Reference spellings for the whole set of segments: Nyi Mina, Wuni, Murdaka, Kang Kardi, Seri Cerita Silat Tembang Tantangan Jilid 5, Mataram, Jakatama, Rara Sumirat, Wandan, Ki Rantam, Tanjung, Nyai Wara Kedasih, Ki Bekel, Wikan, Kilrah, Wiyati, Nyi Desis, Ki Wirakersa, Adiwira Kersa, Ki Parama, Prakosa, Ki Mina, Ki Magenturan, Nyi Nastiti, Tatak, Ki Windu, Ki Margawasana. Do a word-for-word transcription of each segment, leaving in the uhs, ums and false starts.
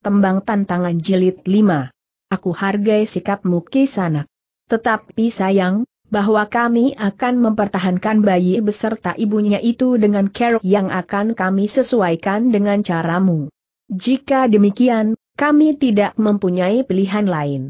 Tembang Tantangan Jilid lima. Aku hargai sikapmu Kisanak. Tetapi sayang, bahwa kami akan mempertahankan bayi beserta ibunya itu dengan cara yang akan kami sesuaikan dengan caramu. Jika demikian, kami tidak mempunyai pilihan lain.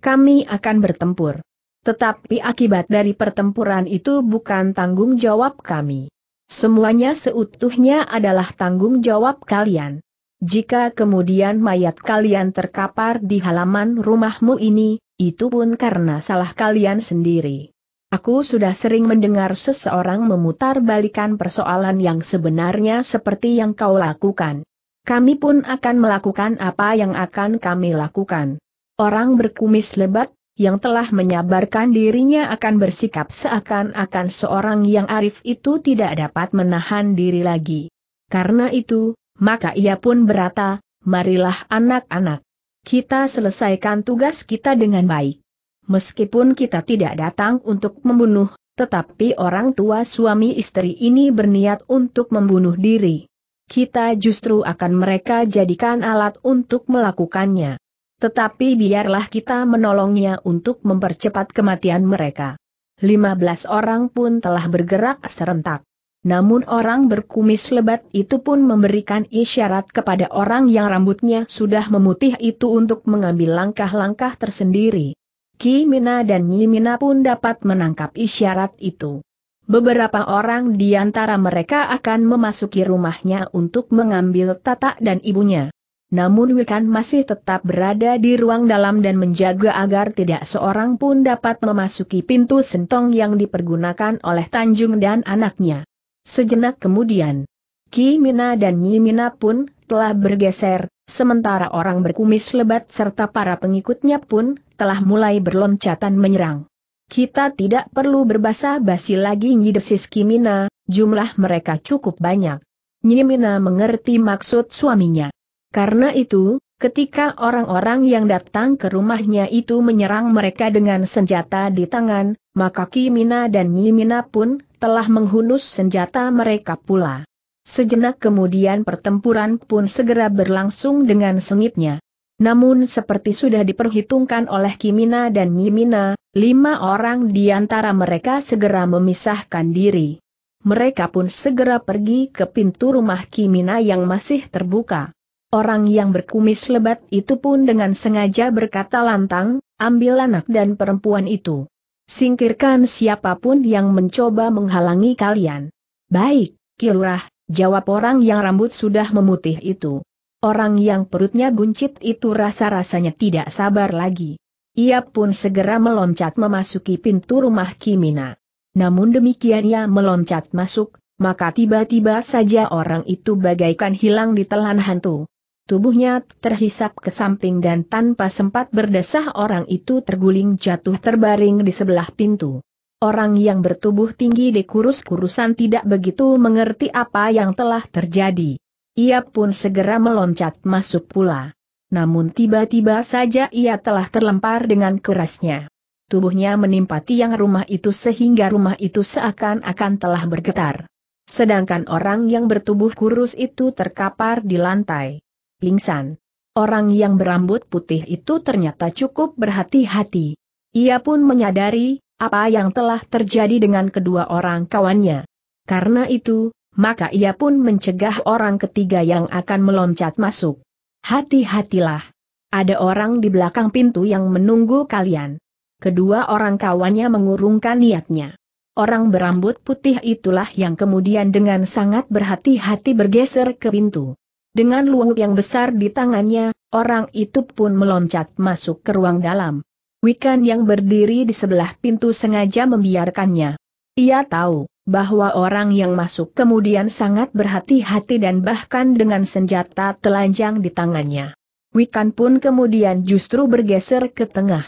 Kami akan bertempur. Tetapi akibat dari pertempuran itu bukan tanggung jawab kami. Semuanya seutuhnya adalah tanggung jawab kalian. Jika kemudian mayat kalian terkapar di halaman rumahmu ini, itu pun karena salah kalian sendiri. Aku sudah sering mendengar seseorang memutarbalikkan persoalan yang sebenarnya seperti yang kau lakukan. Kami pun akan melakukan apa yang akan kami lakukan. Orang berkumis lebat, yang telah menyabarkan dirinya akan bersikap seakan-akan seorang yang arif itu tidak dapat menahan diri lagi. Karena itu, maka ia pun berkata, marilah anak-anak, kita selesaikan tugas kita dengan baik. Meskipun kita tidak datang untuk membunuh, tetapi orang tua suami istri ini berniat untuk membunuh diri. Kita justru akan mereka jadikan alat untuk melakukannya. Tetapi biarlah kita menolongnya untuk mempercepat kematian mereka. lima belas orang pun telah bergerak serentak. Namun orang berkumis lebat itu pun memberikan isyarat kepada orang yang rambutnya sudah memutih itu untuk mengambil langkah-langkah tersendiri. Ki Mina dan Nyi Mina pun dapat menangkap isyarat itu. Beberapa orang di antara mereka akan memasuki rumahnya untuk mengambil Tatak dan ibunya. Namun Wikan masih tetap berada di ruang dalam dan menjaga agar tidak seorang pun dapat memasuki pintu sentong yang dipergunakan oleh Tanjung dan anaknya. Sejenak kemudian, Ki Mina dan Nyi Mina pun telah bergeser, sementara orang berkumis lebat serta para pengikutnya pun telah mulai berloncatan menyerang. Kita tidak perlu berbasa-basi lagi Nyi Desis Ki Mina, jumlah mereka cukup banyak. Nyi Mina mengerti maksud suaminya. Karena itu, ketika orang-orang yang datang ke rumahnya itu menyerang mereka dengan senjata di tangan, maka Ki Mina dan Nyi Mina pun telah menghunus senjata mereka pula. Sejenak kemudian pertempuran pun segera berlangsung dengan sengitnya. Namun seperti sudah diperhitungkan oleh Ki Mina dan Nyi Mina, lima orang di antara mereka segera memisahkan diri. Mereka pun segera pergi ke pintu rumah Ki Mina yang masih terbuka. Orang yang berkumis lebat itu pun dengan sengaja berkata lantang, ambil anak dan perempuan itu. Singkirkan siapapun yang mencoba menghalangi kalian. Baik, Kilrah, jawab orang yang rambut sudah memutih itu. Orang yang perutnya buncit itu rasa-rasanya tidak sabar lagi. Ia pun segera meloncat memasuki pintu rumah Ki Mina. Namun demikian ia meloncat masuk, maka tiba-tiba saja orang itu bagaikan hilang ditelan hantu. Tubuhnya terhisap ke samping dan tanpa sempat berdesah orang itu terguling jatuh terbaring di sebelah pintu. Orang yang bertubuh tinggi di kurus-kurusan tidak begitu mengerti apa yang telah terjadi. Ia pun segera meloncat masuk pula. Namun tiba-tiba saja ia telah terlempar dengan kerasnya. Tubuhnya menimpa tiang rumah itu sehingga rumah itu seakan-akan telah bergetar. Sedangkan orang yang bertubuh kurus itu terkapar di lantai. Pingsan. Orang yang berambut putih itu ternyata cukup berhati-hati. Ia pun menyadari apa yang telah terjadi dengan kedua orang kawannya. Karena itu, maka ia pun mencegah orang ketiga yang akan meloncat masuk. Hati-hatilah. Ada orang di belakang pintu yang menunggu kalian. Kedua orang kawannya mengurungkan niatnya. Orang berambut putih itulah yang kemudian dengan sangat berhati-hati bergeser ke pintu. Dengan luwuk yang besar di tangannya, orang itu pun meloncat masuk ke ruang dalam. Wikan yang berdiri di sebelah pintu sengaja membiarkannya. Ia tahu bahwa orang yang masuk kemudian sangat berhati-hati dan bahkan dengan senjata telanjang di tangannya. Wikan pun kemudian justru bergeser ke tengah.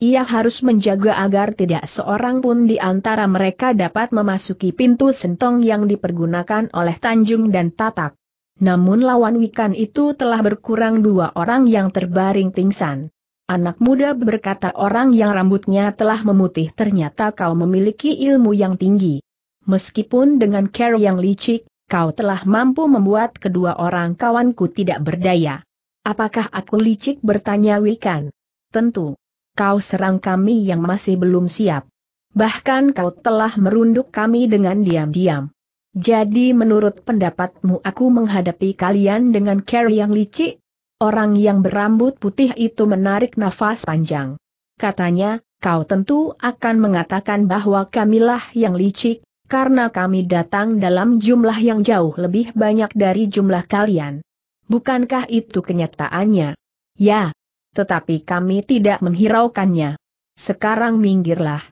Ia harus menjaga agar tidak seorang pun di antara mereka dapat memasuki pintu sentong yang dipergunakan oleh Tanjung dan Tatak. Namun lawan Wikan itu telah berkurang dua orang yang terbaring pingsan. Anak muda berkata orang yang rambutnya telah memutih ternyata kau memiliki ilmu yang tinggi. Meskipun dengan cara yang licik, kau telah mampu membuat kedua orang kawanku tidak berdaya. Apakah aku licik? Bertanya Wikan. Tentu. Kau serang kami yang masih belum siap. Bahkan kau telah merunduk kami dengan diam-diam. Jadi menurut pendapatmu aku menghadapi kalian dengan cara yang licik? Orang yang berambut putih itu menarik nafas panjang. Katanya, kau tentu akan mengatakan bahwa kamilah yang licik, karena kami datang dalam jumlah yang jauh lebih banyak dari jumlah kalian. Bukankah itu kenyataannya? Ya, tetapi kami tidak menghiraukannya. Sekarang minggirlah.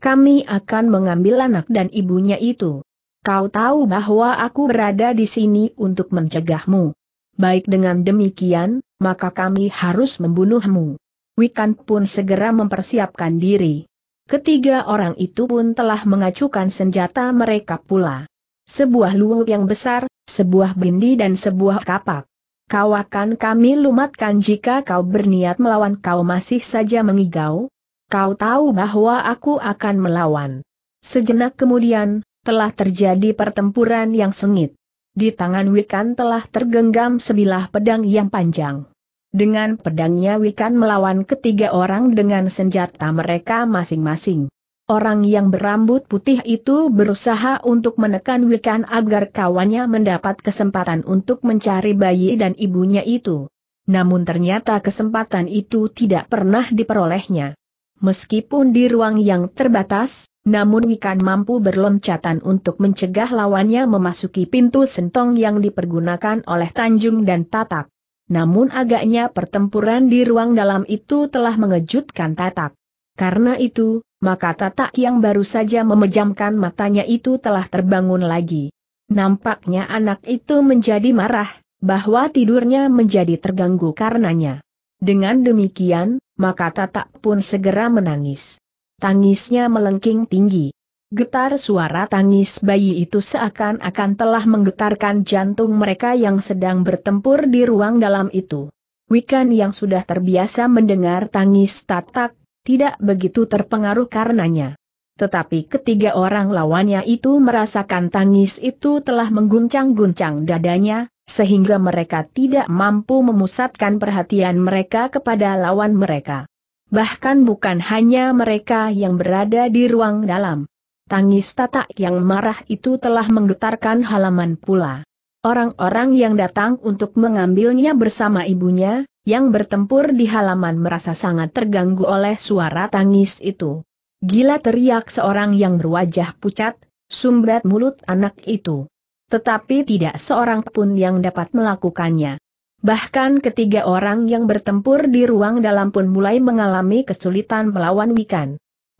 Kami akan mengambil anak dan ibunya itu. Kau tahu bahwa aku berada di sini untuk mencegahmu. Baik, dengan demikian, maka kami harus membunuhmu. Wikan pun segera mempersiapkan diri. Ketiga orang itu pun telah mengacukan senjata mereka pula. Sebuah luwuk yang besar, sebuah bindi dan sebuah kapak. Kau akan kami lumatkan jika kau berniat melawan. Kau masih saja mengigau. Kau tahu bahwa aku akan melawan. Sejenak kemudian, telah terjadi pertempuran yang sengit. Di tangan Wikan telah tergenggam sebilah pedang yang panjang. Dengan pedangnya Wikan melawan ketiga orang dengan senjata mereka masing-masing. Orang yang berambut putih itu berusaha untuk menekan Wikan agar kawannya mendapat kesempatan untuk mencari bayi dan ibunya itu. Namun ternyata kesempatan itu tidak pernah diperolehnya. Meskipun di ruang yang terbatas, namun Wikan mampu berloncatan untuk mencegah lawannya memasuki pintu sentong yang dipergunakan oleh Tanjung dan Tatak. Namun agaknya pertempuran di ruang dalam itu telah mengejutkan Tatak. Karena itu, maka Tatak yang baru saja memejamkan matanya itu telah terbangun lagi. Nampaknya anak itu menjadi marah, bahwa tidurnya menjadi terganggu karenanya. Dengan demikian, maka Tatak pun segera menangis. Tangisnya melengking tinggi. Getar suara tangis bayi itu seakan-akan telah menggetarkan jantung mereka yang sedang bertempur di ruang dalam itu. Wikan yang sudah terbiasa mendengar tangis Tatak, tidak begitu terpengaruh karenanya. Tetapi ketiga orang lawannya itu merasakan tangis itu telah mengguncang-guncang dadanya, sehingga mereka tidak mampu memusatkan perhatian mereka kepada lawan mereka. Bahkan bukan hanya mereka yang berada di ruang dalam. Tangis Tatak yang marah itu telah menggetarkan halaman pula. Orang-orang yang datang untuk mengambilnya bersama ibunya, yang bertempur di halaman merasa sangat terganggu oleh suara tangis itu. Gila, teriak seorang yang berwajah pucat, sumbat mulut anak itu. Tetapi tidak seorang pun yang dapat melakukannya. Bahkan ketiga orang yang bertempur di ruang dalam pun mulai mengalami kesulitan melawan Wikan.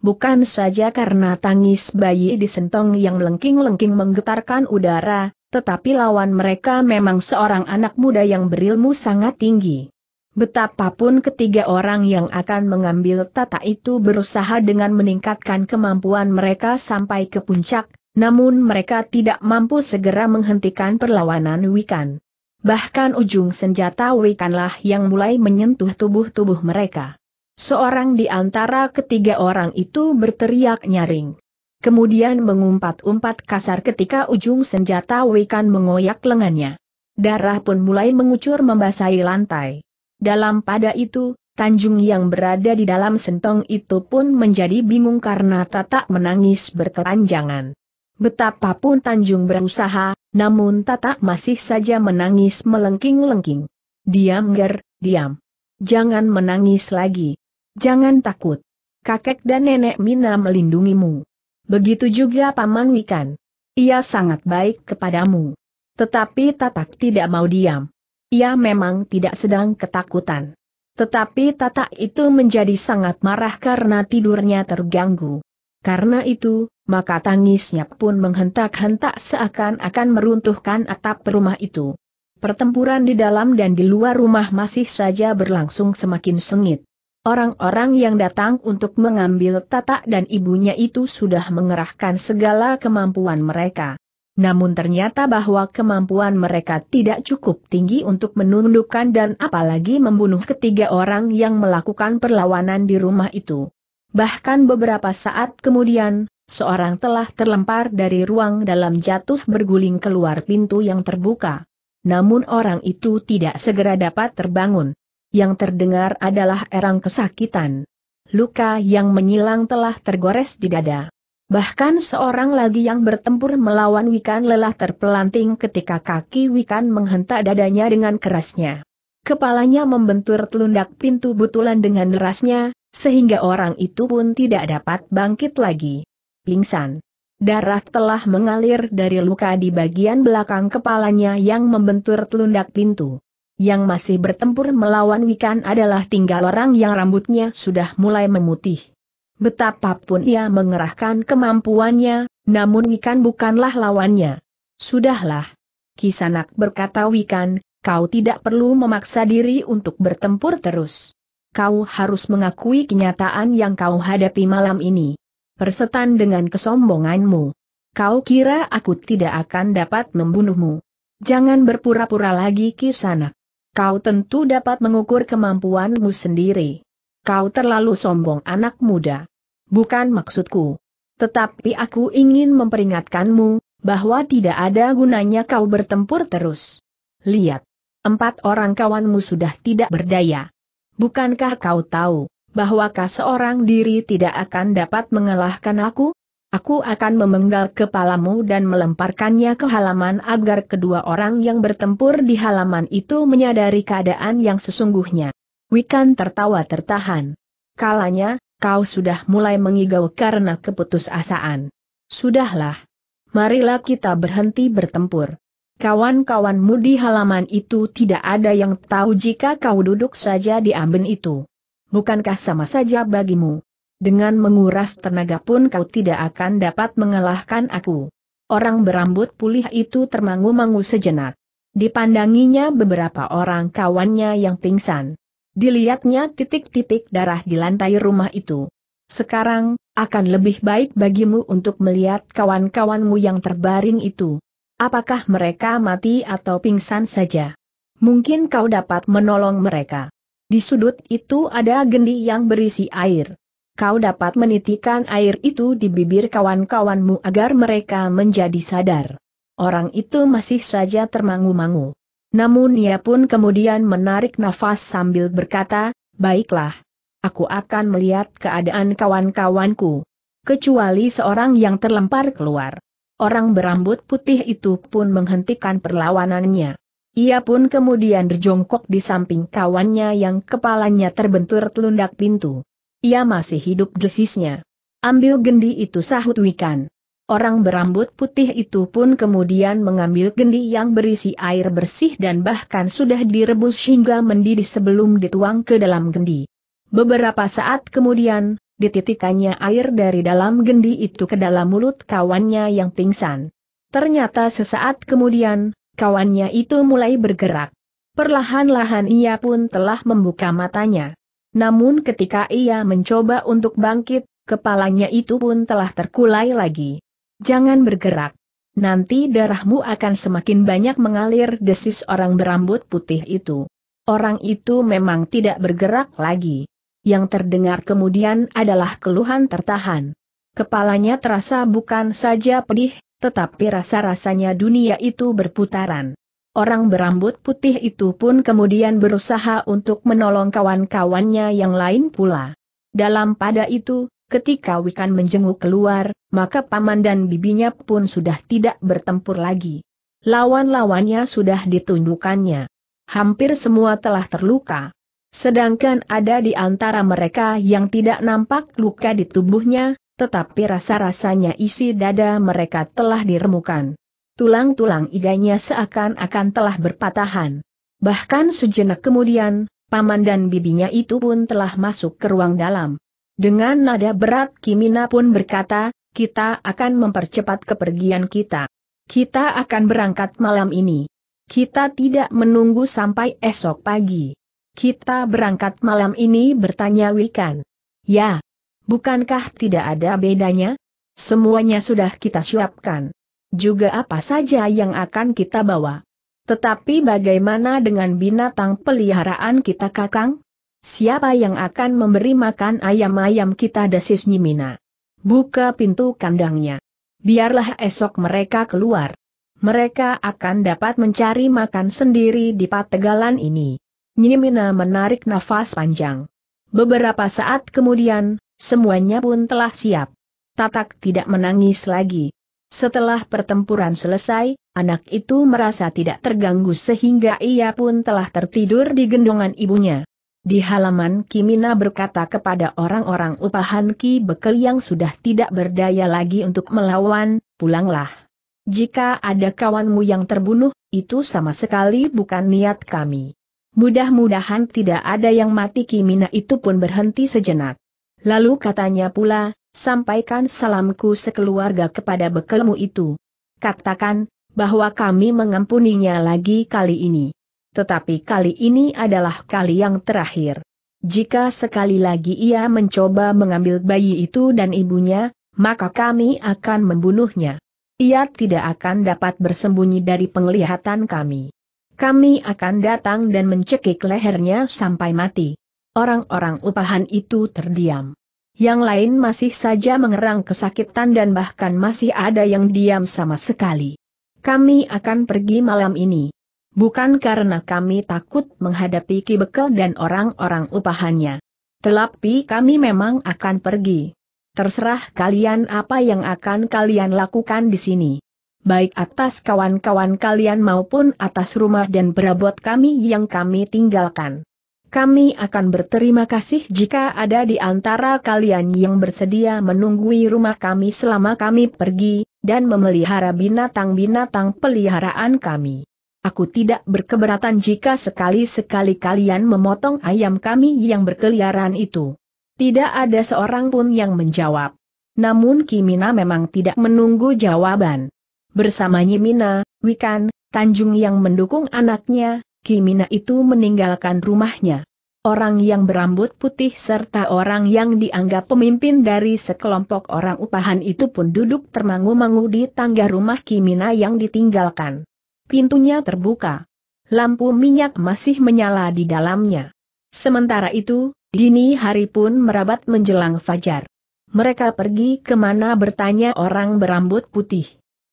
Bukan saja karena tangis bayi di sentong yang melengking-lengking menggetarkan udara, tetapi lawan mereka memang seorang anak muda yang berilmu sangat tinggi. Betapapun ketiga orang yang akan mengambil Tatak itu berusaha dengan meningkatkan kemampuan mereka sampai ke puncak, namun mereka tidak mampu segera menghentikan perlawanan Wikan. Bahkan ujung senjata Wikanlah yang mulai menyentuh tubuh-tubuh mereka. Seorang di antara ketiga orang itu berteriak nyaring. Kemudian mengumpat-umpat kasar ketika ujung senjata Wikan mengoyak lengannya. Darah pun mulai mengucur membasahi lantai. Dalam pada itu, Tanjung yang berada di dalam sentong itu pun menjadi bingung karena Tatak menangis berkepanjangan. Betapapun Tanjung berusaha, namun Tatak masih saja menangis melengking-lengking. Diam Ger, diam. Jangan menangis lagi. Jangan takut. Kakek dan nenek Mina melindungimu. Begitu juga Paman Wikan. Ia sangat baik kepadamu. Tetapi Tatak tidak mau diam. Ia memang tidak sedang ketakutan. Tetapi Tatak itu menjadi sangat marah karena tidurnya terganggu. Karena itu, maka tangisnya pun menghentak-hentak seakan-akan meruntuhkan atap rumah itu. Pertempuran di dalam dan di luar rumah masih saja berlangsung semakin sengit. Orang-orang yang datang untuk mengambil Tatak dan ibunya itu sudah mengerahkan segala kemampuan mereka. Namun ternyata bahwa kemampuan mereka tidak cukup tinggi untuk menundukkan dan apalagi membunuh ketiga orang yang melakukan perlawanan di rumah itu. Bahkan beberapa saat kemudian, seorang telah terlempar dari ruang dalam jatuh berguling keluar pintu yang terbuka. namun orang itu tidak segera dapat terbangun. Yang terdengar adalah erang kesakitan. Luka yang menyilang telah tergores di dada. Bahkan seorang lagi yang bertempur melawan Wikan lelah terpelanting ketika kaki Wikan menghentak dadanya dengan kerasnya. Kepalanya membentur telundak pintu butulan dengan derasnya, sehingga orang itu pun tidak dapat bangkit lagi. Pingsan. Darah telah mengalir dari luka di bagian belakang kepalanya yang membentur telundak pintu. Yang masih bertempur melawan Wikan adalah tinggal orang yang rambutnya sudah mulai memutih. Betapapun ia mengerahkan kemampuannya, namun Wikan bukanlah lawannya. "Sudahlah, Kisanak," berkata Wikan, "kau tidak perlu memaksa diri untuk bertempur terus. Kau harus mengakui kenyataan yang kau hadapi malam ini. Persetan dengan kesombonganmu. Kau kira aku tidak akan dapat membunuhmu? Jangan berpura-pura lagi, Kisanak. Kau tentu dapat mengukur kemampuanmu sendiri. Kau terlalu sombong, anak muda. Bukan maksudku. Tetapi aku ingin memperingatkanmu, bahwa tidak ada gunanya kau bertempur terus. Lihat, empat orang kawanmu sudah tidak berdaya. Bukankah kau tahu bahwakah seorang diri tidak akan dapat mengalahkan aku? Aku akan memenggal kepalamu dan melemparkannya ke halaman agar kedua orang yang bertempur di halaman itu menyadari keadaan yang sesungguhnya." Wikan tertawa tertahan. Kalanya, "Kau sudah mulai mengigau karena keputusasaan. Sudahlah. Marilah kita berhenti bertempur. Kawan-kawanmu di halaman itu tidak ada yang tahu jika kau duduk saja di amben itu. Bukankah sama saja bagimu? Dengan menguras tenaga pun kau tidak akan dapat mengalahkan aku." Orang berambut pulih itu termangu-mangu sejenak. Dipandanginya beberapa orang kawannya yang pingsan. Dilihatnya titik-titik darah di lantai rumah itu. "Sekarang, akan lebih baik bagimu untuk melihat kawan-kawanmu yang terbaring itu. Apakah mereka mati atau pingsan saja? Mungkin kau dapat menolong mereka." Di sudut itu ada gendi yang berisi air. Kau dapat menitikan air itu di bibir kawan-kawanmu agar mereka menjadi sadar. Orang itu masih saja termangu-mangu. Namun ia pun kemudian menarik nafas sambil berkata, "Baiklah. Aku akan melihat keadaan kawan-kawanku. Kecuali seorang yang terlempar keluar." Orang berambut putih itu pun menghentikan perlawanannya. Ia pun kemudian berjongkok di samping kawannya yang kepalanya terbentur telundak pintu. "Ia masih hidup, desisnya. Ambil gendi itu," sahut Wikan. Orang berambut putih itu pun kemudian mengambil gendi yang berisi air bersih dan bahkan sudah direbus hingga mendidih sebelum dituang ke dalam gendi. Beberapa saat kemudian, dititikannya air dari dalam gendi itu ke dalam mulut kawannya yang pingsan. Ternyata sesaat kemudian, kawannya itu mulai bergerak. Perlahan-lahan ia pun telah membuka matanya. Namun ketika ia mencoba untuk bangkit, kepalanya itu pun telah terkulai lagi. "Jangan bergerak. Nanti darahmu akan semakin banyak mengalir," desis orang berambut putih itu. Orang itu memang tidak bergerak lagi. Yang terdengar kemudian adalah keluhan tertahan. Kepalanya terasa bukan saja pedih, tetapi rasa-rasanya dunia itu berputaran. Orang berambut putih itu pun kemudian berusaha untuk menolong kawan-kawannya yang lain pula. Dalam pada itu, ketika Wikan menjenguk keluar, maka paman dan bibinya pun sudah tidak bertempur lagi. Lawan-lawannya sudah ditundukkannya. Hampir semua telah terluka. Sedangkan ada di antara mereka yang tidak nampak luka di tubuhnya, tetapi rasa-rasanya isi dada mereka telah diremukan. Tulang-tulang iganya seakan-akan telah berpatahan. Bahkan sejenak kemudian, paman dan bibinya itu pun telah masuk ke ruang dalam. Dengan nada berat Ki Mina pun berkata, "Kita akan mempercepat kepergian kita. Kita akan berangkat malam ini. Kita tidak menunggu sampai esok pagi. Kita berangkat malam ini?" bertanya Wikan. "Ya. Bukankah tidak ada bedanya? Semuanya sudah kita siapkan. Juga apa saja yang akan kita bawa. Tetapi bagaimana dengan binatang peliharaan kita, Kakang? Siapa yang akan memberi makan ayam-ayam kita?" desis Nyi Mina. "Buka pintu kandangnya. Biarlah esok mereka keluar. mereka akan dapat mencari makan sendiri di pategalan ini. Nyi Mina menarik nafas panjang. Beberapa saat kemudian, semuanya pun telah siap. Tatak tidak menangis lagi. Setelah pertempuran selesai, anak itu merasa tidak terganggu sehingga ia pun telah tertidur di gendongan ibunya. Di halaman, Ki Mina berkata kepada orang-orang upahan Ki Bekel yang sudah tidak berdaya lagi untuk melawan, "Pulanglah. Jika ada kawanmu yang terbunuh, itu sama sekali bukan niat kami. Mudah-mudahan tidak ada yang mati." Ki Mina itu pun berhenti sejenak. Lalu katanya pula, "Sampaikan salamku sekeluarga kepada bekelmu itu. Katakan bahwa kami mengampuninya lagi kali ini. Tetapi kali ini adalah kali yang terakhir. Jika sekali lagi ia mencoba mengambil bayi itu dan ibunya, maka kami akan membunuhnya. Ia tidak akan dapat bersembunyi dari penglihatan kami. Kami akan datang dan mencekik lehernya sampai mati." Orang-orang upahan itu terdiam. Yang lain masih saja mengerang kesakitan dan bahkan masih ada yang diam sama sekali. "Kami akan pergi malam ini. Bukan karena kami takut menghadapi Ki Bekel dan orang-orang upahannya. Tetapi kami memang akan pergi. Terserah kalian apa yang akan kalian lakukan di sini. Baik atas kawan-kawan kalian maupun atas rumah dan perabot kami yang kami tinggalkan. Kami akan berterima kasih jika ada di antara kalian yang bersedia menunggui rumah kami selama kami pergi, dan memelihara binatang-binatang peliharaan kami. Aku tidak berkeberatan jika sekali-sekali kalian memotong ayam kami yang berkeliaran itu." Tidak ada seorang pun yang menjawab. Namun Ki Mina memang tidak menunggu jawaban. Bersama Nyi Mina, Wikan, Tanjung yang mendukung anaknya, Ki Mina itu meninggalkan rumahnya. Orang yang berambut putih serta orang yang dianggap pemimpin dari sekelompok orang upahan itu pun duduk termangu-mangu di tangga rumah Ki Mina yang ditinggalkan. Pintunya terbuka. Lampu minyak masih menyala di dalamnya. Sementara itu, dini hari pun merabat menjelang fajar. "Mereka pergi kemana?" bertanya orang berambut putih.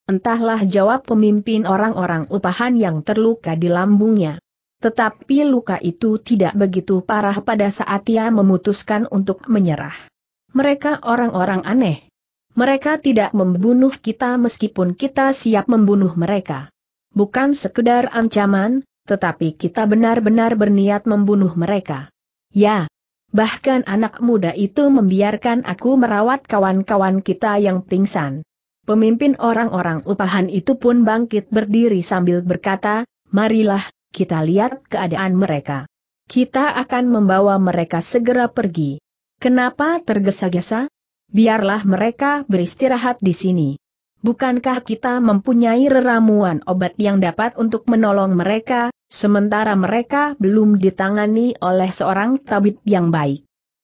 "Entahlah," jawab pemimpin orang-orang upahan yang terluka di lambungnya. Tetapi luka itu tidak begitu parah pada saat ia memutuskan untuk menyerah. "Mereka orang-orang aneh. Mereka tidak membunuh kita meskipun kita siap membunuh mereka. Bukan sekedar ancaman, tetapi kita benar-benar berniat membunuh mereka. Ya, bahkan anak muda itu membiarkan aku merawat kawan-kawan kita yang pingsan." Pemimpin orang-orang upahan itu pun bangkit berdiri sambil berkata, "Marilah, kita lihat keadaan mereka. Kita akan membawa mereka segera pergi. Kenapa tergesa-gesa? Biarlah mereka beristirahat di sini. Bukankah kita mempunyai ramuan obat yang dapat untuk menolong mereka, sementara mereka belum ditangani oleh seorang tabib yang baik?"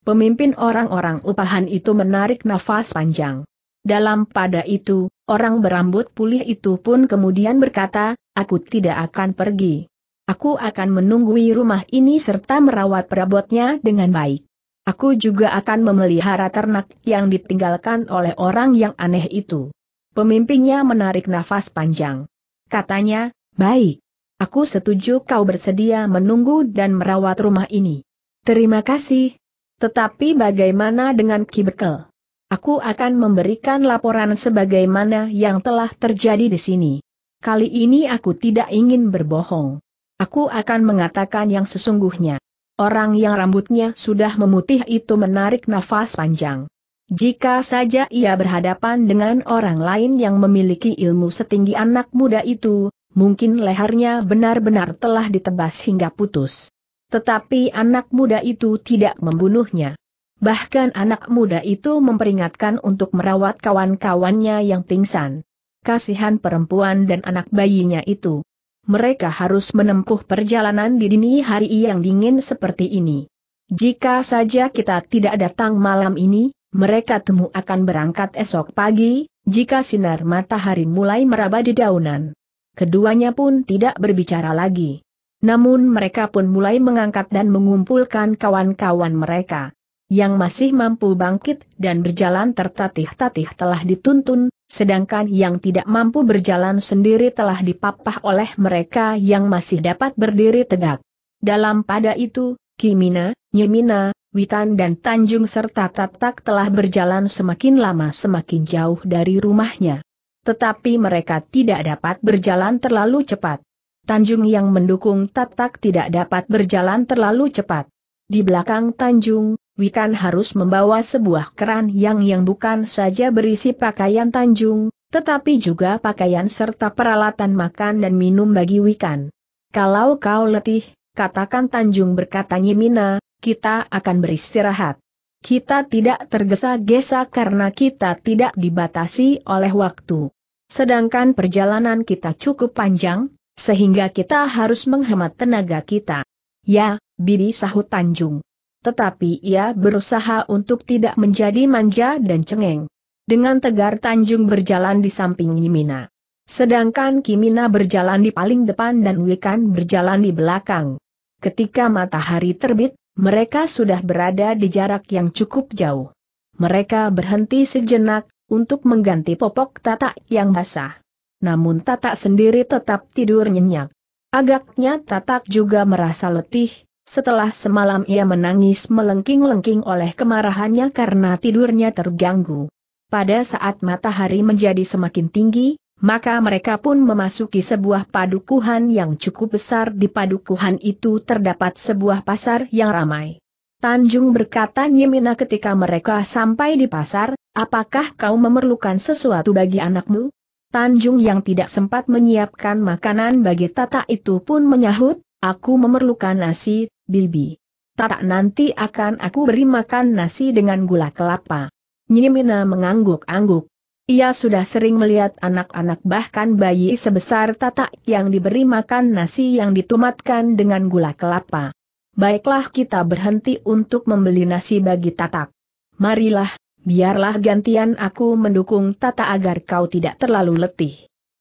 Pemimpin orang-orang upahan itu menarik nafas panjang. Dalam pada itu, orang berambut putih itu pun kemudian berkata, "Aku tidak akan pergi. Aku akan menunggui rumah ini serta merawat perabotnya dengan baik. Aku juga akan memelihara ternak yang ditinggalkan oleh orang yang aneh itu." Pemimpinnya menarik nafas panjang. Katanya, "Baik. Aku setuju kau bersedia menunggu dan merawat rumah ini. Terima kasih. Tetapi bagaimana dengan Ki Bekel? Aku akan memberikan laporan sebagaimana yang telah terjadi di sini. Kali ini aku tidak ingin berbohong. Aku akan mengatakan yang sesungguhnya." Orang yang rambutnya sudah memutih itu menarik nafas panjang. Jika saja ia berhadapan dengan orang lain yang memiliki ilmu setinggi anak muda itu, mungkin lehernya benar-benar telah ditebas hingga putus. Tetapi anak muda itu tidak membunuhnya. Bahkan anak muda itu memperingatkan untuk merawat kawan-kawannya yang pingsan. Kasihan perempuan dan anak bayinya itu. Mereka harus menempuh perjalanan di dini hari yang dingin seperti ini. Jika saja kita tidak datang malam ini, mereka temu akan berangkat esok pagi, jika sinar matahari mulai meraba di daunan. Keduanya pun tidak berbicara lagi. Namun mereka pun mulai mengangkat dan mengumpulkan kawan-kawan mereka. yang masih mampu bangkit dan berjalan tertatih-tatih telah dituntun, sedangkan yang tidak mampu berjalan sendiri telah dipapah oleh mereka yang masih dapat berdiri tegak. Dalam pada itu, Ki Mina, Nyi Mina, Wikan dan Tanjung serta Tatak telah berjalan semakin lama semakin jauh dari rumahnya. Tetapi mereka tidak dapat berjalan terlalu cepat. Tanjung yang mendukung Tatak tidak dapat berjalan terlalu cepat. Di belakang Tanjung, Wikan harus membawa sebuah keran yang yang bukan saja berisi pakaian Tanjung, tetapi juga pakaian serta peralatan makan dan minum bagi Wikan. "Kalau kau letih," katakan Tanjung, berkata Nyi Mina, "kita akan beristirahat. Kita tidak tergesa-gesa karena kita tidak dibatasi oleh waktu. Sedangkan perjalanan kita cukup panjang, sehingga kita harus menghemat tenaga kita." "Ya, Bibi," sahut Tanjung. Tetapi ia berusaha untuk tidak menjadi manja dan cengeng. Dengan tegar Tanjung berjalan di samping Nyi Mina. Sedangkan Ki Mina berjalan di paling depan dan Wikan berjalan di belakang. Ketika matahari terbit, mereka sudah berada di jarak yang cukup jauh. Mereka berhenti sejenak untuk mengganti popok Tatak yang basah. Namun Tatak sendiri tetap tidur nyenyak. Agaknya Tatak juga merasa letih. Setelah semalam ia menangis melengking-lengking oleh kemarahannya karena tidurnya terganggu. Pada saat matahari menjadi semakin tinggi, maka mereka pun memasuki sebuah padukuhan yang cukup besar. Di padukuhan itu terdapat sebuah pasar yang ramai. Tanjung berkata Nyi Mina ketika mereka sampai di pasar, "Apakah kau memerlukan sesuatu bagi anakmu?" Tanjung yang tidak sempat menyiapkan makanan bagi Tatak itu pun menyahut, "Aku memerlukan nasi, Bibi. Tatak nanti akan aku beri makan nasi dengan gula kelapa." Nyi Mina mengangguk-angguk. Ia sudah sering melihat anak-anak bahkan bayi sebesar Tatak yang diberi makan nasi yang ditumatkan dengan gula kelapa. "Baiklah, kita berhenti untuk membeli nasi bagi Tatak. Marilah, biarlah gantian aku mendukung Tatak agar kau tidak terlalu letih."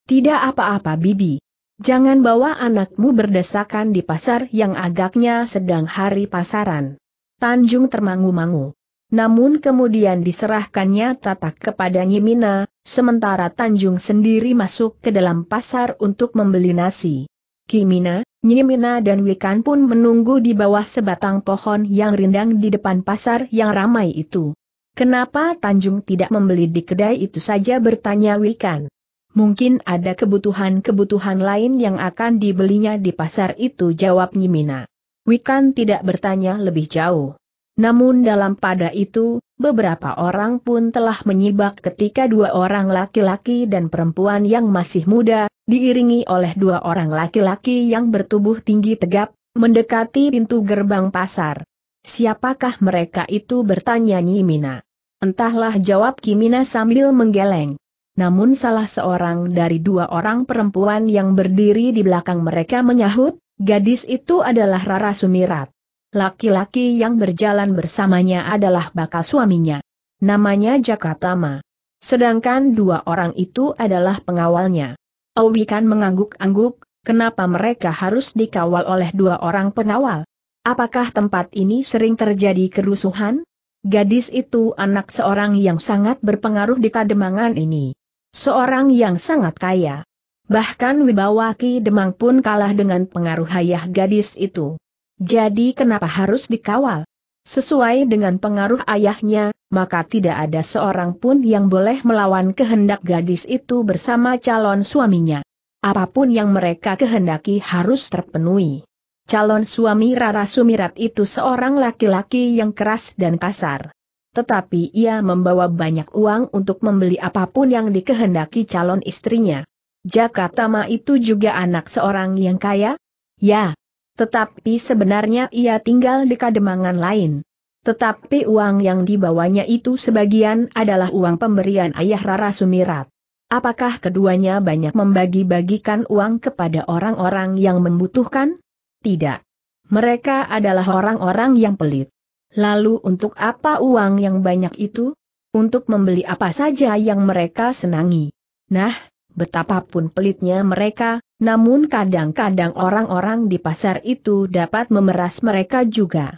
"Tidak apa-apa, Bibi. Jangan bawa anakmu berdesakan di pasar yang agaknya sedang hari pasaran." Tanjung termangu-mangu. Namun kemudian diserahkannya Tatak kepada Nyi Mina, sementara Tanjung sendiri masuk ke dalam pasar untuk membeli nasi. Ki Mina, Nyi Mina dan Wikan pun menunggu di bawah sebatang pohon yang rindang di depan pasar yang ramai itu. "Kenapa Tanjung tidak membeli di kedai itu saja?" bertanya Wikan. "Mungkin ada kebutuhan-kebutuhan lain yang akan dibelinya di pasar itu," jawab Nyi Mina. Wikan tidak bertanya lebih jauh. Namun dalam pada itu, beberapa orang pun telah menyibak ketika dua orang laki-laki dan perempuan yang masih muda, diiringi oleh dua orang laki-laki yang bertubuh tinggi tegap, mendekati pintu gerbang pasar. "Siapakah mereka itu?" bertanya Nyi Mina. "Entahlah," jawab Ki Mina sambil menggeleng. Namun salah seorang dari dua orang perempuan yang berdiri di belakang mereka menyahut, "Gadis itu adalah Rara Sumirat. Laki-laki yang berjalan bersamanya adalah bakal suaminya. Namanya Jakatama. Sedangkan dua orang itu adalah pengawalnya." Wikan mengangguk-angguk, "Kenapa mereka harus dikawal oleh dua orang pengawal? Apakah tempat ini sering terjadi kerusuhan?" "Gadis itu anak seorang yang sangat berpengaruh di Kademangan ini. Seorang yang sangat kaya. Bahkan wibawa Ki Demang pun kalah dengan pengaruh ayah gadis itu. Jadi kenapa harus dikawal? Sesuai dengan pengaruh ayahnya, maka tidak ada seorang pun yang boleh melawan kehendak gadis itu bersama calon suaminya. Apapun yang mereka kehendaki harus terpenuhi." Calon suami Rara Sumirat itu seorang laki-laki yang keras dan kasar. Tetapi ia membawa banyak uang untuk membeli apapun yang dikehendaki calon istrinya. "Jakatama itu juga anak seorang yang kaya?" "Ya. Tetapi sebenarnya ia tinggal di Kademangan lain. Tetapi uang yang dibawanya itu sebagian adalah uang pemberian ayah Rara Sumirat." "Apakah keduanya banyak membagi-bagikan uang kepada orang-orang yang membutuhkan?" "Tidak. Mereka adalah orang-orang yang pelit." "Lalu untuk apa uang yang banyak itu?" "Untuk membeli apa saja yang mereka senangi." "Nah, betapapun pelitnya mereka, namun kadang-kadang orang-orang di pasar itu dapat memeras mereka juga.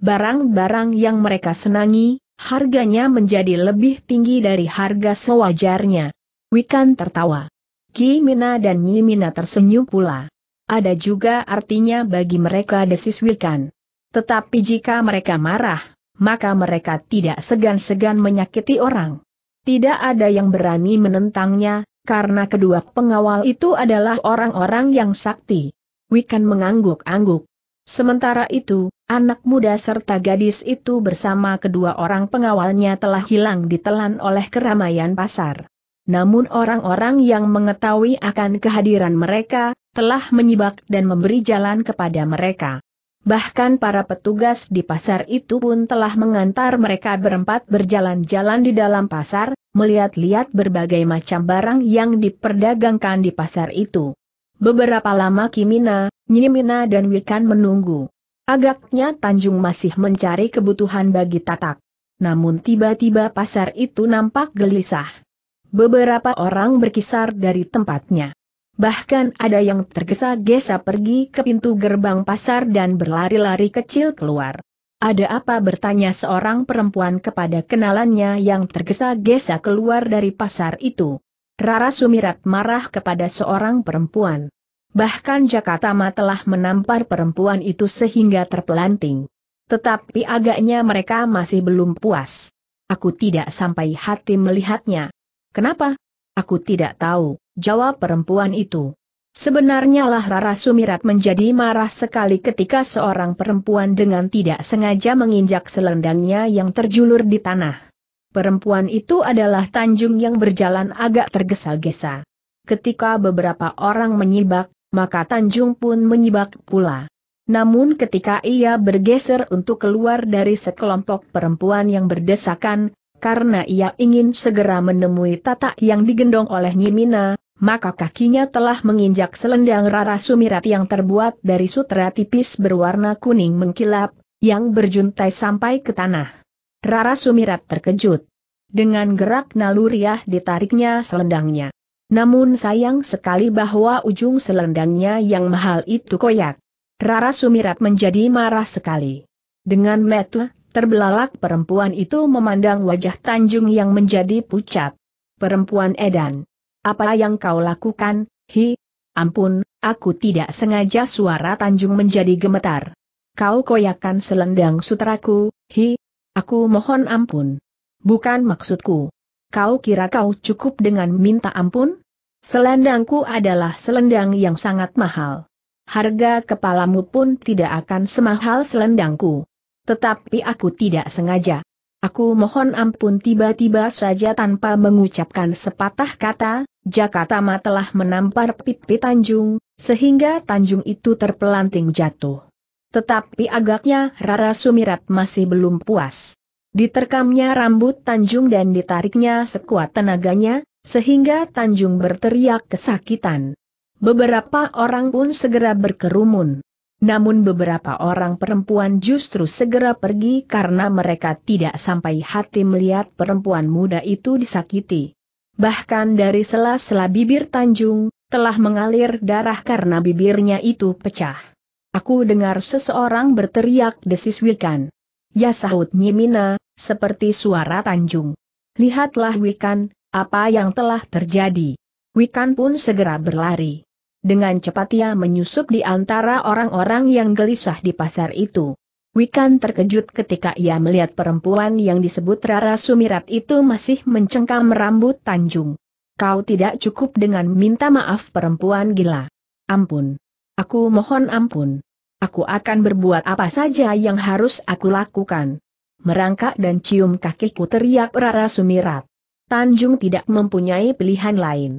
barang-barang yang mereka senangi, harganya menjadi lebih tinggi dari harga sewajarnya. Wikan tertawa. Ki Mina dan Nyi Mina tersenyum pula. Ada juga artinya bagi mereka, desis Wikan. Tetapi jika mereka marah, maka mereka tidak segan-segan menyakiti orang. Tidak ada yang berani menentangnya, karena kedua pengawal itu adalah orang-orang yang sakti. Wikan mengangguk-angguk. Sementara itu, anak muda serta gadis itu bersama kedua orang pengawalnya telah hilang ditelan oleh keramaian pasar. Namun orang-orang yang mengetahui akan kehadiran mereka, telah menyibak dan memberi jalan kepada mereka. Bahkan para petugas di pasar itu pun telah mengantar mereka berempat berjalan-jalan di dalam pasar, melihat-lihat berbagai macam barang yang diperdagangkan di pasar itu. Beberapa lama Ki Mina, Nyi Mina dan Wikan menunggu. Agaknya Tanjung masih mencari kebutuhan bagi Tatak. Namun tiba-tiba pasar itu nampak gelisah. Beberapa orang berkisar dari tempatnya. Bahkan ada yang tergesa-gesa pergi ke pintu gerbang pasar dan berlari-lari kecil keluar. Ada apa, bertanya seorang perempuan kepada kenalannya yang tergesa-gesa keluar dari pasar itu. Rara Sumirat marah kepada seorang perempuan. Bahkan Jakatama telah menampar perempuan itu sehingga terpelanting. Tetapi agaknya mereka masih belum puas. Aku tidak sampai hati melihatnya. Kenapa? Aku tidak tahu, jawab perempuan itu. Sebenarnya lah Rara Sumirat menjadi marah sekali ketika seorang perempuan dengan tidak sengaja menginjak selendangnya yang terjulur di tanah. Perempuan itu adalah Tanjung yang berjalan agak tergesa-gesa. Ketika beberapa orang menyibak, maka Tanjung pun menyibak pula. Namun ketika ia bergeser untuk keluar dari sekelompok perempuan yang berdesakan, karena ia ingin segera menemui Tatak yang digendong oleh Nyi Mina, maka kakinya telah menginjak selendang Rara Sumirat yang terbuat dari sutra tipis berwarna kuning mengkilap, yang berjuntai sampai ke tanah. Rara Sumirat terkejut. Dengan gerak naluriah ditariknya selendangnya. Namun sayang sekali bahwa ujung selendangnya yang mahal itu koyak. Rara Sumirat menjadi marah sekali. Dengan mata terbelalak perempuan itu memandang wajah Tanjung yang menjadi pucat. Perempuan edan. Apa yang kau lakukan, hi? Ampun, aku tidak sengaja, suara Tanjung menjadi gemetar. Kau koyakkan selendang sutraku, hi? Aku mohon ampun. Bukan maksudku. Kau kira kau cukup dengan minta ampun? Selendangku adalah selendang yang sangat mahal. Harga kepalamu pun tidak akan semahal selendangku. Tetapi aku tidak sengaja. Aku mohon ampun. Tiba-tiba saja tanpa mengucapkan sepatah kata, Jakatama telah menampar pipi Tanjung, sehingga Tanjung itu terpelanting jatuh. Tetapi agaknya Rara Sumirat masih belum puas. Diterkamnya rambut Tanjung dan ditariknya sekuat tenaganya, sehingga Tanjung berteriak kesakitan. Beberapa orang pun segera berkerumun. Namun beberapa orang perempuan justru segera pergi karena mereka tidak sampai hati melihat perempuan muda itu disakiti. Bahkan dari sela-sela bibir Tanjung, telah mengalir darah karena bibirnya itu pecah. Aku dengar seseorang berteriak, desis Wikan. Ya, sahut Nyi Mina, seperti suara Tanjung. Lihatlah Wikan, apa yang telah terjadi. Wikan pun segera berlari. Dengan cepat ia menyusup di antara orang-orang yang gelisah di pasar itu. Wikan terkejut ketika ia melihat perempuan yang disebut Rara Sumirat itu masih mencengkam rambut Tanjung. Kau tidak cukup dengan minta maaf, perempuan gila. Ampun. Aku mohon ampun. Aku akan berbuat apa saja yang harus aku lakukan. Merangkak dan cium kakiku, teriak Rara Sumirat. Tanjung tidak mempunyai pilihan lain.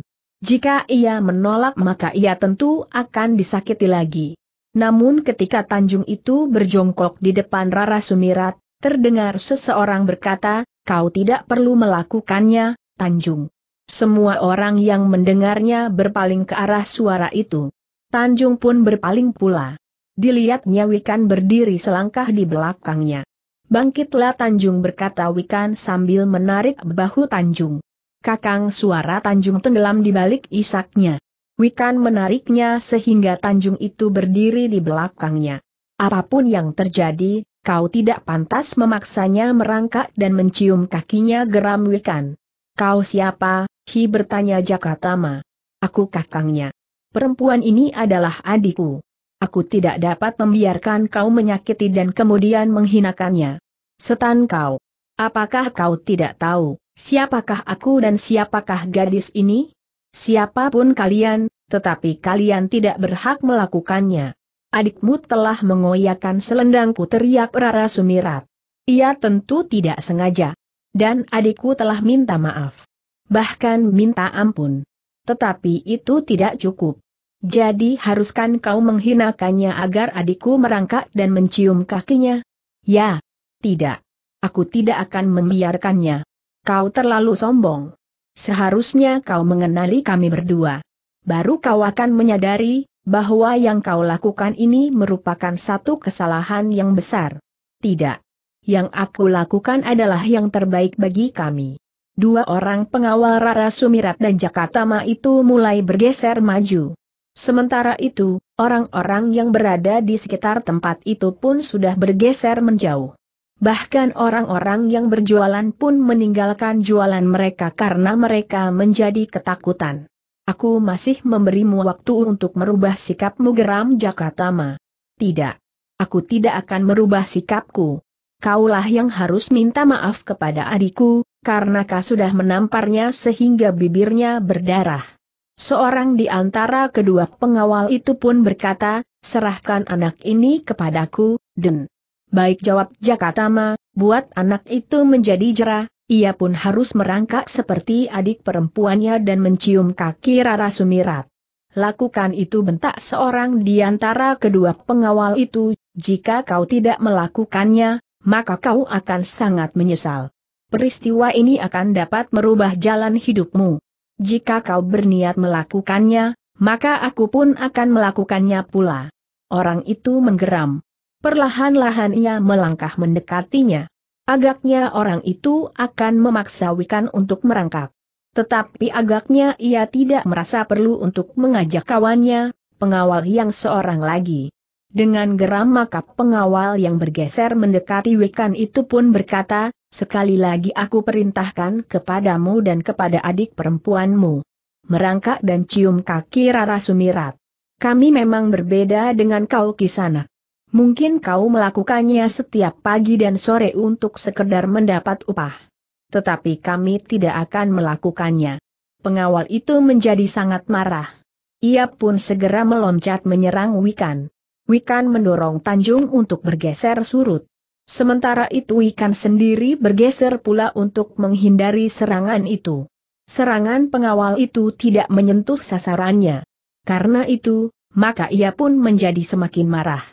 Jika ia menolak maka ia tentu akan disakiti lagi. Namun ketika Tanjung itu berjongkok di depan Rara Sumirat, terdengar seseorang berkata, "Kau tidak perlu melakukannya, Tanjung." Semua orang yang mendengarnya berpaling ke arah suara itu. Tanjung pun berpaling pula. Dilihatnya Wikan berdiri selangkah di belakangnya. Bangkitlah Tanjung, berkata Wikan sambil menarik bahu Tanjung. Kakang, suara Tanjung tenggelam di balik isaknya. Wikan menariknya sehingga Tanjung itu berdiri di belakangnya. Apapun yang terjadi, Kau tidak pantas memaksanya merangkak dan mencium kakinya, geram Wikan. Kau siapa? Hi, bertanya Jakatama. Aku kakangnya. Perempuan ini adalah adikku. Aku tidak dapat membiarkan kau menyakiti dan kemudian menghinakannya. Setan kau. Apakah kau tidak tahu siapakah aku dan siapakah gadis ini? Siapapun kalian, tetapi kalian tidak berhak melakukannya. Adikmu telah mengoyakkan selendangku, teriak Rara Sumirat. Ia tentu tidak sengaja. Dan adikku telah minta maaf. Bahkan minta ampun. Tetapi itu tidak cukup. Jadi haruskah kau menghinakannya agar adikku merangkak dan mencium kakinya? Ya. Tidak. Aku tidak akan membiarkannya. Kau terlalu sombong. Seharusnya kau mengenali kami berdua. Baru kau akan menyadari bahwa yang kau lakukan ini merupakan satu kesalahan yang besar. Tidak. Yang aku lakukan adalah yang terbaik bagi kami. Dua orang pengawal Rara Sumirat dan Jakatama itu mulai bergeser maju. Sementara itu, orang-orang yang berada di sekitar tempat itu pun sudah bergeser menjauh. Bahkan orang-orang yang berjualan pun meninggalkan jualan mereka karena mereka menjadi ketakutan. Aku masih memberimu waktu untuk merubah sikapmu, geram Jakatama. Tidak. Aku tidak akan merubah sikapku. Kaulah yang harus minta maaf kepada adikku, karena kau sudah menamparnya sehingga bibirnya berdarah. Seorang di antara kedua pengawal itu pun berkata, serahkan anak ini kepadaku, Den. Baik, jawab Jakatama, buat anak itu menjadi jera. Ia pun harus merangkak seperti adik perempuannya dan mencium kaki Rara Sumirat. Lakukan itu, bentak seorang di antara kedua pengawal itu. Jika kau tidak melakukannya, maka kau akan sangat menyesal. Peristiwa ini akan dapat merubah jalan hidupmu. Jika kau berniat melakukannya, maka aku pun akan melakukannya pula. Orang itu menggeram. Perlahan-lahan ia melangkah mendekatinya. Agaknya orang itu akan memaksa Wikan untuk merangkak. Tetapi agaknya ia tidak merasa perlu untuk mengajak kawannya, pengawal yang seorang lagi. Dengan geram maka pengawal yang bergeser mendekati Wikan itu pun berkata, sekali lagi aku perintahkan kepadamu dan kepada adik perempuanmu. Merangkak dan cium kaki Rara Sumirat. Kami memang berbeda dengan kau, Kisanak. Mungkin kau melakukannya setiap pagi dan sore untuk sekedar mendapat upah. Tetapi kami tidak akan melakukannya. Pengawal itu menjadi sangat marah. Ia pun segera meloncat menyerang Wikan. Wikan mendorong Tanjung untuk bergeser surut. Sementara itu Wikan sendiri bergeser pula untuk menghindari serangan itu. Serangan pengawal itu tidak menyentuh sasarannya. Karena itu, maka ia pun menjadi semakin marah.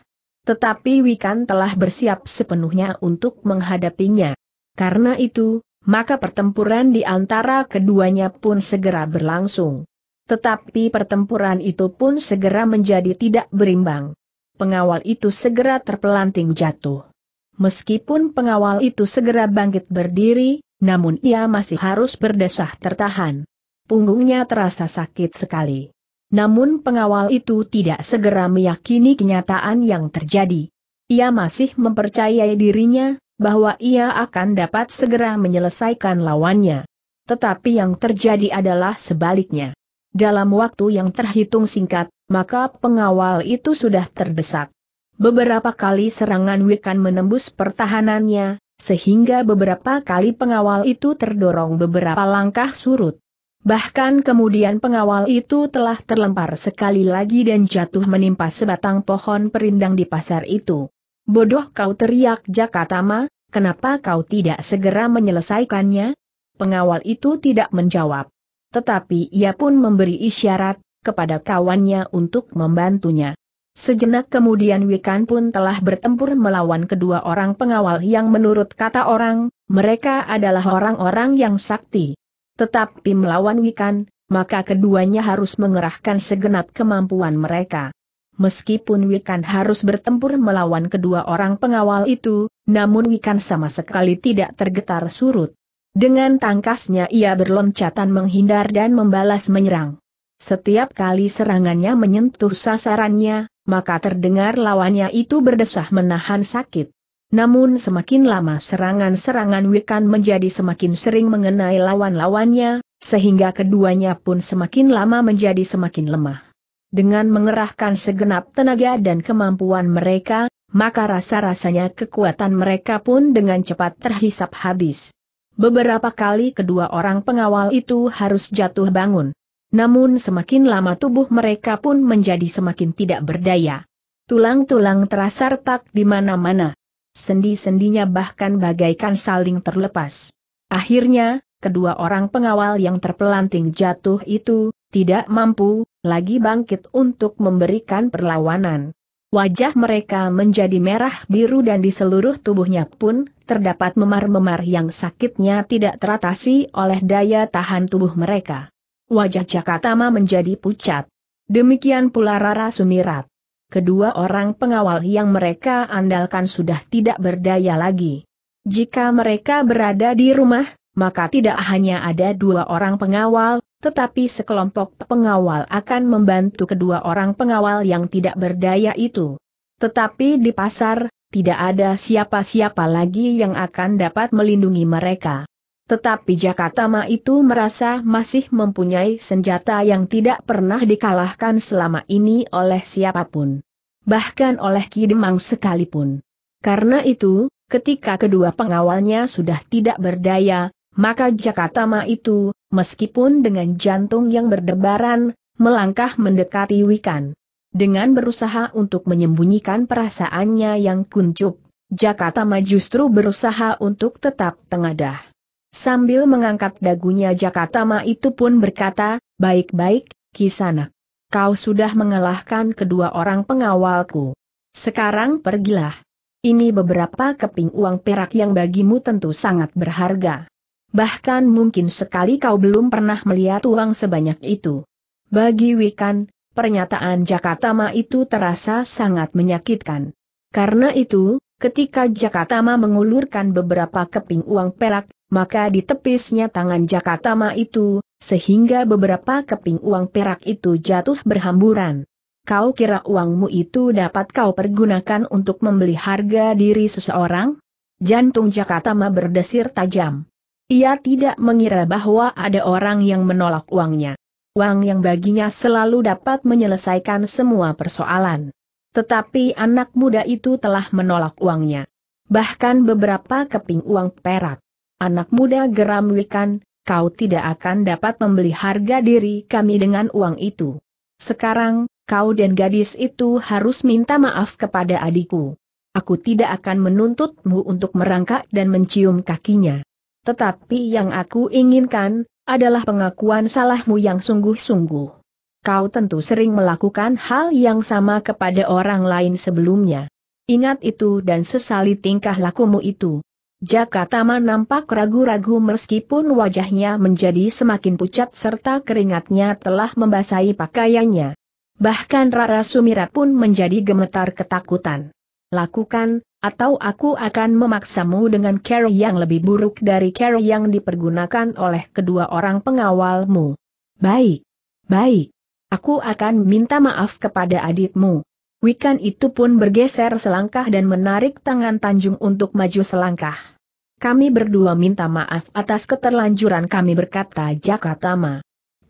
Tetapi Wikan telah bersiap sepenuhnya untuk menghadapinya. Karena itu, maka pertempuran di antara keduanya pun segera berlangsung. Tetapi pertempuran itu pun segera menjadi tidak berimbang. Pengawal itu segera terpelanting jatuh. Meskipun pengawal itu segera bangkit berdiri, namun ia masih harus berdesah tertahan. Punggungnya terasa sakit sekali. Namun pengawal itu tidak segera meyakini kenyataan yang terjadi. Ia masih mempercayai dirinya, bahwa ia akan dapat segera menyelesaikan lawannya. Tetapi yang terjadi adalah sebaliknya. Dalam waktu yang terhitung singkat, maka pengawal itu sudah terdesak. Beberapa kali serangan Wikan menembus pertahanannya, sehingga beberapa kali pengawal itu terdorong beberapa langkah surut. Bahkan kemudian pengawal itu telah terlempar sekali lagi dan jatuh menimpa sebatang pohon perindang di pasar itu. Bodoh kau, teriak Jakatama, kenapa kau tidak segera menyelesaikannya? Pengawal itu tidak menjawab. Tetapi ia pun memberi isyarat kepada kawannya untuk membantunya. Sejenak kemudian Wikan pun telah bertempur melawan kedua orang pengawal yang menurut kata orang, mereka adalah orang-orang yang sakti. Tetapi melawan Wikan, maka keduanya harus mengerahkan segenap kemampuan mereka. Meskipun Wikan harus bertempur melawan kedua orang pengawal itu, namun Wikan sama sekali tidak tergetar surut. Dengan tangkasnya ia berloncatan menghindar dan membalas menyerang. Setiap kali serangannya menyentuh sasarannya, maka terdengar lawannya itu berdesah menahan sakit. Namun semakin lama serangan-serangan Wikan menjadi semakin sering mengenai lawan-lawannya, sehingga keduanya pun semakin lama menjadi semakin lemah. Dengan mengerahkan segenap tenaga dan kemampuan mereka, maka rasa-rasanya kekuatan mereka pun dengan cepat terhisap habis. Beberapa kali kedua orang pengawal itu harus jatuh bangun. Namun semakin lama tubuh mereka pun menjadi semakin tidak berdaya. Tulang-tulang terasa retak di mana-mana. Sendi-sendinya bahkan bagaikan saling terlepas. Akhirnya, kedua orang pengawal yang terpelanting jatuh itu, tidak mampu lagi bangkit untuk memberikan perlawanan. Wajah mereka menjadi merah biru dan di seluruh tubuhnya pun terdapat memar-memar yang sakitnya tidak teratasi oleh daya tahan tubuh mereka. Wajah Jakatama menjadi pucat. Demikian pula Rara Sumirat. Kedua orang pengawal yang mereka andalkan sudah tidak berdaya lagi. Jika mereka berada di rumah, maka tidak hanya ada dua orang pengawal, tetapi sekelompok pengawal akan membantu kedua orang pengawal yang tidak berdaya itu. Tetapi di pasar, tidak ada siapa-siapa lagi yang akan dapat melindungi mereka. Tetapi Jakatama itu merasa masih mempunyai senjata yang tidak pernah dikalahkan selama ini oleh siapapun. Bahkan oleh Ki Demang sekalipun. Karena itu, ketika kedua pengawalnya sudah tidak berdaya, maka Jakatama itu, meskipun dengan jantung yang berdebaran, melangkah mendekati Wikan. Dengan berusaha untuk menyembunyikan perasaannya yang kuncup, Jakatama justru berusaha untuk tetap tengadah. Sambil mengangkat dagunya Jakatama itu pun berkata, "Baik-baik, Ki Sanak. Kau sudah mengalahkan kedua orang pengawalku. Sekarang pergilah. Ini beberapa keping uang perak yang bagimu tentu sangat berharga. Bahkan mungkin sekali kau belum pernah melihat uang sebanyak itu." Bagi Wikan, pernyataan Jakatama itu terasa sangat menyakitkan. Karena itu, ketika Jakatama mengulurkan beberapa keping uang perak, maka ditepisnya tangan Jakatama itu, sehingga beberapa keping uang perak itu jatuh berhamburan. "Kau kira uangmu itu dapat kau pergunakan untuk membeli harga diri seseorang?" Jantung Jakatama berdesir tajam. Ia tidak mengira bahwa ada orang yang menolak uangnya. Uang yang baginya selalu dapat menyelesaikan semua persoalan. Tetapi anak muda itu telah menolak uangnya. Bahkan beberapa keping uang perak. "Anak muda," geram Wikan, "kau tidak akan dapat membeli harga diri kami dengan uang itu. Sekarang, kau dan gadis itu harus minta maaf kepada adikku. Aku tidak akan menuntutmu untuk merangkak dan mencium kakinya. Tetapi yang aku inginkan adalah pengakuan salahmu yang sungguh-sungguh. Kau tentu sering melakukan hal yang sama kepada orang lain sebelumnya. Ingat itu dan sesali tingkah lakumu itu." Jakatama nampak ragu-ragu meskipun wajahnya menjadi semakin pucat serta keringatnya telah membasahi pakaiannya. Bahkan Rara Sumirat pun menjadi gemetar ketakutan. "Lakukan, atau aku akan memaksamu dengan cara yang lebih buruk dari cara yang dipergunakan oleh kedua orang pengawalmu." "Baik, baik. Aku akan minta maaf kepada adikmu." Wikan itu pun bergeser selangkah dan menarik tangan Tanjung untuk maju selangkah. "Kami berdua minta maaf atas keterlanjuran kami," berkata Jakatama.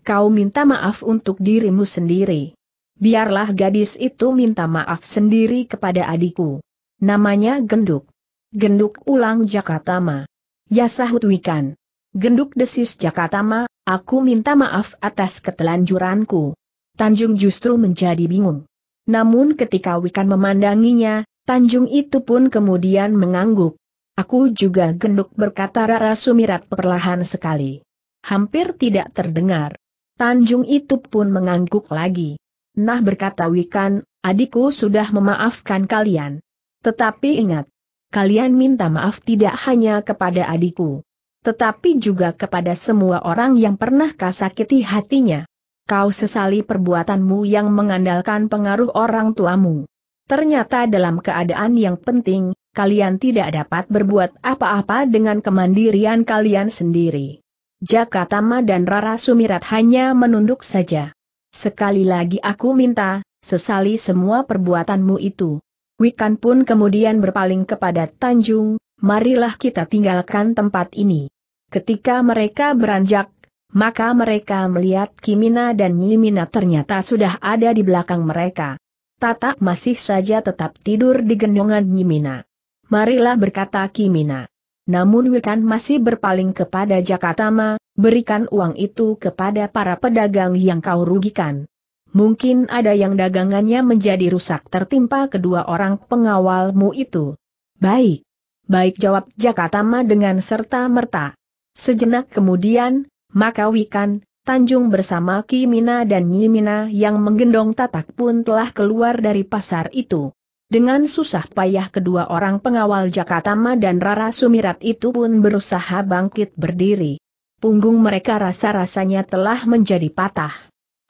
"Kau minta maaf untuk dirimu sendiri. Biarlah gadis itu minta maaf sendiri kepada adikku. Namanya Genduk." "Genduk," ulang Jakatama. "Ya," sahut Wikan. "Genduk," desis Jakatama, "aku minta maaf atas ketelanjuranku." Tanjung justru menjadi bingung. Namun ketika Wikan memandanginya, Tanjung itu pun kemudian mengangguk. "Aku juga Genduk," berkata Rara Sumirat perlahan sekali. Hampir tidak terdengar. Tanjung itu pun mengangguk lagi. "Nah," berkata Wikan, "adikku sudah memaafkan kalian. Tetapi ingat, kalian minta maaf tidak hanya kepada adikku, tetapi juga kepada semua orang yang pernah kau sakiti hatinya. Kau sesali perbuatanmu yang mengandalkan pengaruh orang tuamu. Ternyata dalam keadaan yang penting, kalian tidak dapat berbuat apa-apa dengan kemandirian kalian sendiri." Jakatama dan Rara Sumirat hanya menunduk saja. "Sekali lagi aku minta, sesali semua perbuatanmu itu. Wikan pun kemudian berpaling kepada Tanjung, "Marilah kita tinggalkan tempat ini." Ketika mereka beranjak, maka mereka melihat Ki Mina dan Nyi Mina ternyata sudah ada di belakang mereka. Tatak masih saja tetap tidur di gendongan Nyi Mina. "Marilah," berkata Ki Mina. Namun Wikan masih berpaling kepada Jakatama, "Berikan uang itu kepada para pedagang yang kau rugikan. Mungkin ada yang dagangannya menjadi rusak tertimpa kedua orang pengawalmu itu." "Baik. Baik," jawab Jakatama dengan serta-merta. Sejenak kemudian, maka Wikan, Tanjung bersama Ki Mina dan Nyi Mina yang menggendong Tatak pun telah keluar dari pasar itu. Dengan susah payah kedua orang pengawal Jakatama dan Rara Sumirat itu pun berusaha bangkit berdiri. Punggung mereka rasa-rasanya telah menjadi patah.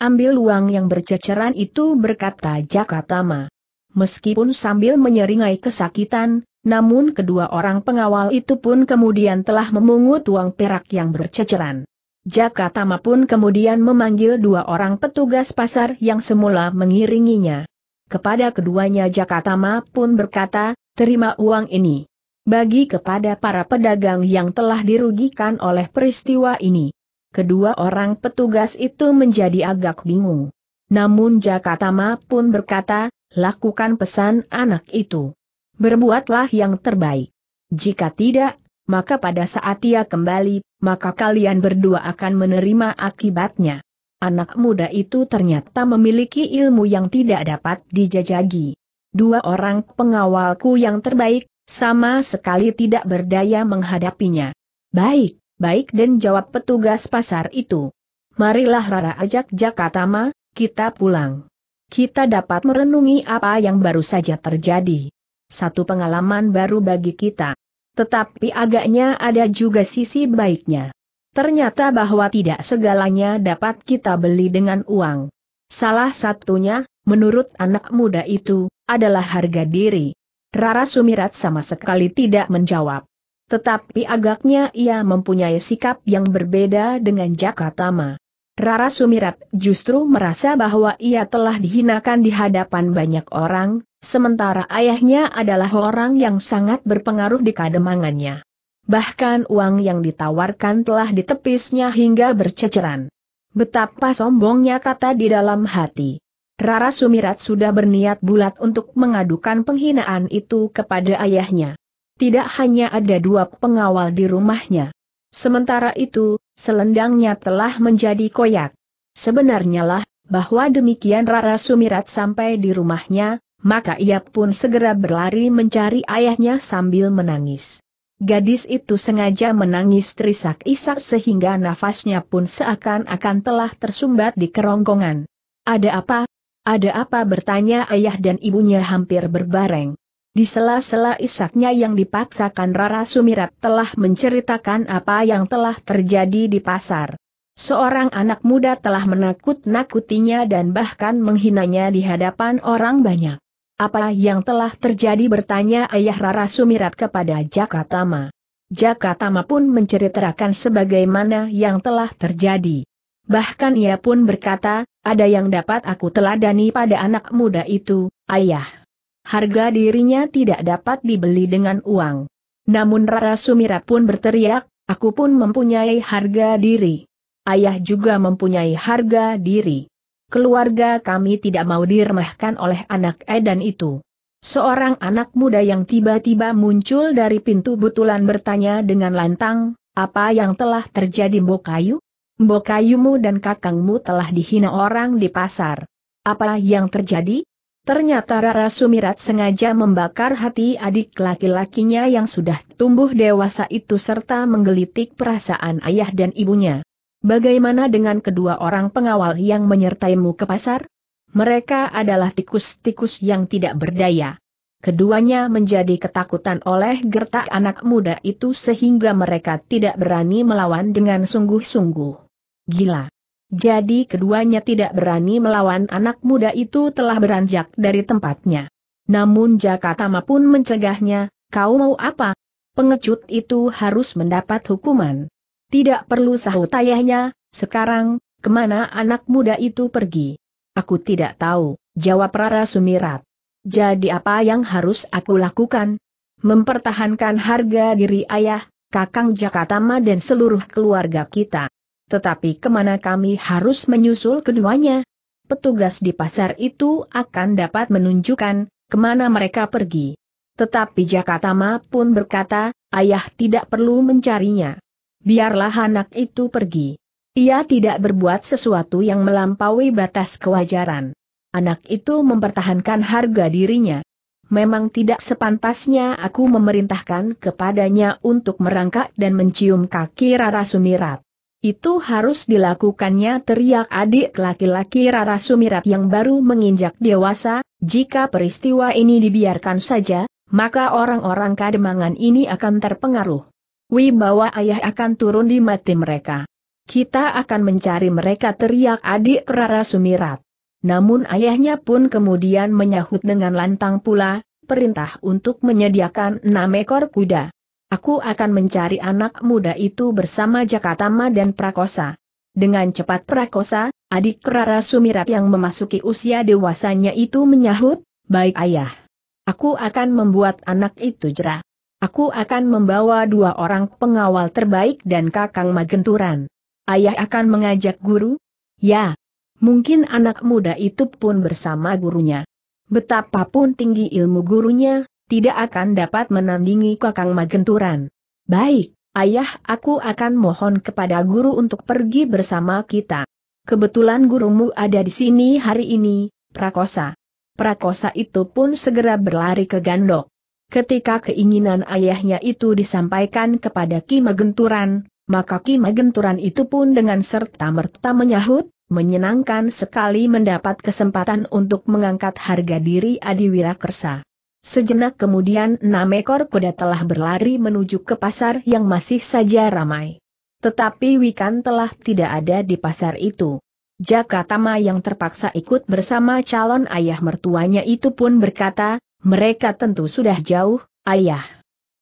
"Ambil uang yang berceceran itu," berkata Jakatama. Meskipun sambil menyeringai kesakitan, namun kedua orang pengawal itu pun kemudian telah memungut uang perak yang berceceran. Jakatama pun kemudian memanggil dua orang petugas pasar yang semula mengiringinya. Kepada keduanya Jakatama pun berkata, "Terima uang ini. Bagi kepada para pedagang yang telah dirugikan oleh peristiwa ini." Kedua orang petugas itu menjadi agak bingung. Namun Jakatama pun berkata, "Lakukan pesan anak itu. Berbuatlah yang terbaik. Jika tidak, maka pada saat ia kembali, maka kalian berdua akan menerima akibatnya." Anak muda itu ternyata memiliki ilmu yang tidak dapat dijajagi. "Dua orang pengawalku yang terbaik, sama sekali tidak berdaya menghadapinya." "Baik, baik," dan jawab petugas pasar itu. "Marilah," Rara ajak Jakatama, "kita pulang. Kita dapat merenungi apa yang baru saja terjadi. Satu pengalaman baru bagi kita. Tetapi agaknya ada juga sisi baiknya. Ternyata bahwa tidak segalanya dapat kita beli dengan uang. Salah satunya, menurut anak muda itu, adalah harga diri." Rara Sumirat sama sekali tidak menjawab. Tetapi agaknya ia mempunyai sikap yang berbeda dengan Jakatama. Rara Sumirat justru merasa bahwa ia telah dihinakan di hadapan banyak orang, sementara ayahnya adalah orang yang sangat berpengaruh di kademangannya. Bahkan uang yang ditawarkan telah ditepisnya hingga berceceran. "Betapa sombongnya," kata di dalam hati. Rara Sumirat sudah berniat bulat untuk mengadukan penghinaan itu kepada ayahnya. Tidak hanya ada dua pengawal di rumahnya. Sementara itu, selendangnya telah menjadi koyak. Sebenarnya lah, bahwa demikian Rara Sumirat sampai di rumahnya, maka ia pun segera berlari mencari ayahnya sambil menangis. Gadis itu sengaja menangis terisak-isak sehingga nafasnya pun seakan-akan telah tersumbat di kerongkongan. "Ada apa? Ada apa?" bertanya ayah dan ibunya hampir berbareng. Di sela-sela isaknya yang dipaksakan Rara Sumirat telah menceritakan apa yang telah terjadi di pasar. Seorang anak muda telah menakut-nakutinya dan bahkan menghinanya di hadapan orang banyak. "Apa yang telah terjadi?" bertanya ayah Rara Sumirat kepada Jakatama. Jakatama pun menceritakan sebagaimana yang telah terjadi. Bahkan ia pun berkata, "Ada yang dapat aku teladani pada anak muda itu, ayah. Harga dirinya tidak dapat dibeli dengan uang." Namun Rara Sumirat pun berteriak, "Aku pun mempunyai harga diri. Ayah juga mempunyai harga diri. Keluarga kami tidak mau diremehkan oleh anak edan itu." Seorang anak muda yang tiba-tiba muncul dari pintu butulan bertanya dengan lantang, "Apa yang telah terjadi, Mbokayu? Mbokayumu dan kakangmu telah dihina orang di pasar. Apa yang terjadi?" Ternyata Rara Sumirat sengaja membakar hati adik laki-lakinya yang sudah tumbuh dewasa itu serta menggelitik perasaan ayah dan ibunya. "Bagaimana dengan kedua orang pengawal yang menyertaimu ke pasar? Mereka adalah tikus-tikus yang tidak berdaya." Keduanya menjadi ketakutan oleh gertak anak muda itu sehingga mereka tidak berani melawan dengan sungguh-sungguh. "Gila. Jadi keduanya tidak berani melawan." Anak muda itu telah beranjak dari tempatnya. Namun Jakatama pun mencegahnya, "Kau mau apa? Pengecut itu harus mendapat hukuman." "Tidak perlu," sahut ayahnya, "sekarang, kemana anak muda itu pergi?" "Aku tidak tahu," jawab Rara Sumirat. Jadi apa yang harus aku lakukan? Mempertahankan harga diri ayah, Kakang Jakatama dan seluruh keluarga kita. Tetapi kemana kami harus menyusul keduanya? Petugas di pasar itu akan dapat menunjukkan kemana mereka pergi. Tetapi Jakatama pun berkata, ayah tidak perlu mencarinya. Biarlah anak itu pergi. Ia tidak berbuat sesuatu yang melampaui batas kewajaran. Anak itu mempertahankan harga dirinya. Memang tidak sepantasnya aku memerintahkan kepadanya untuk merangkak dan mencium kaki Rara Sumirat. Itu harus dilakukannya, teriak adik laki-laki Rara Sumirat yang baru menginjak dewasa. Jika peristiwa ini dibiarkan saja, maka orang-orang Kademangan ini akan terpengaruh. Wibawa ayah akan turun di mata mereka. Kita akan mencari mereka, teriak adik Rara Sumirat. Namun ayahnya pun kemudian menyahut dengan lantang pula, perintah untuk menyediakan enam ekor kuda. Aku akan mencari anak muda itu bersama Jakatama dan Prakosa. Dengan cepat Prakosa, adik Rara Sumirat yang memasuki usia dewasanya itu menyahut, baik ayah. Aku akan membuat anak itu jera. Aku akan membawa dua orang pengawal terbaik dan Kakang Magenturan. Ayah akan mengajak guru? Ya. Mungkin anak muda itu pun bersama gurunya. Betapapun tinggi ilmu gurunya, tidak akan dapat menandingi Kakang Magenturan. Baik, ayah, aku akan mohon kepada guru untuk pergi bersama kita. Kebetulan gurumu ada di sini hari ini, Prakosa. Prakosa itu pun segera berlari ke Gandok. Ketika keinginan ayahnya itu disampaikan kepada Ki Magenturan, maka Ki Magenturan itu pun dengan serta-merta menyahut, menyenangkan sekali mendapat kesempatan untuk mengangkat harga diri Adiwira Kersa. Sejenak kemudian enam ekor kuda telah berlari menuju ke pasar yang masih saja ramai. Tetapi Wikan telah tidak ada di pasar itu. Jakatama yang terpaksa ikut bersama calon ayah mertuanya itu pun berkata, mereka tentu sudah jauh, ayah.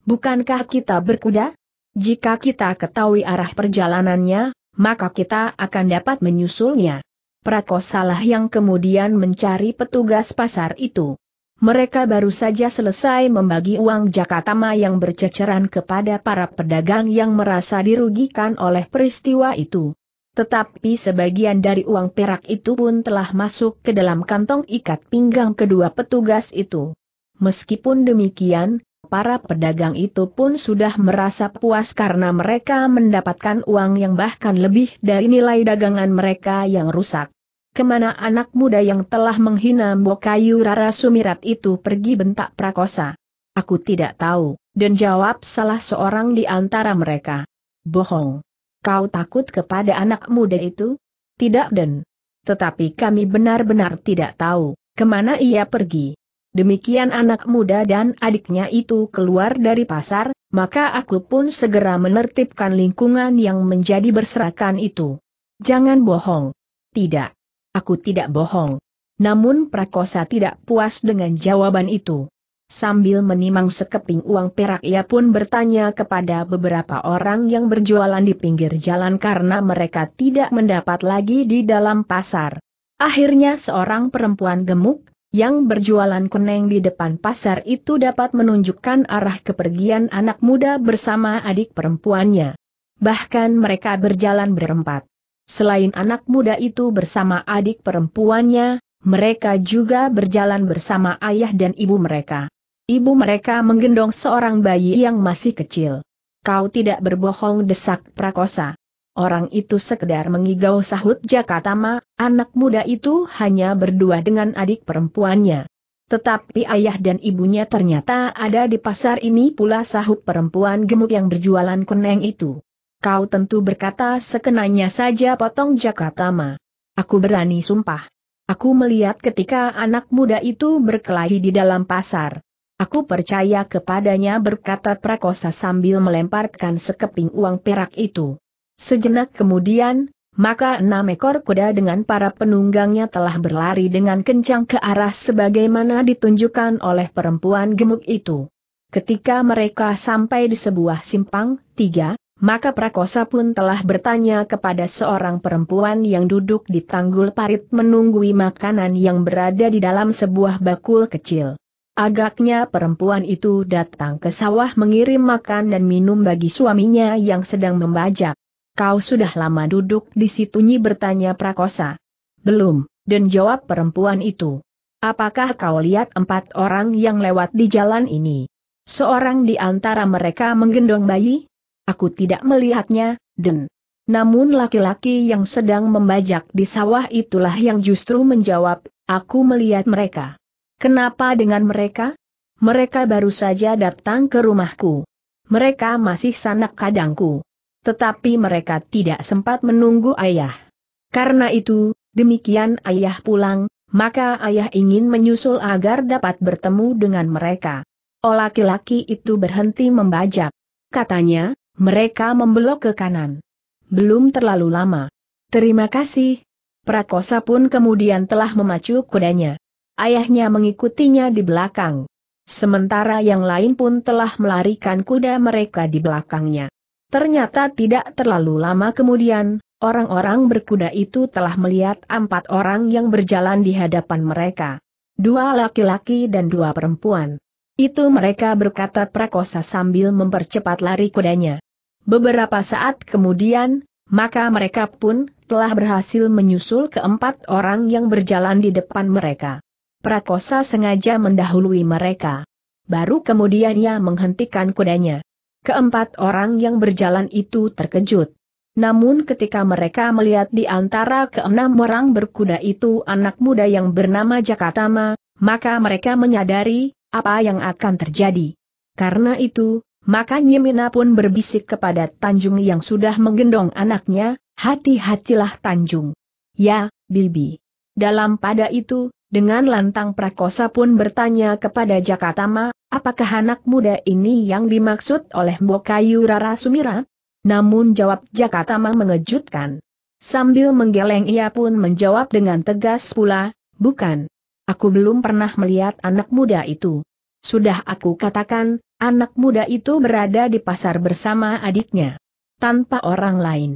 Bukankah kita berkuda? Jika kita ketahui arah perjalanannya, maka kita akan dapat menyusulnya. Prakosalah yang kemudian mencari petugas pasar itu. Mereka baru saja selesai membagi uang Jakatama yang berceceran kepada para pedagang yang merasa dirugikan oleh peristiwa itu. Tetapi sebagian dari uang perak itu pun telah masuk ke dalam kantong ikat pinggang kedua petugas itu. Meskipun demikian, para pedagang itu pun sudah merasa puas karena mereka mendapatkan uang yang bahkan lebih dari nilai dagangan mereka yang rusak. Kemana anak muda yang telah menghina Mbokayu Rara Sumirat itu pergi, bentak Prakosa. Aku tidak tahu, dan jawab salah seorang di antara mereka. Bohong. Kau takut kepada anak muda itu? Tidak, Den. Tetapi kami benar-benar tidak tahu kemana ia pergi. Demikian anak muda dan adiknya itu keluar dari pasar, maka aku pun segera menertibkan lingkungan yang menjadi berserakan itu. Jangan bohong. Tidak. Aku tidak bohong. Namun Prakosa tidak puas dengan jawaban itu. Sambil menimang sekeping uang perak ia pun bertanya kepada beberapa orang yang berjualan di pinggir jalan karena mereka tidak mendapat lagi di dalam pasar. Akhirnya seorang perempuan gemuk, yang berjualan koneng di depan pasar itu dapat menunjukkan arah kepergian anak muda bersama adik perempuannya. Bahkan mereka berjalan berempat. Selain anak muda itu bersama adik perempuannya, mereka juga berjalan bersama ayah dan ibu mereka. Ibu mereka menggendong seorang bayi yang masih kecil. Kau tidak berbohong, desak Prakosa. Orang itu sekedar mengigau, sahut Jakatama. Anak muda itu hanya berdua dengan adik perempuannya. Tetapi ayah dan ibunya ternyata ada di pasar ini pula, sahut perempuan gemuk yang berjualan koneng itu. Kau tentu berkata sekenanya saja, potong Jakatama. Aku berani sumpah. Aku melihat ketika anak muda itu berkelahi di dalam pasar. Aku percaya kepadanya, berkata Prakosa sambil melemparkan sekeping uang perak itu. Sejenak kemudian, maka enam ekor kuda dengan para penunggangnya telah berlari dengan kencang ke arah sebagaimana ditunjukkan oleh perempuan gemuk itu. Ketika mereka sampai di sebuah simpang tiga, maka Prakosa pun telah bertanya kepada seorang perempuan yang duduk di tanggul parit menunggui makanan yang berada di dalam sebuah bakul kecil. Agaknya perempuan itu datang ke sawah mengirim makan dan minum bagi suaminya yang sedang membajak. "Kau sudah lama duduk di situ?" Nyi bertanya Prakosa. "Belum," dan jawab perempuan itu. "Apakah kau lihat empat orang yang lewat di jalan ini? Seorang di antara mereka menggendong bayi?" "Aku tidak melihatnya, Den." "Namun laki-laki yang sedang membajak di sawah itulah yang justru menjawab, aku melihat mereka." "Kenapa dengan mereka?" "Mereka baru saja datang ke rumahku. Mereka masih sanak kadangku. Tetapi mereka tidak sempat menunggu ayah. Karena itu, demikian ayah pulang, maka ayah ingin menyusul agar dapat bertemu dengan mereka." "Oh, laki-laki itu berhenti membajak. Katanya, mereka membelok ke kanan. Belum terlalu lama. Terima kasih." Prakosa pun kemudian telah memacu kudanya. Ayahnya mengikutinya di belakang. Sementara yang lain pun telah melarikan kuda mereka di belakangnya. Ternyata tidak terlalu lama kemudian, orang-orang berkuda itu telah melihat empat orang yang berjalan di hadapan mereka. Dua laki-laki dan dua perempuan. "Itu mereka," berkata Prakosa sambil mempercepat lari kudanya. Beberapa saat kemudian, maka mereka pun telah berhasil menyusul keempat orang yang berjalan di depan mereka. Prakosa sengaja mendahului mereka. Baru kemudian ia menghentikan kudanya. Keempat orang yang berjalan itu terkejut. Namun ketika mereka melihat di antara keenam orang berkuda itu anak muda yang bernama Jakatama, maka mereka menyadari apa yang akan terjadi. Karena itu, maka Nyi Mina pun berbisik kepada Tanjung yang sudah menggendong anaknya, "Hati-hatilah Tanjung." "Ya, Bibi." Dalam pada itu, dengan lantang Prakosa pun bertanya kepada Jakatama, "Apakah anak muda ini yang dimaksud oleh Mbok Kayu Rara Sumirat?" Namun jawab Jakatama mengejutkan. Sambil menggeleng ia pun menjawab dengan tegas pula, "Bukan. Aku belum pernah melihat anak muda itu. Sudah aku katakan, anak muda itu berada di pasar bersama adiknya. Tanpa orang lain.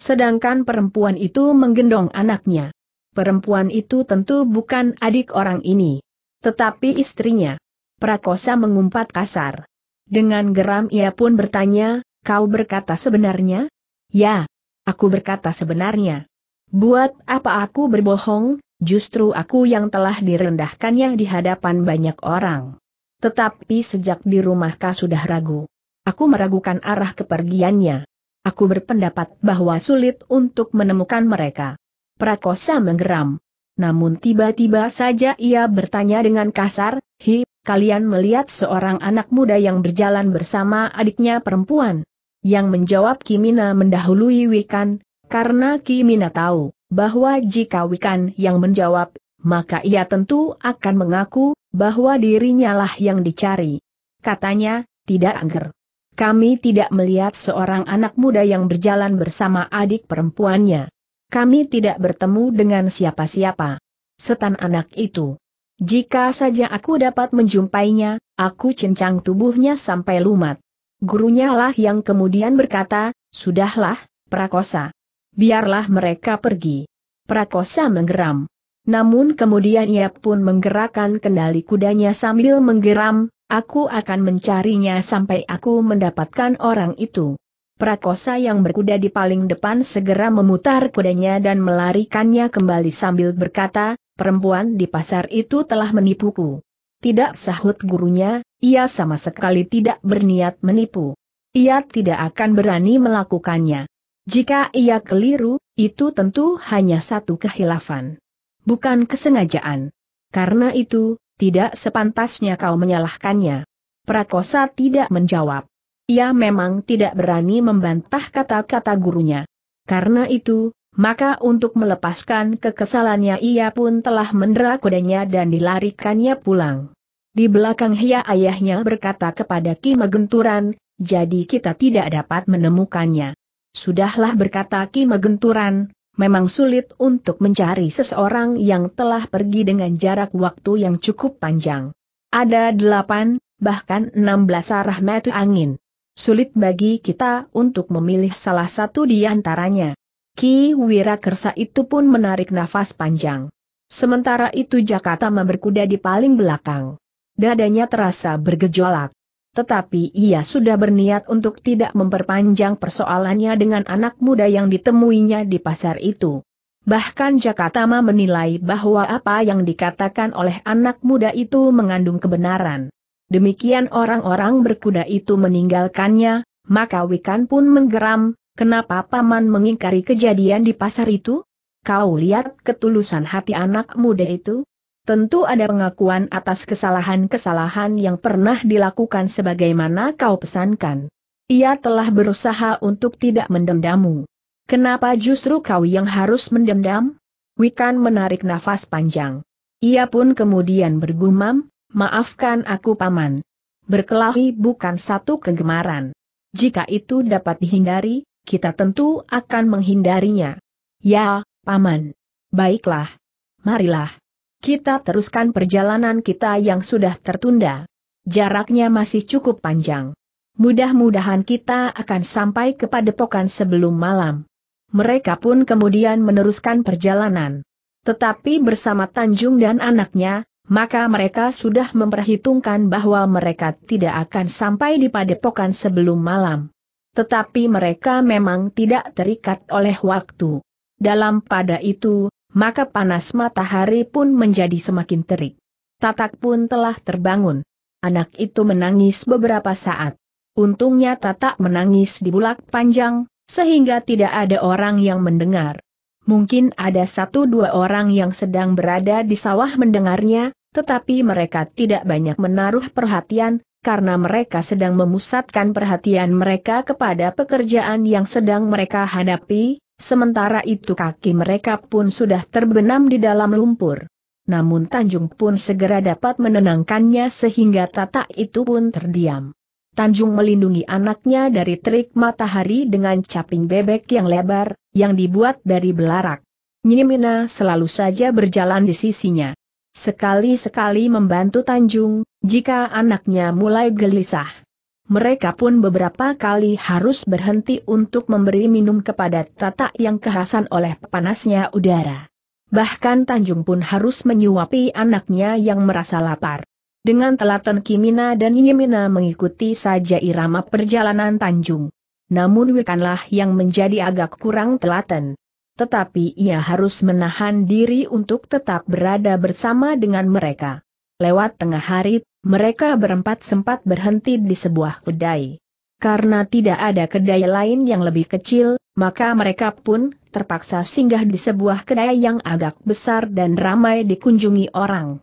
Sedangkan perempuan itu menggendong anaknya. Perempuan itu tentu bukan adik orang ini. Tetapi istrinya." Prakosa mengumpat kasar. Dengan geram ia pun bertanya, "Kau berkata sebenarnya?" "Ya, aku berkata sebenarnya. Buat apa aku berbohong? Justru aku yang telah direndahkannya di hadapan banyak orang. Tetapi sejak di rumah kau sudah ragu. Aku meragukan arah kepergiannya. Aku berpendapat bahwa sulit untuk menemukan mereka." Prakosa menggeram. Namun tiba-tiba saja ia bertanya dengan kasar, "Hi, kalian melihat seorang anak muda yang berjalan bersama adiknya perempuan?" Yang menjawab Ki Mina mendahului Wikan, karena Ki Mina tahu bahwa jika Wikan yang menjawab, maka ia tentu akan mengaku bahwa dirinya lah yang dicari. Katanya, "Tidak, Angger. Kami tidak melihat seorang anak muda yang berjalan bersama adik perempuannya. Kami tidak bertemu dengan siapa-siapa. Setan anak itu. Jika saja aku dapat menjumpainya, aku cincang tubuhnya sampai lumat." Gurunya lah yang kemudian berkata, "Sudahlah, Prakosa. Biarlah mereka pergi." Prakosa menggeram. Namun kemudian ia pun menggerakkan kendali kudanya sambil menggeram, "Aku akan mencarinya sampai aku mendapatkan orang itu." Prakosa yang berkuda di paling depan segera memutar kudanya dan melarikannya kembali sambil berkata, "Perempuan di pasar itu telah menipuku." "Tidak," sahut gurunya, "ia sama sekali tidak berniat menipu. Ia tidak akan berani melakukannya. Jika ia keliru, itu tentu hanya satu kehilafan. Bukan kesengajaan. Karena itu, tidak sepantasnya kau menyalahkannya." Prakosa tidak menjawab. Ia memang tidak berani membantah kata-kata gurunya. Karena itu, maka untuk melepaskan kekesalannya ia pun telah mendera kudanya dan dilarikannya pulang. Di belakang ia ayahnya berkata kepada Ki Magenturan, "Jadi kita tidak dapat menemukannya." "Sudahlah," berkata Ki Magenturan, "memang sulit untuk mencari seseorang yang telah pergi dengan jarak waktu yang cukup panjang. Ada delapan, bahkan enam belas arah mata angin. sulit bagi kita untuk memilih salah satu di antaranya. Ki Wirakersa itu pun menarik nafas panjang. Sementara itu Jakatama berkuda di paling belakang. Dadanya terasa bergejolak. Tetapi ia sudah berniat untuk tidak memperpanjang persoalannya dengan anak muda yang ditemuinya di pasar itu. Bahkan Jakatama menilai bahwa apa yang dikatakan oleh anak muda itu mengandung kebenaran. Demikian orang-orang berkuda itu meninggalkannya, maka Wikan pun menggeram, kenapa paman mengingkari kejadian di pasar itu? Kau lihat ketulusan hati anak muda itu? Tentu ada pengakuan atas kesalahan-kesalahan yang pernah dilakukan sebagaimana kau pesankan. Ia telah berusaha untuk tidak mendendammu. Kenapa justru kau yang harus mendendam? Wikan menarik nafas panjang. Ia pun kemudian bergumam, maafkan aku paman. Berkelahi bukan satu kegemaran. Jika itu dapat dihindari, kita tentu akan menghindarinya. Ya, paman. Baiklah. Marilah. Kita teruskan perjalanan kita yang sudah tertunda. Jaraknya masih cukup panjang. Mudah-mudahan kita akan sampai ke padepokan sebelum malam. Mereka pun kemudian meneruskan perjalanan. Tetapi bersama Tanjung dan anaknya, maka mereka sudah memperhitungkan bahwa mereka tidak akan sampai di padepokan sebelum malam. Tetapi mereka memang tidak terikat oleh waktu. Dalam pada itu, maka panas matahari pun menjadi semakin terik. Tatak pun telah terbangun. Anak itu menangis beberapa saat. Untungnya Tatak menangis di bulak panjang, sehingga tidak ada orang yang mendengar. Mungkin ada satu dua orang yang sedang berada di sawah mendengarnya, tetapi mereka tidak banyak menaruh perhatian, karena mereka sedang memusatkan perhatian mereka kepada pekerjaan yang sedang mereka hadapi. Sementara itu kaki mereka pun sudah terbenam di dalam lumpur. Namun Tanjung pun segera dapat menenangkannya sehingga Tatak itu pun terdiam. Tanjung melindungi anaknya dari terik matahari dengan caping bebek yang lebar, yang dibuat dari belarak. Nyi Mina selalu saja berjalan di sisinya. Sekali-sekali membantu Tanjung, jika anaknya mulai gelisah. Mereka pun beberapa kali harus berhenti untuk memberi minum kepada Tatak yang kehausan oleh panasnya udara. Bahkan Tanjung pun harus menyuapi anaknya yang merasa lapar. Dengan telaten Ki Mina dan Nyi Mina mengikuti saja irama perjalanan Tanjung. Namun Wikanlah yang menjadi agak kurang telaten. Tetapi ia harus menahan diri untuk tetap berada bersama dengan mereka. Lewat tengah hari, mereka berempat sempat berhenti di sebuah kedai. Karena tidak ada kedai lain yang lebih kecil, maka mereka pun terpaksa singgah di sebuah kedai yang agak besar dan ramai dikunjungi orang.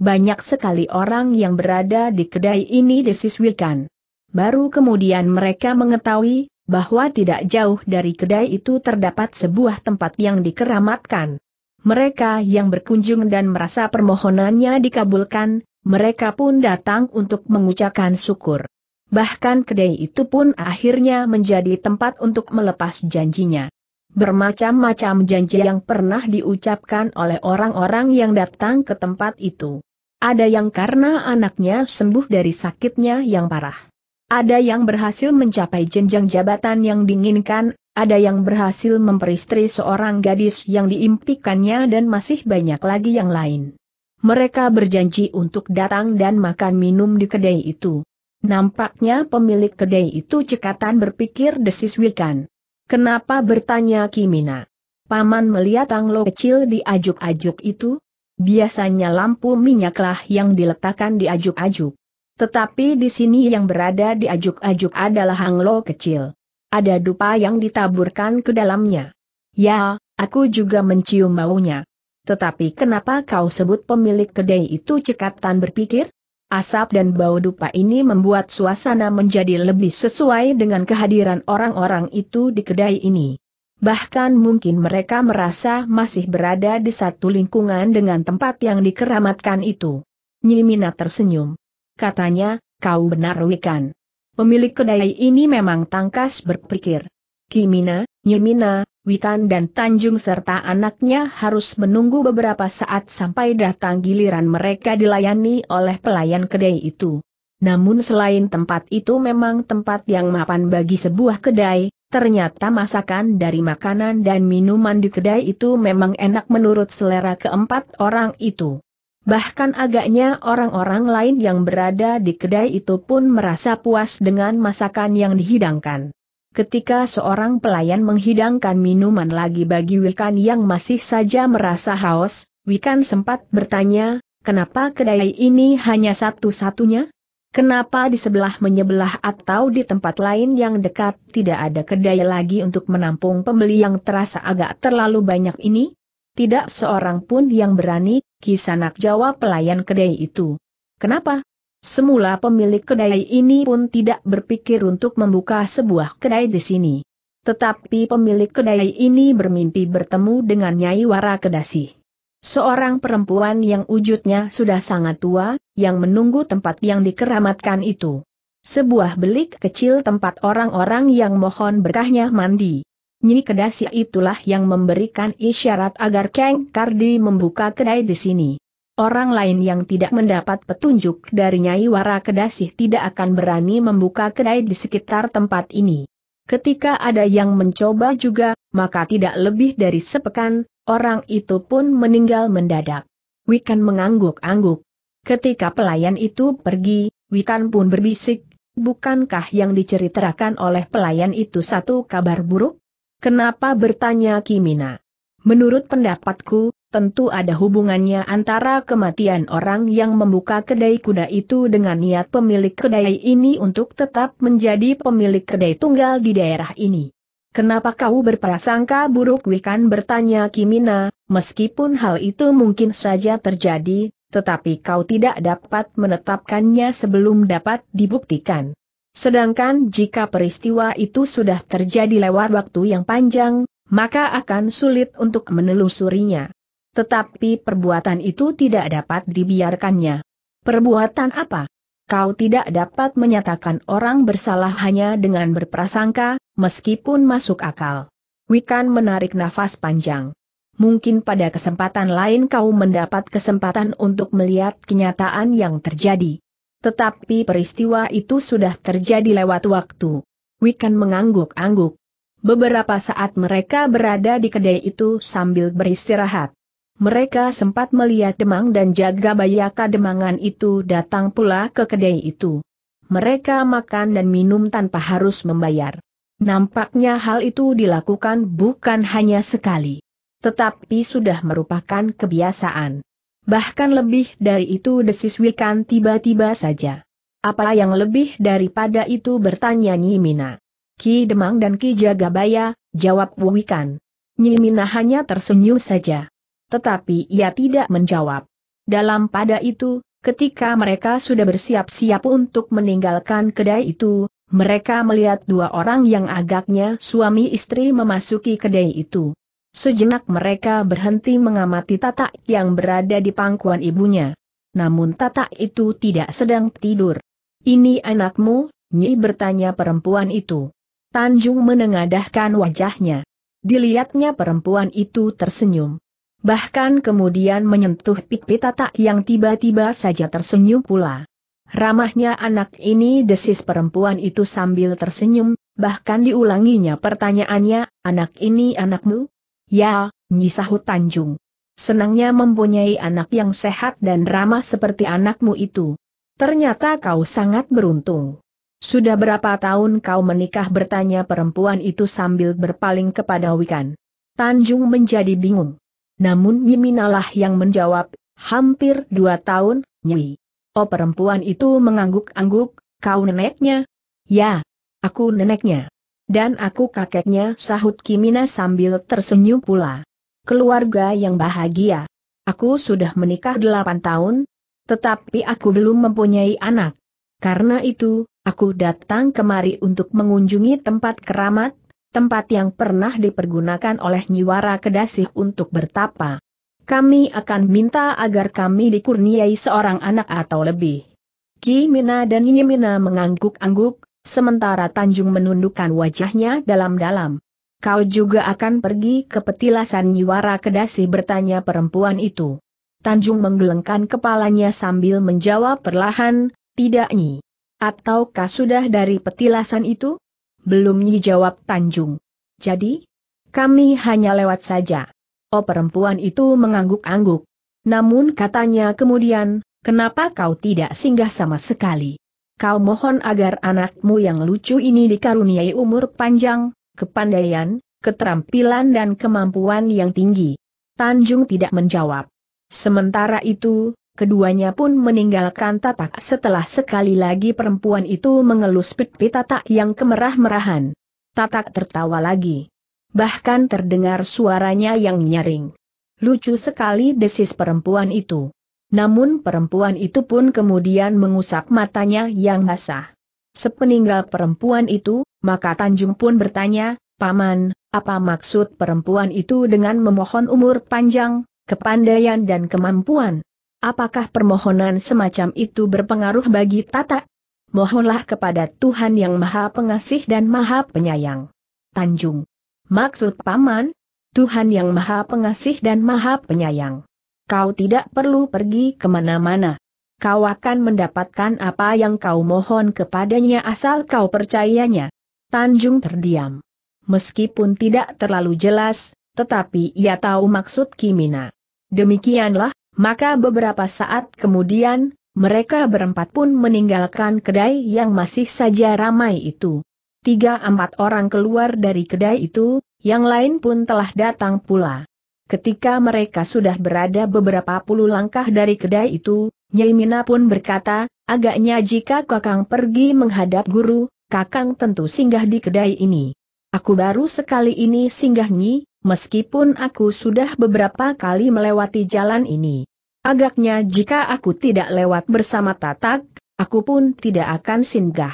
Banyak sekali orang yang berada di kedai ini desis Wikan. Baru kemudian mereka mengetahui bahwa tidak jauh dari kedai itu terdapat sebuah tempat yang dikeramatkan. Mereka yang berkunjung dan merasa permohonannya dikabulkan, mereka pun datang untuk mengucapkan syukur. Bahkan kedai itu pun akhirnya menjadi tempat untuk melepas janjinya. Bermacam-macam janji yang pernah diucapkan oleh orang-orang yang datang ke tempat itu. Ada yang karena anaknya sembuh dari sakitnya yang parah. Ada yang berhasil mencapai jenjang jabatan yang diinginkan, ada yang berhasil memperistri seorang gadis yang diimpikannya dan masih banyak lagi yang lain. Mereka berjanji untuk datang dan makan minum di kedai itu. Nampaknya pemilik kedai itu cekatan berpikir desis Wikan. Kenapa bertanya Ki Mina? Paman melihat anglo kecil di ajuk-ajuk itu? Biasanya lampu minyaklah yang diletakkan di ajuk-ajuk. Tetapi di sini yang berada di ajuk-ajuk adalah anglo kecil. Ada dupa yang ditaburkan ke dalamnya. Ya, aku juga mencium baunya. Tetapi kenapa kau sebut pemilik kedai itu cekatan berpikir? Asap dan bau dupa ini membuat suasana menjadi lebih sesuai dengan kehadiran orang-orang itu di kedai ini. Bahkan mungkin mereka merasa masih berada di satu lingkungan dengan tempat yang dikeramatkan itu. Nyi Mina tersenyum. Katanya, kau benar Wikan. Pemilik kedai ini memang tangkas berpikir. Ki Mina, Nyi Mina, Wikan dan Tanjung serta anaknya harus menunggu beberapa saat sampai datang giliran mereka dilayani oleh pelayan kedai itu. Namun selain tempat itu memang tempat yang mapan bagi sebuah kedai, ternyata masakan dari makanan dan minuman di kedai itu memang enak menurut selera keempat orang itu. Bahkan agaknya orang-orang lain yang berada di kedai itu pun merasa puas dengan masakan yang dihidangkan. Ketika seorang pelayan menghidangkan minuman lagi bagi Wikan yang masih saja merasa haus, Wikan sempat bertanya, kenapa kedai ini hanya satu-satunya? Kenapa di sebelah menyebelah atau di tempat lain yang dekat tidak ada kedai lagi untuk menampung pembeli yang terasa agak terlalu banyak ini? Tidak seorang pun yang berani, Kisanak jawab pelayan kedai itu. Kenapa? Semula pemilik kedai ini pun tidak berpikir untuk membuka sebuah kedai di sini. Tetapi pemilik kedai ini bermimpi bertemu dengan Nyai Wara Kedasih. Seorang perempuan yang wujudnya sudah sangat tua, yang menunggu tempat yang dikeramatkan itu. Sebuah belik kecil tempat orang-orang yang mohon berkahnya mandi. Nyi Kedasih itulah yang memberikan isyarat agar Kang Kardi membuka kedai di sini. Orang lain yang tidak mendapat petunjuk dari Nyai Wara Kedasih tidak akan berani membuka kedai di sekitar tempat ini. Ketika ada yang mencoba juga, maka tidak lebih dari sepekan, orang itu pun meninggal mendadak. Wikan mengangguk-angguk. Ketika pelayan itu pergi, Wikan pun berbisik, bukankah yang diceritakan oleh pelayan itu satu kabar buruk? Kenapa bertanya Ki Mina? Menurut pendapatku, tentu ada hubungannya antara kematian orang yang membuka kedai kuda itu dengan niat pemilik kedai ini untuk tetap menjadi pemilik kedai tunggal di daerah ini. Kenapa kau berprasangka buruk? Wikan bertanya Ki Mina, meskipun hal itu mungkin saja terjadi, tetapi kau tidak dapat menetapkannya sebelum dapat dibuktikan. Sedangkan jika peristiwa itu sudah terjadi lewat waktu yang panjang, maka akan sulit untuk menelusurinya. Tetapi perbuatan itu tidak dapat dibiarkannya. Perbuatan apa? Kau tidak dapat menyatakan orang bersalah hanya dengan berprasangka, meskipun masuk akal. Wikan menarik nafas panjang. Mungkin pada kesempatan lain kau mendapat kesempatan untuk melihat kenyataan yang terjadi. Tetapi peristiwa itu sudah terjadi lewat waktu. Wikan mengangguk-angguk. Beberapa saat mereka berada di kedai itu sambil beristirahat. Mereka sempat melihat Demang dan Jagabayaka Demangan itu datang pula ke kedai itu. Mereka makan dan minum tanpa harus membayar. Nampaknya hal itu dilakukan bukan hanya sekali, tetapi sudah merupakan kebiasaan. Bahkan lebih dari itu, desis Wikan tiba-tiba saja. Apa yang lebih daripada itu, bertanya Nyi Mina. Ki Demang dan Ki Jagabaya, jawab Wikan. Nyi Mina hanya tersenyum saja. Tetapi ia tidak menjawab. Dalam pada itu, ketika mereka sudah bersiap-siap untuk meninggalkan kedai itu, mereka melihat dua orang yang agaknya suami istri memasuki kedai itu. Sejenak mereka berhenti mengamati Tatak yang berada di pangkuan ibunya. Namun Tatak itu tidak sedang tidur. "Ini anakmu?" Nyi bertanya perempuan itu. Tanjung menengadahkan wajahnya. Dilihatnya perempuan itu tersenyum. Bahkan kemudian menyentuh pipi Tatak yang tiba-tiba saja tersenyum pula. Ramahnya anak ini, desis perempuan itu sambil tersenyum, bahkan diulanginya pertanyaannya, anak ini anakmu? Ya, Nyi, sahut Tanjung. Senangnya mempunyai anak yang sehat dan ramah seperti anakmu itu. Ternyata kau sangat beruntung. Sudah berapa tahun kau menikah? Bertanya perempuan itu sambil berpaling kepada Wikan. Tanjung menjadi bingung. Namun Nyi Mina lah yang menjawab, hampir dua tahun, Nyi. Oh, perempuan itu mengangguk-angguk, kau neneknya? Ya, aku neneknya. Dan aku kakeknya, sahut Ki Mina sambil tersenyum pula. Keluarga yang bahagia. Aku sudah menikah delapan tahun, tetapi aku belum mempunyai anak. Karena itu, aku datang kemari untuk mengunjungi tempat keramat. Tempat yang pernah dipergunakan oleh Nyi Wara Kedasih untuk bertapa. Kami akan minta agar kami dikurniai seorang anak atau lebih. Ki Mina dan Nyi Mina mengangguk-angguk, sementara Tanjung menundukkan wajahnya dalam-dalam. Kau juga akan pergi ke petilasan Nyi Wara Kedasih? Bertanya perempuan itu. Tanjung menggelengkan kepalanya sambil menjawab perlahan, Tidak, Nyi. Ataukah sudah dari petilasan itu? Belum, Nyi, jawab Tanjung. Jadi? Kami hanya lewat saja. Oh, perempuan itu mengangguk-angguk. Namun katanya kemudian, kenapa kau tidak singgah sama sekali? Kau mohon agar anakmu yang lucu ini dikaruniai umur panjang, kepandaian, keterampilan dan kemampuan yang tinggi. Tanjung tidak menjawab. Sementara itu, keduanya pun meninggalkan Tatak setelah sekali lagi perempuan itu mengelus pipi Tatak yang kemerah-merahan. Tatak tertawa lagi. Bahkan terdengar suaranya yang nyaring. Lucu sekali, desis perempuan itu. Namun perempuan itu pun kemudian mengusap matanya yang basah. Sepeninggal perempuan itu, maka Tanjung pun bertanya, Paman, apa maksud perempuan itu dengan memohon umur panjang, kepandaian dan kemampuan? Apakah permohonan semacam itu berpengaruh bagi Tatak? Mohonlah kepada Tuhan yang Maha Pengasih dan Maha Penyayang. Tanjung. Maksud Paman? Tuhan yang Maha Pengasih dan Maha Penyayang. Kau tidak perlu pergi kemana-mana. Kau akan mendapatkan apa yang kau mohon kepadanya asal kau percayanya. Tanjung terdiam. Meskipun tidak terlalu jelas, tetapi ia tahu maksud Ki Mina. Demikianlah, maka beberapa saat kemudian, mereka berempat pun meninggalkan kedai yang masih saja ramai itu. Tiga empat orang keluar dari kedai itu, yang lain pun telah datang pula. Ketika mereka sudah berada beberapa puluh langkah dari kedai itu, Nyai Mina pun berkata, agaknya jika Kakang pergi menghadap guru, Kakang tentu singgah di kedai ini. Aku baru sekali ini singgah, Nyi, meskipun aku sudah beberapa kali melewati jalan ini. Agaknya jika aku tidak lewat bersama Tatak, aku pun tidak akan singgah.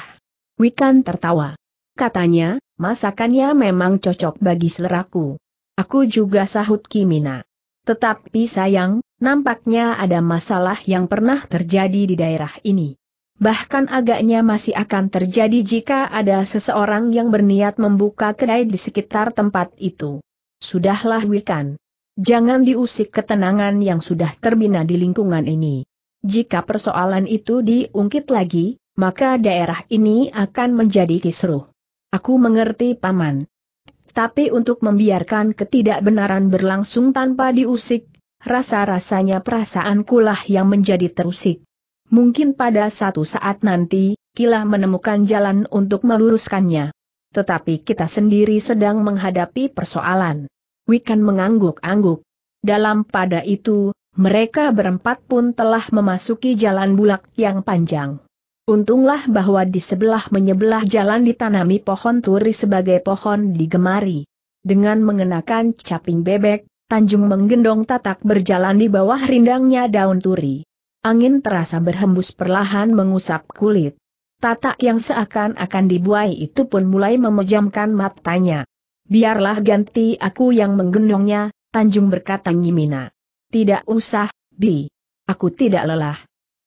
Wikan tertawa. Katanya, masakannya memang cocok bagi seleraku. Aku juga, sahut Ki Mina. Tetapi sayang, nampaknya ada masalah yang pernah terjadi di daerah ini. Bahkan agaknya masih akan terjadi jika ada seseorang yang berniat membuka kedai di sekitar tempat itu. Sudahlah Wikan. Jangan diusik ketenangan yang sudah terbina di lingkungan ini. Jika persoalan itu diungkit lagi, maka daerah ini akan menjadi kisruh. Aku mengerti Paman. Tapi untuk membiarkan ketidakbenaran berlangsung tanpa diusik, rasa-rasanya perasaankulah yang menjadi terusik. Mungkin pada satu saat nanti, Kilrah menemukan jalan untuk meluruskannya. Tetapi kita sendiri sedang menghadapi persoalan. Wikan mengangguk-angguk. Dalam pada itu, mereka berempat pun telah memasuki jalan bulak yang panjang. Untunglah bahwa di sebelah menyebelah jalan ditanami pohon turi sebagai pohon digemari. Dengan mengenakan caping bebek, Tanjung menggendong Tatak berjalan di bawah rindangnya daun turi. Angin terasa berhembus perlahan mengusap kulit. Tatak yang seakan-akan dibuai itu pun mulai memejamkan matanya. Biarlah ganti aku yang menggendongnya, Tanjung berkata Nyi Mina. Tidak usah, Bi. Aku tidak lelah.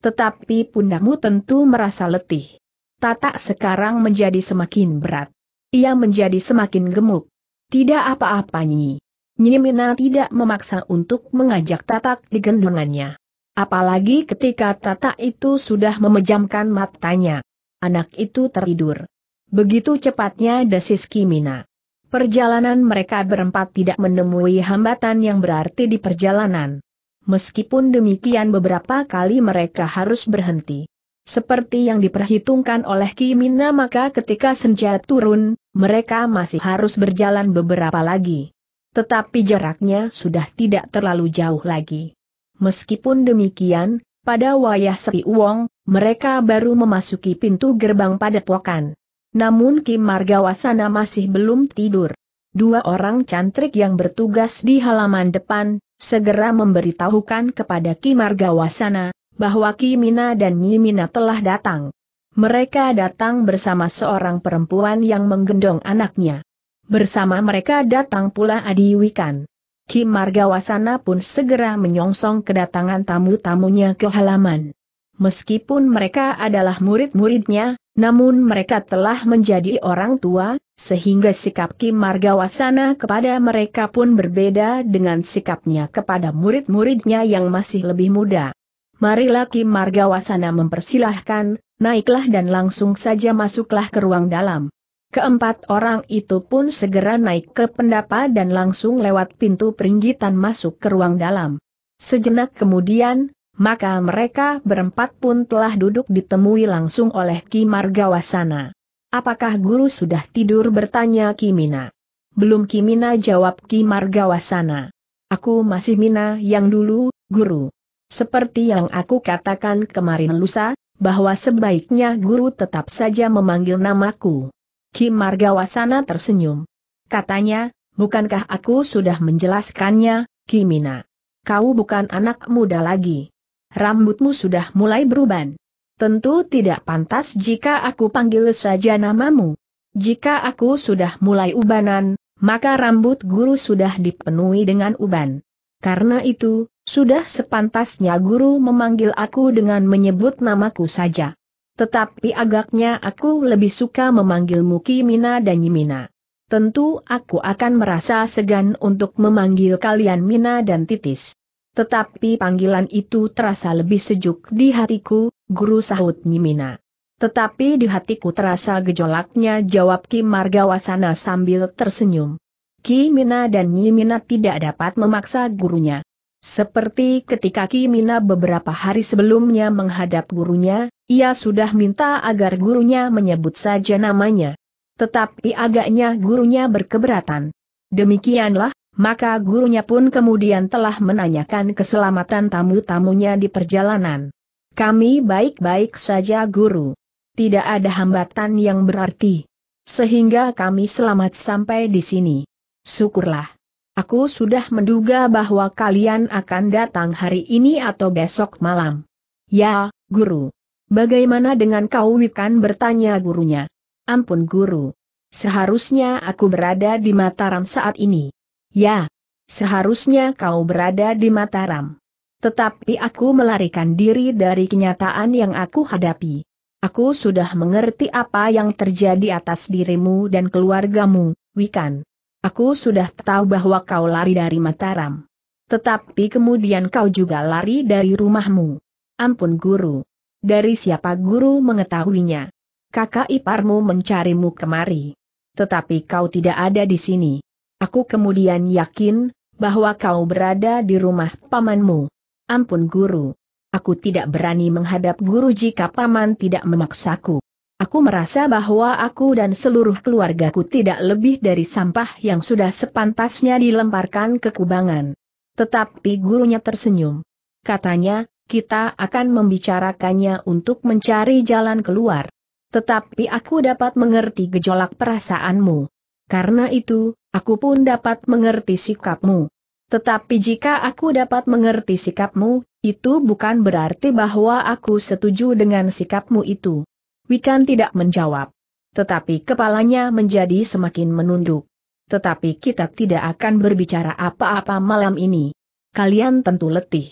Tetapi pundakmu tentu merasa letih. Tatak sekarang menjadi semakin berat. Ia menjadi semakin gemuk. Tidak apa-apa Nyi. Nyi Mina tidak memaksa untuk mengajak Tatak di gendongannya. Apalagi ketika Tatak itu sudah memejamkan matanya. Anak itu tertidur. Begitu cepatnya, desis Ki Mina. Perjalanan mereka berempat tidak menemui hambatan yang berarti di perjalanan. Meskipun demikian beberapa kali mereka harus berhenti. Seperti yang diperhitungkan oleh Ki Mina, maka ketika senja turun, mereka masih harus berjalan beberapa lagi. Tetapi jaraknya sudah tidak terlalu jauh lagi. Meskipun demikian, pada wayah sepi uwong, mereka baru memasuki pintu gerbang padepokan. Namun Ki Margawasana masih belum tidur. Dua orang cantrik yang bertugas di halaman depan segera memberitahukan kepada Ki Margawasana bahwa Ki Mina dan Nyi Mina telah datang. Mereka datang bersama seorang perempuan yang menggendong anaknya. Bersama mereka datang pula Adiwikan. Ki Margawasana pun segera menyongsong kedatangan tamu-tamunya ke halaman. Meskipun mereka adalah murid-muridnya, namun mereka telah menjadi orang tua, sehingga sikap Ki Margawasana kepada mereka pun berbeda dengan sikapnya kepada murid-muridnya yang masih lebih muda. Marilah Ki Margawasana mempersilahkan, naiklah dan langsung saja masuklah ke ruang dalam. Keempat orang itu pun segera naik ke pendapa dan langsung lewat pintu peringgitan masuk ke ruang dalam. Sejenak kemudian, maka mereka berempat pun telah duduk ditemui langsung oleh Ki Margawasana. "Apakah guru sudah tidur?" bertanya Ki Mina. "Belum Ki Mina," jawab Ki Margawasana. "Aku masih Mina yang dulu, guru. Seperti yang aku katakan kemarin lusa, bahwa sebaiknya guru tetap saja memanggil namaku." Ki Margawasana tersenyum. Katanya, "Bukankah aku sudah menjelaskannya, Ki Mina? Kau bukan anak muda lagi. Rambutmu sudah mulai beruban. Tentu tidak pantas jika aku panggil saja namamu. Jika aku sudah mulai ubanan, maka rambut guru sudah dipenuhi dengan uban. Karena itu, sudah sepantasnya guru memanggil aku dengan menyebut namaku saja. Tetapi agaknya aku lebih suka memanggilmu Ki Mina dan Nyi Mina. Tentu aku akan merasa segan untuk memanggil kalian Mina dan Titis. Tetapi panggilan itu terasa lebih sejuk di hatiku, guru," sahut Nyi Mina. "Tetapi di hatiku terasa gejolaknya," jawab Ki Margawasana sambil tersenyum. Ki Mina dan Nyi Mina tidak dapat memaksa gurunya. Seperti ketika Ki Mina beberapa hari sebelumnya menghadap gurunya, ia sudah minta agar gurunya menyebut saja namanya. Tetapi agaknya gurunya berkeberatan. Demikianlah, maka gurunya pun kemudian telah menanyakan keselamatan tamu-tamunya di perjalanan. "Kami baik-baik saja guru. Tidak ada hambatan yang berarti. Sehingga kami selamat sampai di sini." "Syukurlah. Aku sudah menduga bahwa kalian akan datang hari ini atau besok malam." "Ya, guru." "Bagaimana dengan kau Wikan?" bertanya gurunya. "Ampun guru. Seharusnya aku berada di Mataram saat ini." "Ya, seharusnya kau berada di Mataram. Tetapi aku melarikan diri dari kenyataan yang aku hadapi. Aku sudah mengerti apa yang terjadi atas dirimu dan keluargamu, Wikan. Aku sudah tahu bahwa kau lari dari Mataram. Tetapi kemudian kau juga lari dari rumahmu." "Ampun guru. Dari siapa guru mengetahuinya?" "Kakak iparmu mencarimu kemari. Tetapi kau tidak ada di sini. Aku kemudian yakin bahwa kau berada di rumah pamanmu." "Ampun guru. Aku tidak berani menghadap guru jika paman tidak memaksaku. Aku merasa bahwa aku dan seluruh keluargaku tidak lebih dari sampah yang sudah sepantasnya dilemparkan ke kubangan." Tetapi gurunya tersenyum. Katanya, "Kita akan membicarakannya untuk mencari jalan keluar. Tetapi aku dapat mengerti gejolak perasaanmu. Karena itu, aku pun dapat mengerti sikapmu. Tetapi jika aku dapat mengerti sikapmu, itu bukan berarti bahwa aku setuju dengan sikapmu itu." Wikan tidak menjawab. Tetapi kepalanya menjadi semakin menunduk. "Tetapi kita tidak akan berbicara apa-apa malam ini. Kalian tentu letih.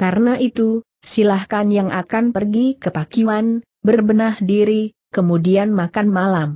Karena itu, silahkan yang akan pergi ke Pakiwan, berbenah diri, kemudian makan malam.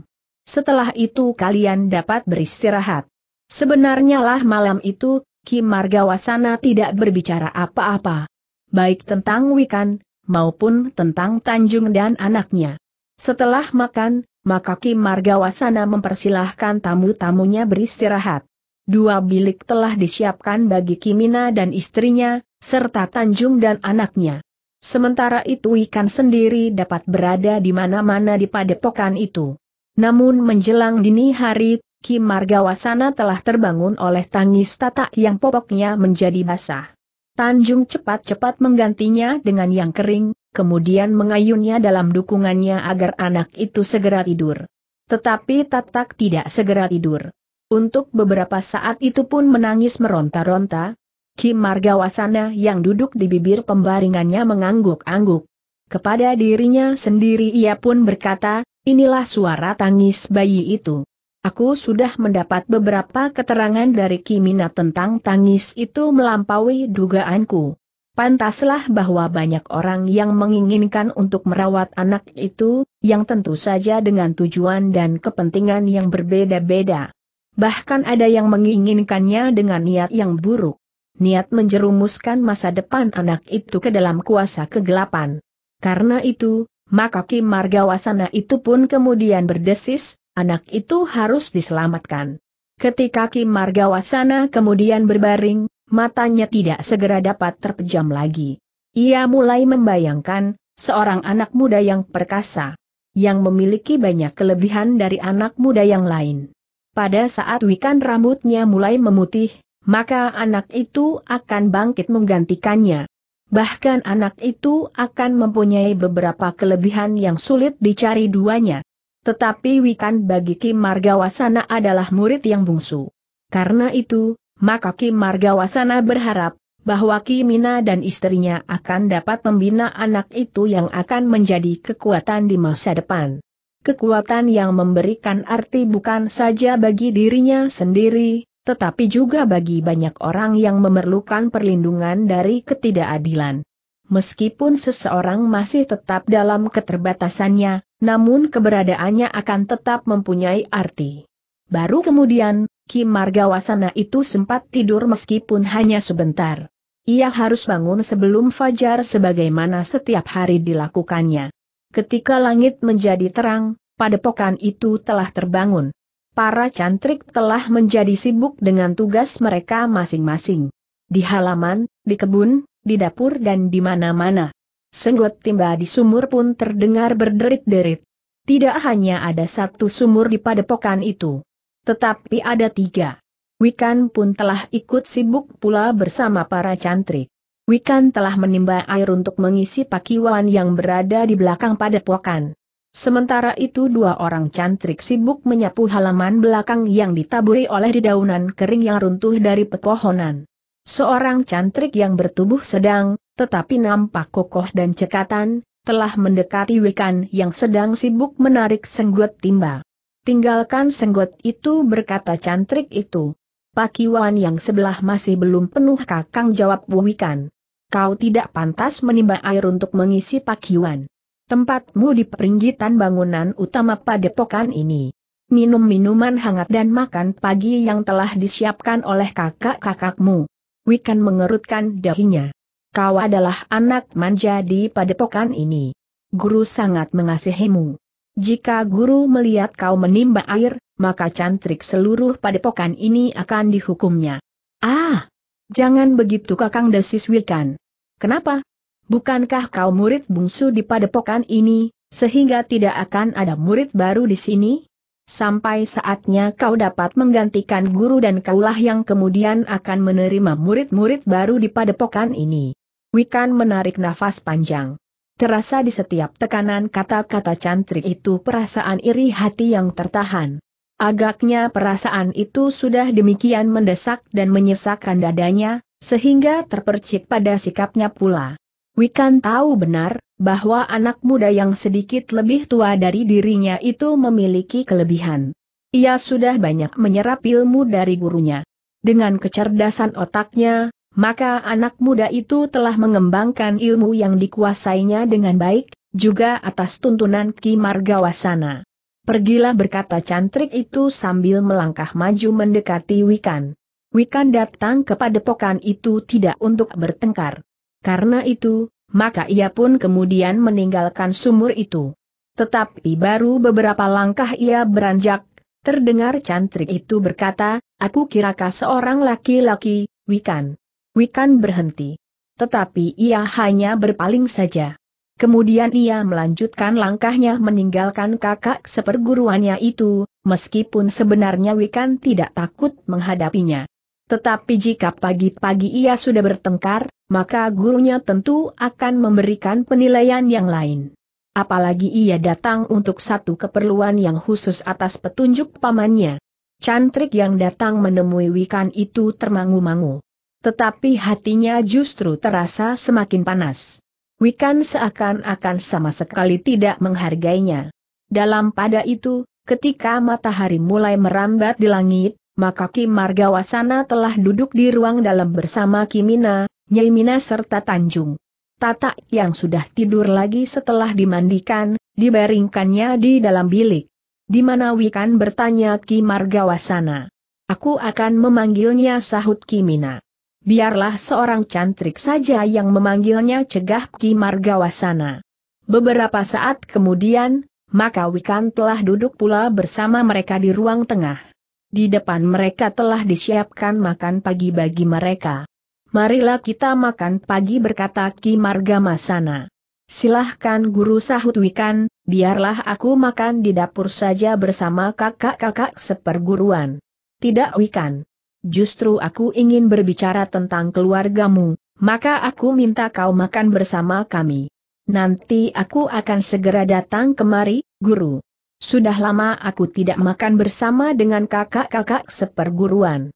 Setelah itu kalian dapat beristirahat." Sebenarnya lah malam itu, Ki Margawasana tidak berbicara apa-apa. Baik tentang Wikan, maupun tentang Tanjung dan anaknya. Setelah makan, maka Ki Margawasana mempersilahkan tamu-tamunya beristirahat. Dua bilik telah disiapkan bagi Ki Mina dan istrinya, serta Tanjung dan anaknya. Sementara itu Wikan sendiri dapat berada di mana-mana di padepokan itu. Namun menjelang dini hari, Ki Margawasana telah terbangun oleh tangis Tatak yang popoknya menjadi basah. Tanjung cepat-cepat menggantinya dengan yang kering, kemudian mengayunnya dalam dukungannya agar anak itu segera tidur. Tetapi Tatak tidak segera tidur. Untuk beberapa saat itu pun menangis meronta-ronta. Ki Margawasana yang duduk di bibir pembaringannya mengangguk-angguk. Kepada dirinya sendiri ia pun berkata, "Inilah suara tangis bayi itu. Aku sudah mendapat beberapa keterangan dari Ki Mina tentang tangis itu melampaui dugaanku. Pantaslah bahwa banyak orang yang menginginkan untuk merawat anak itu, yang tentu saja dengan tujuan dan kepentingan yang berbeda-beda. Bahkan ada yang menginginkannya dengan niat yang buruk. Niat menjerumuskan masa depan anak itu ke dalam kuasa kegelapan. Karena itu, Maka Ki Margawasana itu pun kemudian berdesis, anak itu harus diselamatkan. Ketika Ki Margawasana kemudian berbaring, matanya tidak segera dapat terpejam lagi. Ia mulai membayangkan, seorang anak muda yang perkasa, yang memiliki banyak kelebihan dari anak muda yang lain. Pada saat Wikan rambutnya mulai memutih, maka anak itu akan bangkit menggantikannya. Bahkan anak itu akan mempunyai beberapa kelebihan yang sulit dicari duanya. Tetapi Wikan bagi Ki Margawasana adalah murid yang bungsu. Karena itu, maka Ki Margawasana berharap bahwa Ki Mina dan istrinya akan dapat membina anak itu yang akan menjadi kekuatan di masa depan. Kekuatan yang memberikan arti bukan saja bagi dirinya sendiri, tetapi juga bagi banyak orang yang memerlukan perlindungan dari ketidakadilan. Meskipun seseorang masih tetap dalam keterbatasannya, namun keberadaannya akan tetap mempunyai arti. Baru kemudian, Ki Margawasana itu sempat tidur meskipun hanya sebentar. Ia harus bangun sebelum fajar sebagaimana setiap hari dilakukannya. Ketika langit menjadi terang, padepokan itu telah terbangun. Para cantrik telah menjadi sibuk dengan tugas mereka masing-masing. Di halaman, di kebun, di dapur dan di mana-mana. Senggot timba di sumur pun terdengar berderit-derit. Tidak hanya ada satu sumur di padepokan itu, tetapi ada tiga. Wikan pun telah ikut sibuk pula bersama para cantrik. Wikan telah menimba air untuk mengisi pakiwan yang berada di belakang padepokan. Sementara itu dua orang cantrik sibuk menyapu halaman belakang yang ditaburi oleh dedaunan kering yang runtuh dari pepohonan. Seorang cantrik yang bertubuh sedang, tetapi nampak kokoh dan cekatan, telah mendekati Wikan yang sedang sibuk menarik senggot timba. "Tinggalkan senggot itu," berkata cantrik itu. "Pakiwan yang sebelah masih belum penuh kakang," jawab Wikan. "Kau tidak pantas menimba air untuk mengisi pakiwan. Tempatmu di peringgitan bangunan utama padepokan ini. Minum minuman hangat dan makan pagi yang telah disiapkan oleh kakak-kakakmu." Wikan mengerutkan dahinya. "Kau adalah anak manja di padepokan ini. Guru sangat mengasihimu. Jika guru melihat kau menimba air, maka cantrik seluruh padepokan ini akan dihukumnya." "Ah, jangan begitu kakang," desis Wikan. "Kenapa? Bukankah kau murid bungsu di padepokan ini, sehingga tidak akan ada murid baru di sini? Sampai saatnya kau dapat menggantikan guru dan kaulah yang kemudian akan menerima murid-murid baru di padepokan ini." Wikan menarik nafas panjang. Terasa di setiap tekanan kata-kata cantrik itu perasaan iri hati yang tertahan. Agaknya perasaan itu sudah demikian mendesak dan menyesakkan dadanya, sehingga terpercik pada sikapnya pula. Wikan tahu benar, bahwa anak muda yang sedikit lebih tua dari dirinya itu memiliki kelebihan. Ia sudah banyak menyerap ilmu dari gurunya. Dengan kecerdasan otaknya, maka anak muda itu telah mengembangkan ilmu yang dikuasainya dengan baik, juga atas tuntunan Ki Margawasana. "Pergilah," berkata cantrik itu sambil melangkah maju mendekati Wikan. Wikan datang ke padepokan itu tidak untuk bertengkar. Karena itu, maka ia pun kemudian meninggalkan sumur itu. Tetapi baru beberapa langkah ia beranjak, terdengar cantrik itu berkata, "Aku kirakah seorang laki-laki, Wikan." Wikan berhenti. Tetapi ia hanya berpaling saja. Kemudian ia melanjutkan langkahnya meninggalkan kakak seperguruannya itu, meskipun sebenarnya Wikan tidak takut menghadapinya. Tetapi jika pagi-pagi ia sudah bertengkar, maka gurunya tentu akan memberikan penilaian yang lain. Apalagi ia datang untuk satu keperluan yang khusus atas petunjuk pamannya. Cantrik yang datang menemui Wikan itu termangu-mangu. Tetapi hatinya justru terasa semakin panas. Wikan seakan-akan sama sekali tidak menghargainya. Dalam pada itu, ketika matahari mulai merambat di langit, maka Ki Margawasana telah duduk di ruang dalam bersama Ki Mina, Nyai Mina serta Tanjung. Tatak yang sudah tidur lagi setelah dimandikan, dibaringkannya di dalam bilik. "Di mana Wikan?" bertanya Ki Margawasana. "Aku akan memanggilnya," sahut Ki Mina. "Biarlah seorang cantrik saja yang memanggilnya," cegah Ki Margawasana. Beberapa saat kemudian, maka Wikan telah duduk pula bersama mereka di ruang tengah. Di depan mereka telah disiapkan makan pagi bagi mereka. "Marilah kita makan pagi," berkata Ki Margawasana. "Silahkan guru," sahut Wikan, "biarlah aku makan di dapur saja bersama kakak-kakak seperguruan." "Tidak Wikan. Justru aku ingin berbicara tentang keluargamu, maka aku minta kau makan bersama kami. Nanti aku akan segera datang kemari, guru. Sudah lama aku tidak makan bersama dengan kakak-kakak seperguruan."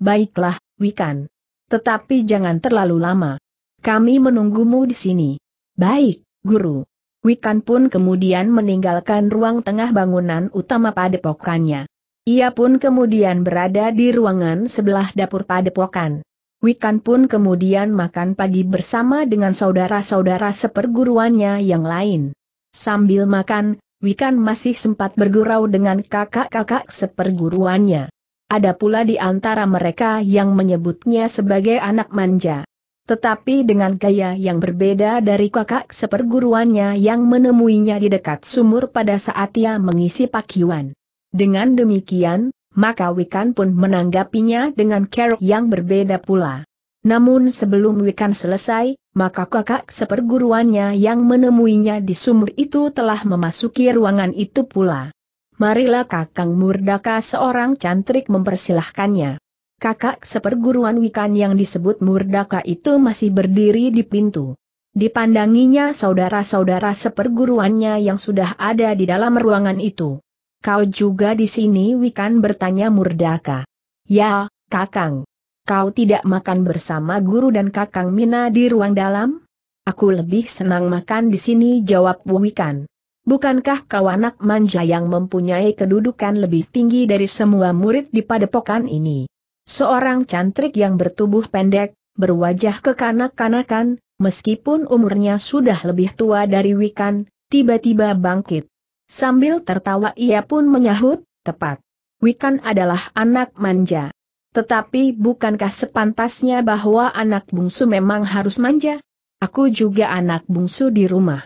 "Baiklah, Wikan. Tetapi jangan terlalu lama. Kami menunggumu di sini." "Baik, guru." Wikan pun kemudian meninggalkan ruang tengah bangunan utama padepokannya. Ia pun kemudian berada di ruangan sebelah dapur padepokan. Wikan pun kemudian makan pagi bersama dengan saudara-saudara seperguruannya yang lain. Sambil makan, Wikan masih sempat bergurau dengan kakak-kakak seperguruannya. Ada pula di antara mereka yang menyebutnya sebagai anak manja. Tetapi dengan gaya yang berbeda dari kakak seperguruannya yang menemuinya di dekat sumur pada saat ia mengisi pakiwan. Dengan demikian, maka Wikan pun menanggapinya dengan cara yang berbeda pula. Namun sebelum Wikan selesai, maka kakak seperguruannya yang menemuinya di sumur itu telah memasuki ruangan itu pula. "Marilah Kakang Murdaka," seorang cantrik mempersilahkannya. Kakak seperguruan Wikan yang disebut Murdaka itu masih berdiri di pintu. Dipandanginya saudara-saudara seperguruannya yang sudah ada di dalam ruangan itu. "Kau juga di sini?" Wikan bertanya Murdaka. "Ya, Kakang. Kau tidak makan bersama guru dan Kakang Mina di ruang dalam?" "Aku lebih senang makan di sini," jawab Wikan. "Bukankah kau anak manja yang mempunyai kedudukan lebih tinggi dari semua murid di padepokan ini?" Seorang cantrik yang bertubuh pendek, berwajah kekanak-kanakan, meskipun umurnya sudah lebih tua dari Wikan, tiba-tiba bangkit. Sambil tertawa ia pun menyahut, "Tepat. Wikan adalah anak manja. Tetapi bukankah sepantasnya bahwa anak bungsu memang harus manja? Aku juga anak bungsu di rumah.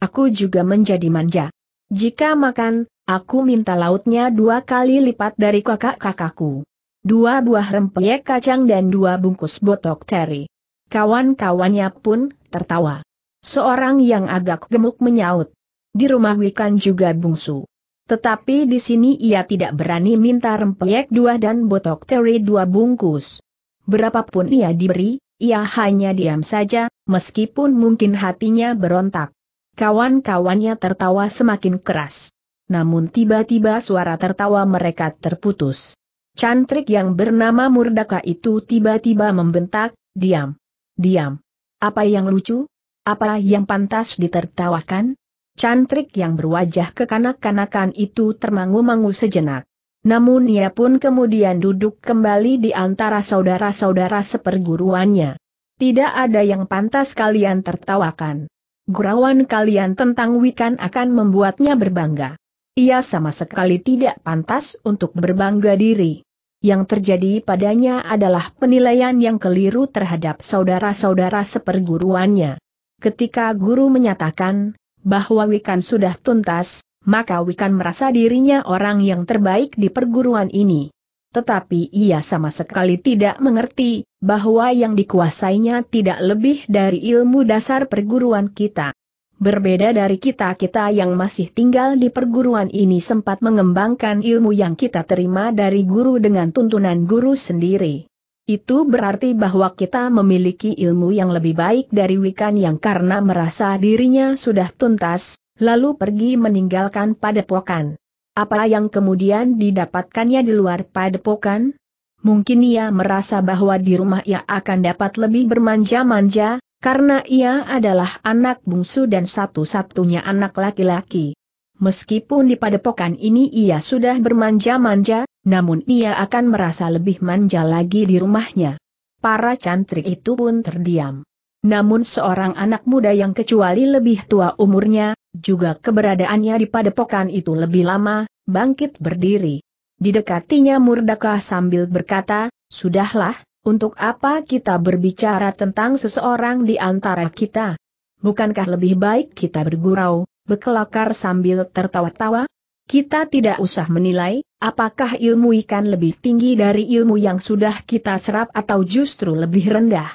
Aku juga menjadi manja. Jika makan, aku minta lauknya dua kali lipat dari kakak-kakakku. Dua buah rempeyek kacang dan dua bungkus botok teri." Kawan-kawannya pun tertawa. Seorang yang agak gemuk menyaut, "Di rumah Wikan juga bungsu. Tetapi di sini ia tidak berani minta rempeyek dua dan botok teri dua bungkus. Berapapun ia diberi, ia hanya diam saja, meskipun mungkin hatinya berontak." Kawan-kawannya tertawa semakin keras. Namun tiba-tiba suara tertawa mereka terputus. Cantrik yang bernama Murdaka itu tiba-tiba membentak, "Diam! Diam! Apa yang lucu? Apa yang pantas ditertawakan?" Cantrik yang berwajah kekanak-kanakan itu termangu-mangu sejenak. Namun ia pun kemudian duduk kembali di antara saudara-saudara seperguruannya. "Tidak ada yang pantas kalian tertawakan. Gurauan kalian tentang Wikan akan membuatnya berbangga. Ia sama sekali tidak pantas untuk berbangga diri. Yang terjadi padanya adalah penilaian yang keliru terhadap saudara-saudara seperguruannya." Ketika guru menyatakan bahwa Wikan sudah tuntas, maka Wikan merasa dirinya orang yang terbaik di perguruan ini. Tetapi ia sama sekali tidak mengerti bahwa yang dikuasainya tidak lebih dari ilmu dasar perguruan kita. Berbeda dari kita-kita yang masih tinggal di perguruan ini sempat mengembangkan ilmu yang kita terima dari guru dengan tuntunan guru sendiri. Itu berarti bahwa kita memiliki ilmu yang lebih baik dari Wikan yang karena merasa dirinya sudah tuntas, lalu pergi meninggalkan padepokan. Apa yang kemudian didapatkannya di luar padepokan? Mungkin ia merasa bahwa di rumah ia akan dapat lebih bermanja-manja, karena ia adalah anak bungsu dan satu-satunya anak laki-laki. Meskipun di padepokan ini ia sudah bermanja-manja, namun ia akan merasa lebih manja lagi di rumahnya. Para cantrik itu pun terdiam. Namun seorang anak muda yang kecuali lebih tua umurnya, juga keberadaannya di padepokan itu lebih lama, bangkit berdiri. Didekatinya Murdaka sambil berkata, "Sudahlah, untuk apa kita berbicara tentang seseorang di antara kita? bukankah lebih baik kita bergurau, bekelakar sambil tertawa-tawa? Kita tidak usah menilai, apakah ilmu ikan lebih tinggi dari ilmu yang sudah kita serap atau justru lebih rendah.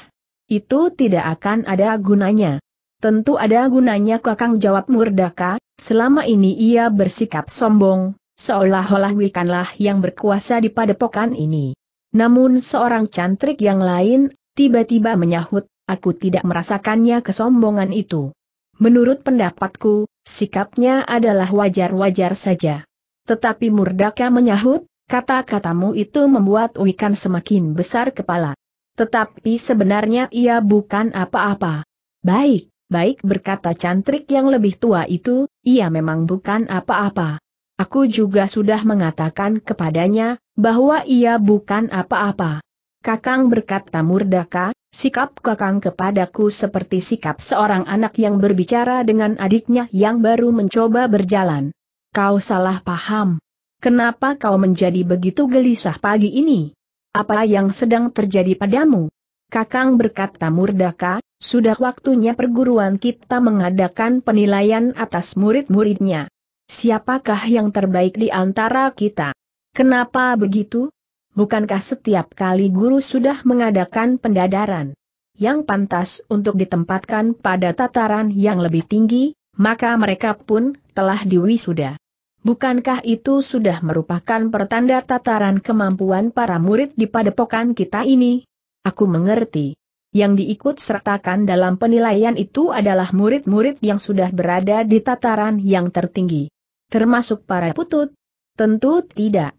Itu tidak akan ada gunanya. Tentu ada gunanya, Kakang, jawab Murdaka. Selama ini ia bersikap sombong, seolah-olah Wikanlah yang berkuasa di padepokan ini. Namun seorang cantrik yang lain, tiba-tiba menyahut, aku tidak merasakannya kesombongan itu. Menurut pendapatku, sikapnya adalah wajar-wajar saja. Tetapi Murdaka menyahut, kata-katamu itu membuat Wikan semakin besar kepala. Tetapi sebenarnya ia bukan apa-apa. Baik, baik, berkata cantrik yang lebih tua itu, ia memang bukan apa-apa. Aku juga sudah mengatakan kepadanya, bahwa ia bukan apa-apa. Kakang, berkata Murdaka, sikap Kakang kepadaku seperti sikap seorang anak yang berbicara dengan adiknya yang baru mencoba berjalan. Kau salah paham. Kenapa kau menjadi begitu gelisah pagi ini? Apa yang sedang terjadi padamu? Kakang, berkata Murdaka, sudah waktunya perguruan kita mengadakan penilaian atas murid-muridnya. Siapakah yang terbaik di antara kita? Kenapa begitu? Bukankah setiap kali guru sudah mengadakan pendadaran yang pantas untuk ditempatkan pada tataran yang lebih tinggi, maka mereka pun telah diwisuda? Bukankah itu sudah merupakan pertanda tataran kemampuan para murid di padepokan kita ini? Aku mengerti. Yang diikut sertakan dalam penilaian itu adalah murid-murid yang sudah berada di tataran yang tertinggi. Termasuk para putut? Tentu tidak.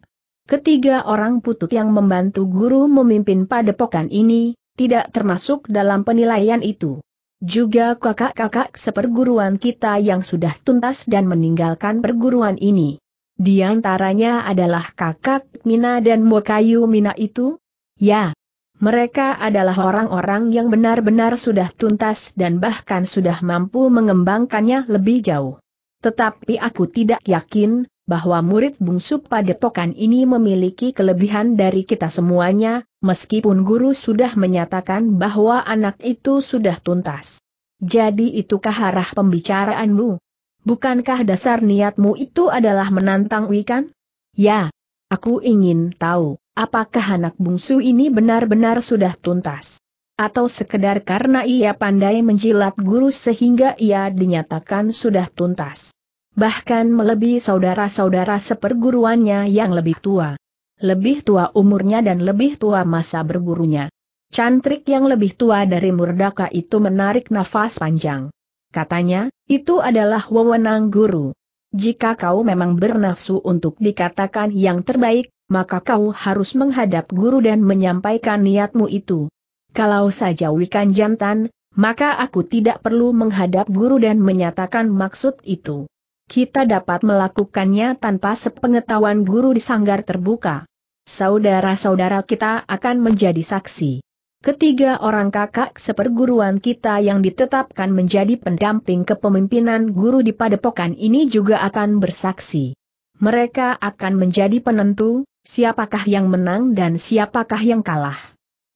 Ketiga orang putut yang membantu guru memimpin padepokan ini, tidak termasuk dalam penilaian itu. Juga kakak-kakak seperguruan kita yang sudah tuntas dan meninggalkan perguruan ini. Di antaranya adalah kakak Mina dan Mokayu Mina itu? Ya, mereka adalah orang-orang yang benar-benar sudah tuntas dan bahkan sudah mampu mengembangkannya lebih jauh. Tetapi aku tidak yakin bahwa murid bungsu padepokan ini memiliki kelebihan dari kita semuanya, meskipun guru sudah menyatakan bahwa anak itu sudah tuntas. Jadi itukah arah pembicaraanmu? Bukankah dasar niatmu itu adalah menantang Wikan? Ya, aku ingin tahu, apakah anak bungsu ini benar-benar sudah tuntas? Atau sekedar karena ia pandai menjilat guru sehingga ia dinyatakan sudah tuntas? Bahkan melebihi saudara-saudara seperguruannya yang lebih tua. Lebih tua umurnya dan lebih tua masa bergurunya. Cantrik yang lebih tua dari Murdaka itu menarik nafas panjang. Katanya, itu adalah wewenang guru. Jika kau memang bernafsu untuk dikatakan yang terbaik, maka kau harus menghadap guru dan menyampaikan niatmu itu. Kalau saja Wikan jantan, maka aku tidak perlu menghadap guru dan menyatakan maksud itu. Kita dapat melakukannya tanpa sepengetahuan guru di sanggar terbuka. Saudara-saudara kita akan menjadi saksi. Ketiga orang kakak seperguruan kita yang ditetapkan menjadi pendamping kepemimpinan guru di padepokan ini juga akan bersaksi. Mereka akan menjadi penentu, siapakah yang menang dan siapakah yang kalah.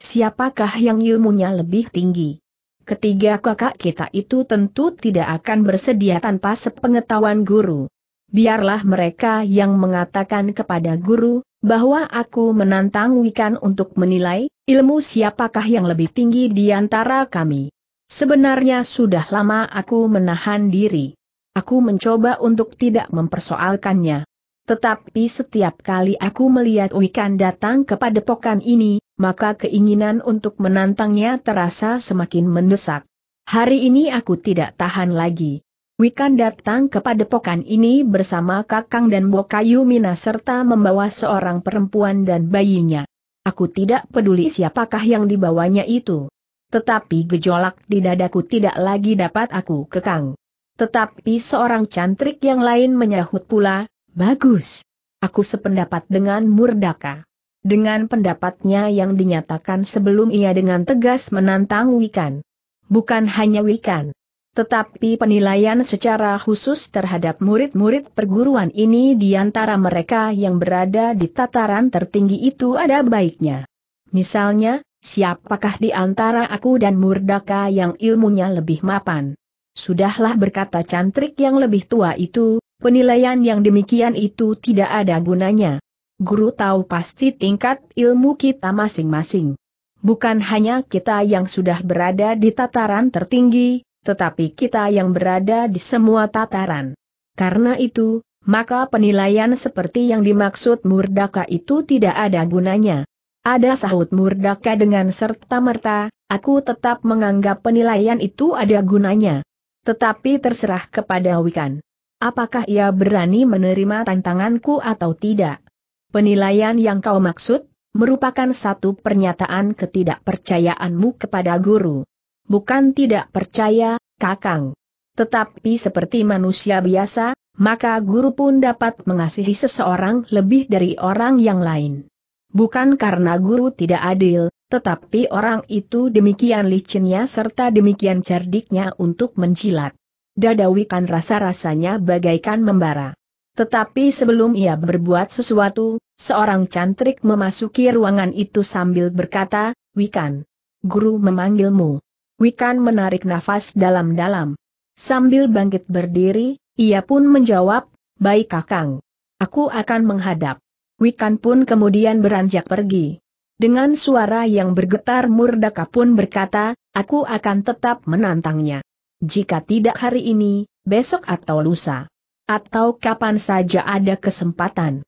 Siapakah yang ilmunya lebih tinggi. Ketiga kakak kita itu tentu tidak akan bersedia tanpa sepengetahuan guru. Biarlah mereka yang mengatakan kepada guru, bahwa aku menantang Wikan untuk menilai, ilmu siapakah yang lebih tinggi di antara kami. Sebenarnya sudah lama aku menahan diri. Aku mencoba untuk tidak mempersoalkannya. Tetapi setiap kali aku melihat Wikan datang ke padepokan ini, maka keinginan untuk menantangnya terasa semakin mendesak. Hari ini aku tidak tahan lagi. Wikan datang ke padepokan ini bersama Kakang dan Bokayu Mina serta membawa seorang perempuan dan bayinya. Aku tidak peduli siapakah yang dibawanya itu. Tetapi gejolak di dadaku tidak lagi dapat aku kekang. Tetapi seorang cantrik yang lain menyahut pula, bagus. Aku sependapat dengan Murdaka. Dengan pendapatnya yang dinyatakan sebelum ia dengan tegas menantang Wikan. Bukan hanya Wikan, tetapi penilaian secara khusus terhadap murid-murid perguruan ini di antara mereka yang berada di tataran tertinggi itu ada baiknya. Misalnya, siapakah di antara aku dan Murdaka yang ilmunya lebih mapan? Sudahlah, berkata cantrik yang lebih tua itu, penilaian yang demikian itu tidak ada gunanya. Guru tahu pasti tingkat ilmu kita masing-masing. Bukan hanya kita yang sudah berada di tataran tertinggi, tetapi kita yang berada di semua tataran. Karena itu, maka penilaian seperti yang dimaksud Murdaka itu tidak ada gunanya. Ada, sahut Murdaka dengan serta-merta, aku tetap menganggap penilaian itu ada gunanya. Tetapi terserah kepada Wikan. Apakah ia berani menerima tantanganku atau tidak? Penilaian yang kau maksud, merupakan satu pernyataan ketidakpercayaanmu kepada guru. Bukan tidak percaya, Kakang. Tetapi seperti manusia biasa, maka guru pun dapat mengasihi seseorang lebih dari orang yang lain. Bukan karena guru tidak adil, tetapi orang itu demikian licinnya serta demikian cerdiknya untuk menjilat. Dada Wikan rasa-rasanya bagaikan membara. Tetapi sebelum ia berbuat sesuatu, seorang cantrik memasuki ruangan itu sambil berkata, Wikan, guru memanggilmu. Wikan menarik nafas dalam-dalam. Sambil bangkit berdiri, ia pun menjawab, baik Kakang. Aku akan menghadap. Wikan pun kemudian beranjak pergi. Dengan suara yang bergetar Murdaka pun berkata, aku akan tetap menantangnya. Jika tidak hari ini, besok atau lusa. Atau kapan saja ada kesempatan.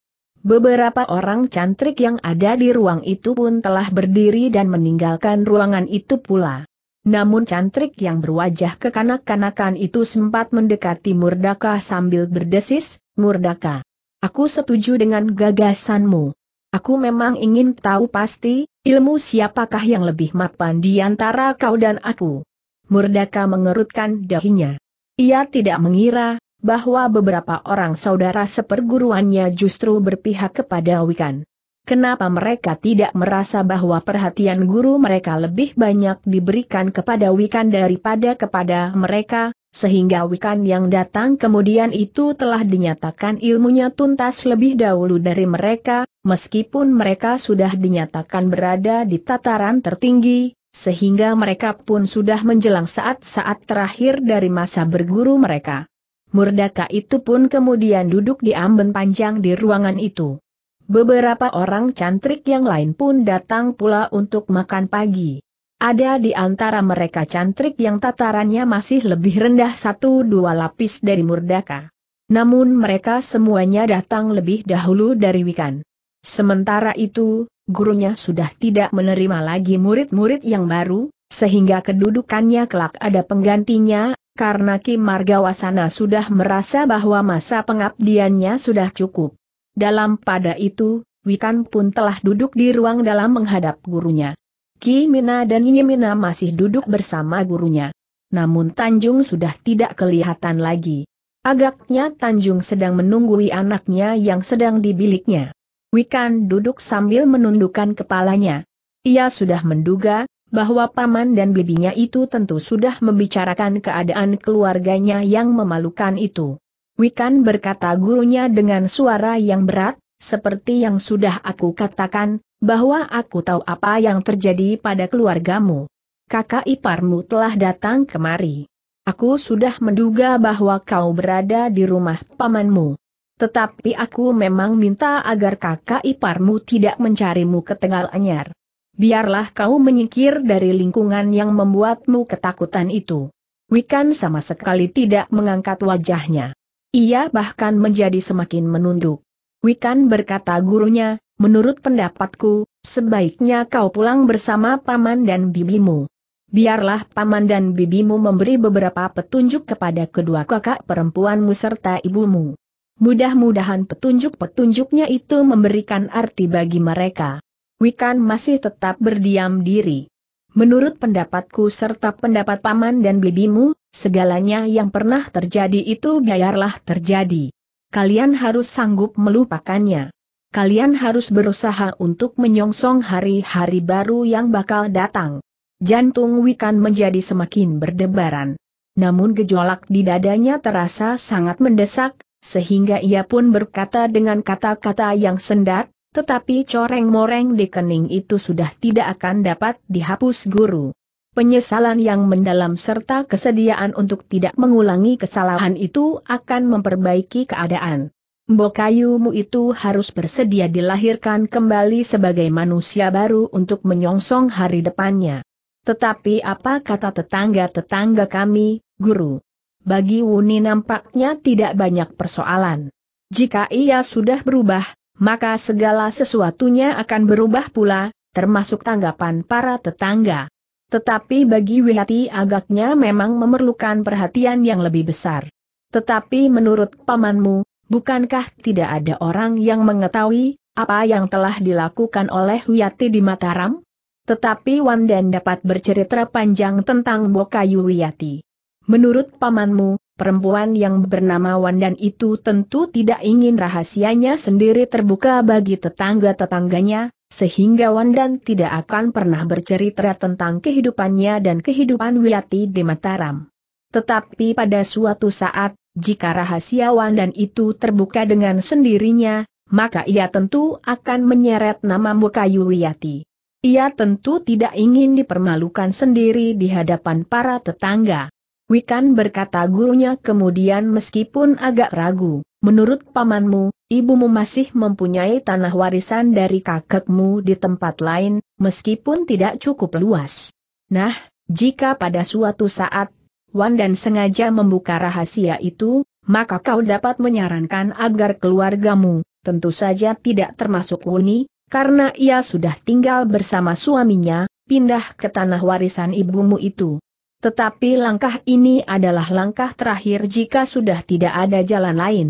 Beberapa orang cantrik yang ada di ruang itu pun telah berdiri dan meninggalkan ruangan itu pula. Namun cantrik yang berwajah kekanak-kanakan itu sempat mendekati Murdaka sambil berdesis, Murdaka, aku setuju dengan gagasanmu. Aku memang ingin tahu pasti, ilmu siapakah yang lebih mapan di antara kau dan aku. Murdaka mengerutkan dahinya. Ia tidak mengira bahwa beberapa orang saudara seperguruannya justru berpihak kepada Wikan. Kenapa mereka tidak merasa bahwa perhatian guru mereka lebih banyak diberikan kepada Wikan daripada kepada mereka, sehingga Wikan yang datang kemudian itu telah dinyatakan ilmunya tuntas lebih dahulu dari mereka, meskipun mereka sudah dinyatakan berada di tataran tertinggi. Sehingga mereka pun sudah menjelang saat-saat terakhir dari masa berguru mereka. Murdaka itu pun kemudian duduk di amben panjang di ruangan itu. Beberapa orang cantrik yang lain pun datang pula untuk makan pagi. Ada di antara mereka cantrik yang tatarannya masih lebih rendah satu dua lapis dari Murdaka. Namun mereka semuanya datang lebih dahulu dari Wikan. Sementara itu, gurunya sudah tidak menerima lagi murid-murid yang baru, sehingga kedudukannya kelak ada penggantinya, karena Ki Margawasana sudah merasa bahwa masa pengabdiannya sudah cukup. Dalam pada itu, Wikan pun telah duduk di ruang dalam menghadap gurunya. Ki Mina dan Nyi Mina masih duduk bersama gurunya. Namun Tanjung sudah tidak kelihatan lagi. Agaknya Tanjung sedang menunggui anaknya yang sedang di biliknya. Wikan duduk sambil menundukkan kepalanya. Ia sudah menduga bahwa paman dan bibinya itu tentu sudah membicarakan keadaan keluarganya yang memalukan itu. Wikan berkata gurunya dengan suara yang berat, seperti yang sudah aku katakan, bahwa aku tahu apa yang terjadi pada keluargamu. Kakak iparmu telah datang kemari. Aku sudah menduga bahwa kau berada di rumah pamanmu. Tetapi aku memang minta agar kakak iparmu tidak mencarimu ke Tegal Anyar. Biarlah kau menyingkir dari lingkungan yang membuatmu ketakutan itu. Wikan sama sekali tidak mengangkat wajahnya. Ia bahkan menjadi semakin menunduk. Wikan berkata gurunya, menurut pendapatku, sebaiknya kau pulang bersama paman dan bibimu. Biarlah paman dan bibimu memberi beberapa petunjuk kepada kedua kakak perempuanmu serta ibumu. Mudah-mudahan petunjuk-petunjuknya itu memberikan arti bagi mereka. Wikan masih tetap berdiam diri. Menurut pendapatku serta pendapat paman dan bibimu, segalanya yang pernah terjadi itu biarlah terjadi. Kalian harus sanggup melupakannya. Kalian harus berusaha untuk menyongsong hari-hari baru yang bakal datang. Jantung Wikan menjadi semakin berdebaran. Namun gejolak di dadanya terasa sangat mendesak, sehingga ia pun berkata dengan kata-kata yang sendat, tetapi coreng-moreng di kening itu sudah tidak akan dapat dihapus guru. penyesalan yang mendalam serta kesediaan untuk tidak mengulangi kesalahan itu akan memperbaiki keadaan. Mbokayumu itu harus bersedia dilahirkan kembali sebagai manusia baru untuk menyongsong hari depannya. Tetapi apa kata tetangga-tetangga kami, Guru? Bagi Wuni nampaknya tidak banyak persoalan. Jika ia sudah berubah, maka segala sesuatunya akan berubah pula, termasuk tanggapan para tetangga. Tetapi bagi Wiyati agaknya memang memerlukan perhatian yang lebih besar. Tetapi menurut pamanmu, bukankah tidak ada orang yang mengetahui apa yang telah dilakukan oleh Wiyati di Mataram? Tetapi Wandan dapat bercerita panjang tentang Bokayu Wiyati. Menurut pamanmu, perempuan yang bernama Wandan itu tentu tidak ingin rahasianya sendiri terbuka bagi tetangga-tetangganya, sehingga Wandan tidak akan pernah bercerita tentang kehidupannya dan kehidupan Wiyati di Mataram. Tetapi pada suatu saat, jika rahasia Wandan itu terbuka dengan sendirinya, maka ia tentu akan menyeret nama Mbokayu Wiyati. Ia tentu tidak ingin dipermalukan sendiri di hadapan para tetangga. Wikan berkata gurunya kemudian meskipun agak ragu, menurut pamanmu, ibumu masih mempunyai tanah warisan dari kakekmu di tempat lain, meskipun tidak cukup luas. Nah, jika pada suatu saat Wandan sengaja membuka rahasia itu, maka kau dapat menyarankan agar keluargamu, tentu saja tidak termasuk Wuni, karena ia sudah tinggal bersama suaminya, pindah ke tanah warisan ibumu itu. Tetapi langkah ini adalah langkah terakhir jika sudah tidak ada jalan lain.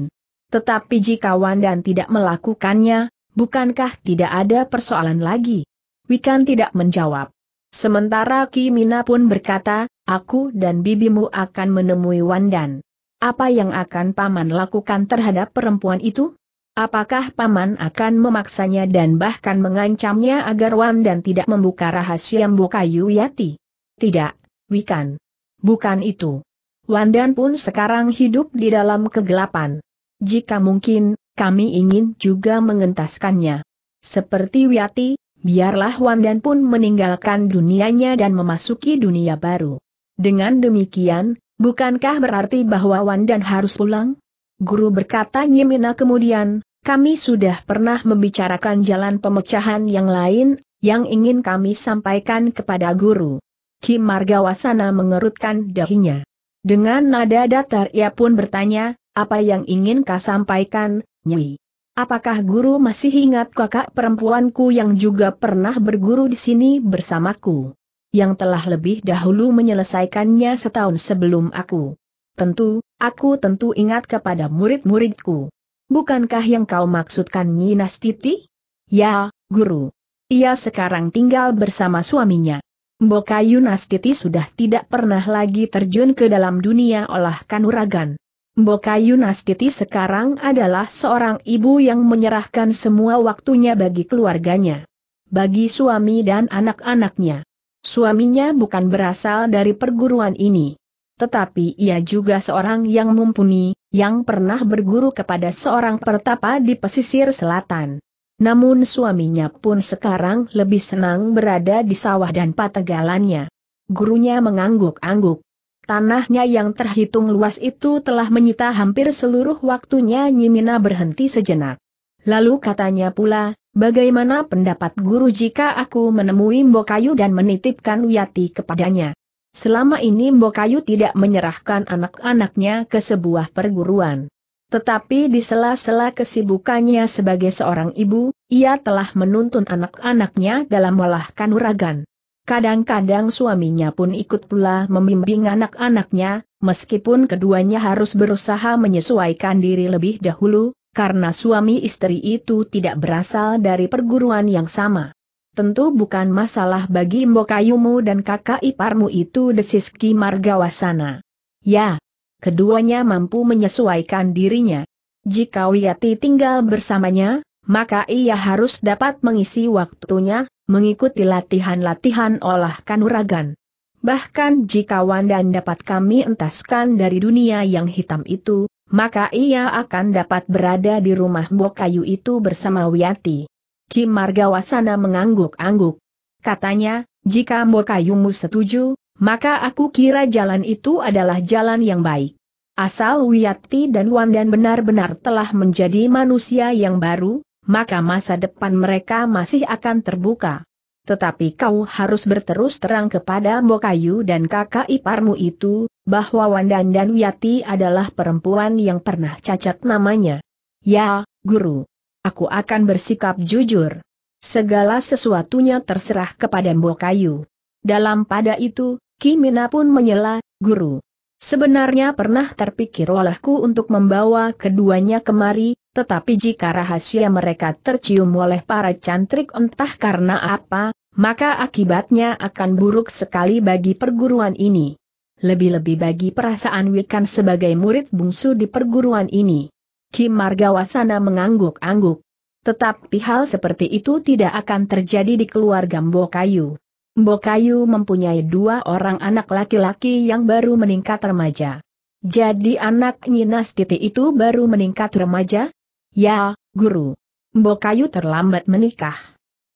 Tetapi jika Wandan tidak melakukannya, bukankah tidak ada persoalan lagi? Wikan tidak menjawab. Sementara Ki Mina pun berkata, aku dan bibimu akan menemui Wandan. Apa yang akan paman lakukan terhadap perempuan itu? Apakah paman akan memaksanya dan bahkan mengancamnya agar Wandan tidak membuka rahasia Mbokayu Wiyati? Tidak, Wikan. Bukan itu. Wandan pun sekarang hidup di dalam kegelapan. Jika mungkin, kami ingin juga mengentaskannya. Seperti Wiyati, biarlah Wandan pun meninggalkan dunianya dan memasuki dunia baru. Dengan demikian, bukankah berarti bahwa Wandan harus pulang? Guru, berkata Nyi Mina kemudian, kami sudah pernah membicarakan jalan pemecahan yang lain, yang ingin kami sampaikan kepada Guru. Ki Margawasana mengerutkan dahinya. Dengan nada datar ia pun bertanya, apa yang ingin kau sampaikan, Nyi? Apakah Guru masih ingat kakak perempuanku yang juga pernah berguru di sini bersamaku? Yang telah lebih dahulu menyelesaikannya setahun sebelum aku. Tentu, aku tentu ingat kepada murid-muridku. Bukankah yang kau maksudkan Nyi Nastiti? Ya, Guru. Ia sekarang tinggal bersama suaminya. Mbokayu Nastiti sudah tidak pernah lagi terjun ke dalam dunia olah kanuragan. Mbokayu Nastiti sekarang adalah seorang ibu yang menyerahkan semua waktunya bagi keluarganya, bagi suami dan anak-anaknya. Suaminya bukan berasal dari perguruan ini. Tetapi ia juga seorang yang mumpuni, yang pernah berguru kepada seorang pertapa di pesisir selatan. Namun suaminya pun sekarang lebih senang berada di sawah dan pategalannya. Gurunya mengangguk-angguk. Tanahnya yang terhitung luas itu telah menyita hampir seluruh waktunya. Nyi Mina berhenti sejenak. Lalu katanya pula, bagaimana pendapat Guru jika aku menemui Mbokayu dan menitipkan Wiyati kepadanya? Selama ini Mbokayu tidak menyerahkan anak-anaknya ke sebuah perguruan. Tetapi di sela-sela kesibukannya sebagai seorang ibu, ia telah menuntun anak-anaknya dalam olah kanuragan. Kadang-kadang suaminya pun ikut pula membimbing anak-anaknya, meskipun keduanya harus berusaha menyesuaikan diri lebih dahulu, karena suami istri itu tidak berasal dari perguruan yang sama. Tentu bukan masalah bagi Mbokayumu dan kakak iparmu itu, desis Ki Margawasana. Ya, keduanya mampu menyesuaikan dirinya. Jika Wiyati tinggal bersamanya, maka ia harus dapat mengisi waktunya, mengikuti latihan-latihan olah kanuragan. Bahkan jika Wandan dapat kami entaskan dari dunia yang hitam itu, maka ia akan dapat berada di rumah Mbokayu itu bersama Wiyati. Ki Margawasana mengangguk-angguk. katanya, jika mbokayumu setuju, maka aku kira jalan itu adalah jalan yang baik. Asal Wiyati dan Wandan benar-benar telah menjadi manusia yang baru, maka masa depan mereka masih akan terbuka. Tetapi kau harus berterus terang kepada mbokayu dan kakak iparmu itu, bahwa Wandan dan Wiyati adalah perempuan yang pernah cacat namanya. Ya, guru. Aku akan bersikap jujur. Segala sesuatunya terserah kepada mbokayu. Dalam pada itu, Ki Mina pun menyela, guru. Sebenarnya pernah terpikir olehku untuk membawa keduanya kemari, tetapi jika rahasia mereka tercium oleh para cantrik entah karena apa, maka akibatnya akan buruk sekali bagi perguruan ini. Lebih-lebih bagi perasaan Wikan sebagai murid bungsu di perguruan ini. Ki Margawasana mengangguk-angguk. Tetapi hal seperti itu tidak akan terjadi di keluarga mbokayu. Mbokayu mempunyai dua orang anak laki-laki yang baru meningkat remaja. Jadi anak Nyi Nastiti itu baru meningkat remaja? Ya, guru. Mbokayu terlambat menikah.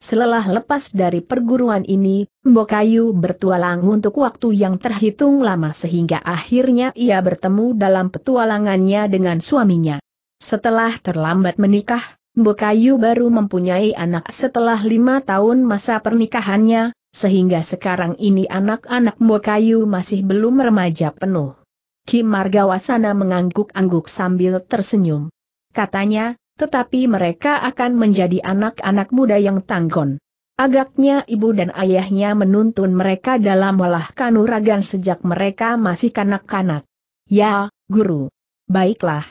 Selelah lepas dari perguruan ini, mbokayu bertualang untuk waktu yang terhitung lama sehingga akhirnya ia bertemu dalam petualangannya dengan suaminya. Setelah terlambat menikah, mbokayu baru mempunyai anak setelah lima tahun masa pernikahannya. Sehingga sekarang ini anak-anak mbokayu masih belum remaja penuh. Ki Margawasana mengangguk-angguk sambil tersenyum. Katanya, tetapi mereka akan menjadi anak-anak muda yang tanggon. Agaknya ibu dan ayahnya menuntun mereka dalam olah kanuragan sejak mereka masih kanak-kanak. Ya, guru. Baiklah.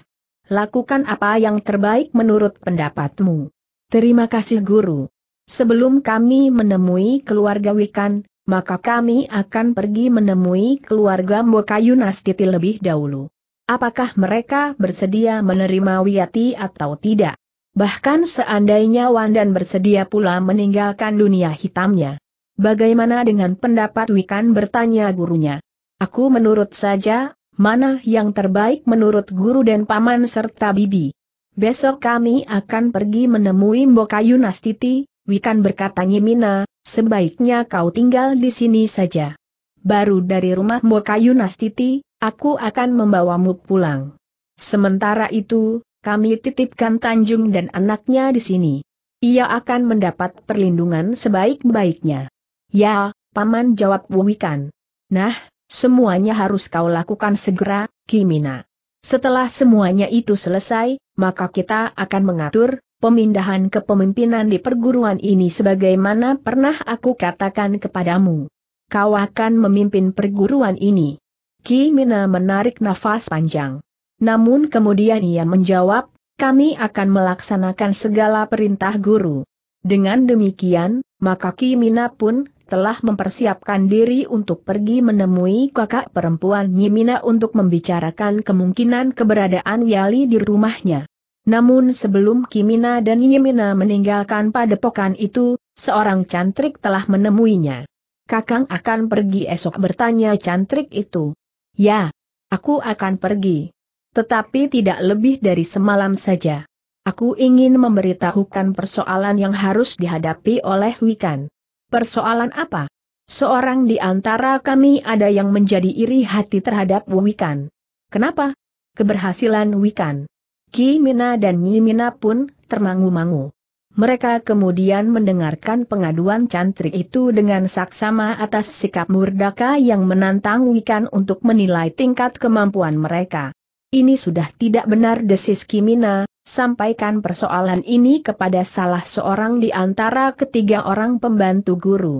Lakukan apa yang terbaik menurut pendapatmu. Terima kasih guru. Sebelum kami menemui keluarga Wikan, maka kami akan pergi menemui keluarga mbokayu Nastiti lebih dahulu. Apakah mereka bersedia menerima Wiyati atau tidak? Bahkan seandainya Wandan bersedia pula meninggalkan dunia hitamnya. Bagaimana dengan pendapat Wikan? Bertanya gurunya. Aku menurut saja, mana yang terbaik menurut guru dan paman serta bibi. Besok kami akan pergi menemui mbokayu Nastiti. Wikan, berkata Nyi Mina, sebaiknya kau tinggal di sini saja. Baru dari rumah mbokayu Nastiti, aku akan membawamu pulang. Sementara itu, kami titipkan Tanjung dan anaknya di sini. Ia akan mendapat perlindungan sebaik-baiknya. Ya, paman, jawab Wikan. Nah, semuanya harus kau lakukan segera, Ki Mina. Setelah semuanya itu selesai, maka kita akan mengatur pemindahan kepemimpinan di perguruan ini sebagaimana pernah aku katakan kepadamu. Kau akan memimpin perguruan ini. Ki Mina menarik nafas panjang. Namun kemudian ia menjawab, kami akan melaksanakan segala perintah guru. Dengan demikian, maka Ki Mina pun telah mempersiapkan diri untuk pergi menemui kakak perempuan Nyi Mina untuk membicarakan kemungkinan keberadaan Wiyali di rumahnya. Namun sebelum Ki Mina dan Nyi Mina meninggalkan padepokan itu, seorang cantrik telah menemuinya. Kakang akan pergi esok, bertanya cantrik itu. Ya, aku akan pergi. Tetapi tidak lebih dari semalam saja. Aku ingin memberitahukan persoalan yang harus dihadapi oleh Wikan. Persoalan apa? Seorang di antara kami ada yang menjadi iri hati terhadap Wikan. Kenapa? Keberhasilan Wikan. Ki Mina dan Nyi Mina pun termangu-mangu. Mereka kemudian mendengarkan pengaduan cantrik itu dengan saksama atas sikap Murdaka yang menantang Wikan untuk menilai tingkat kemampuan mereka. Ini sudah tidak benar, desis Ki Mina, sampaikan persoalan ini kepada salah seorang di antara ketiga orang pembantu guru.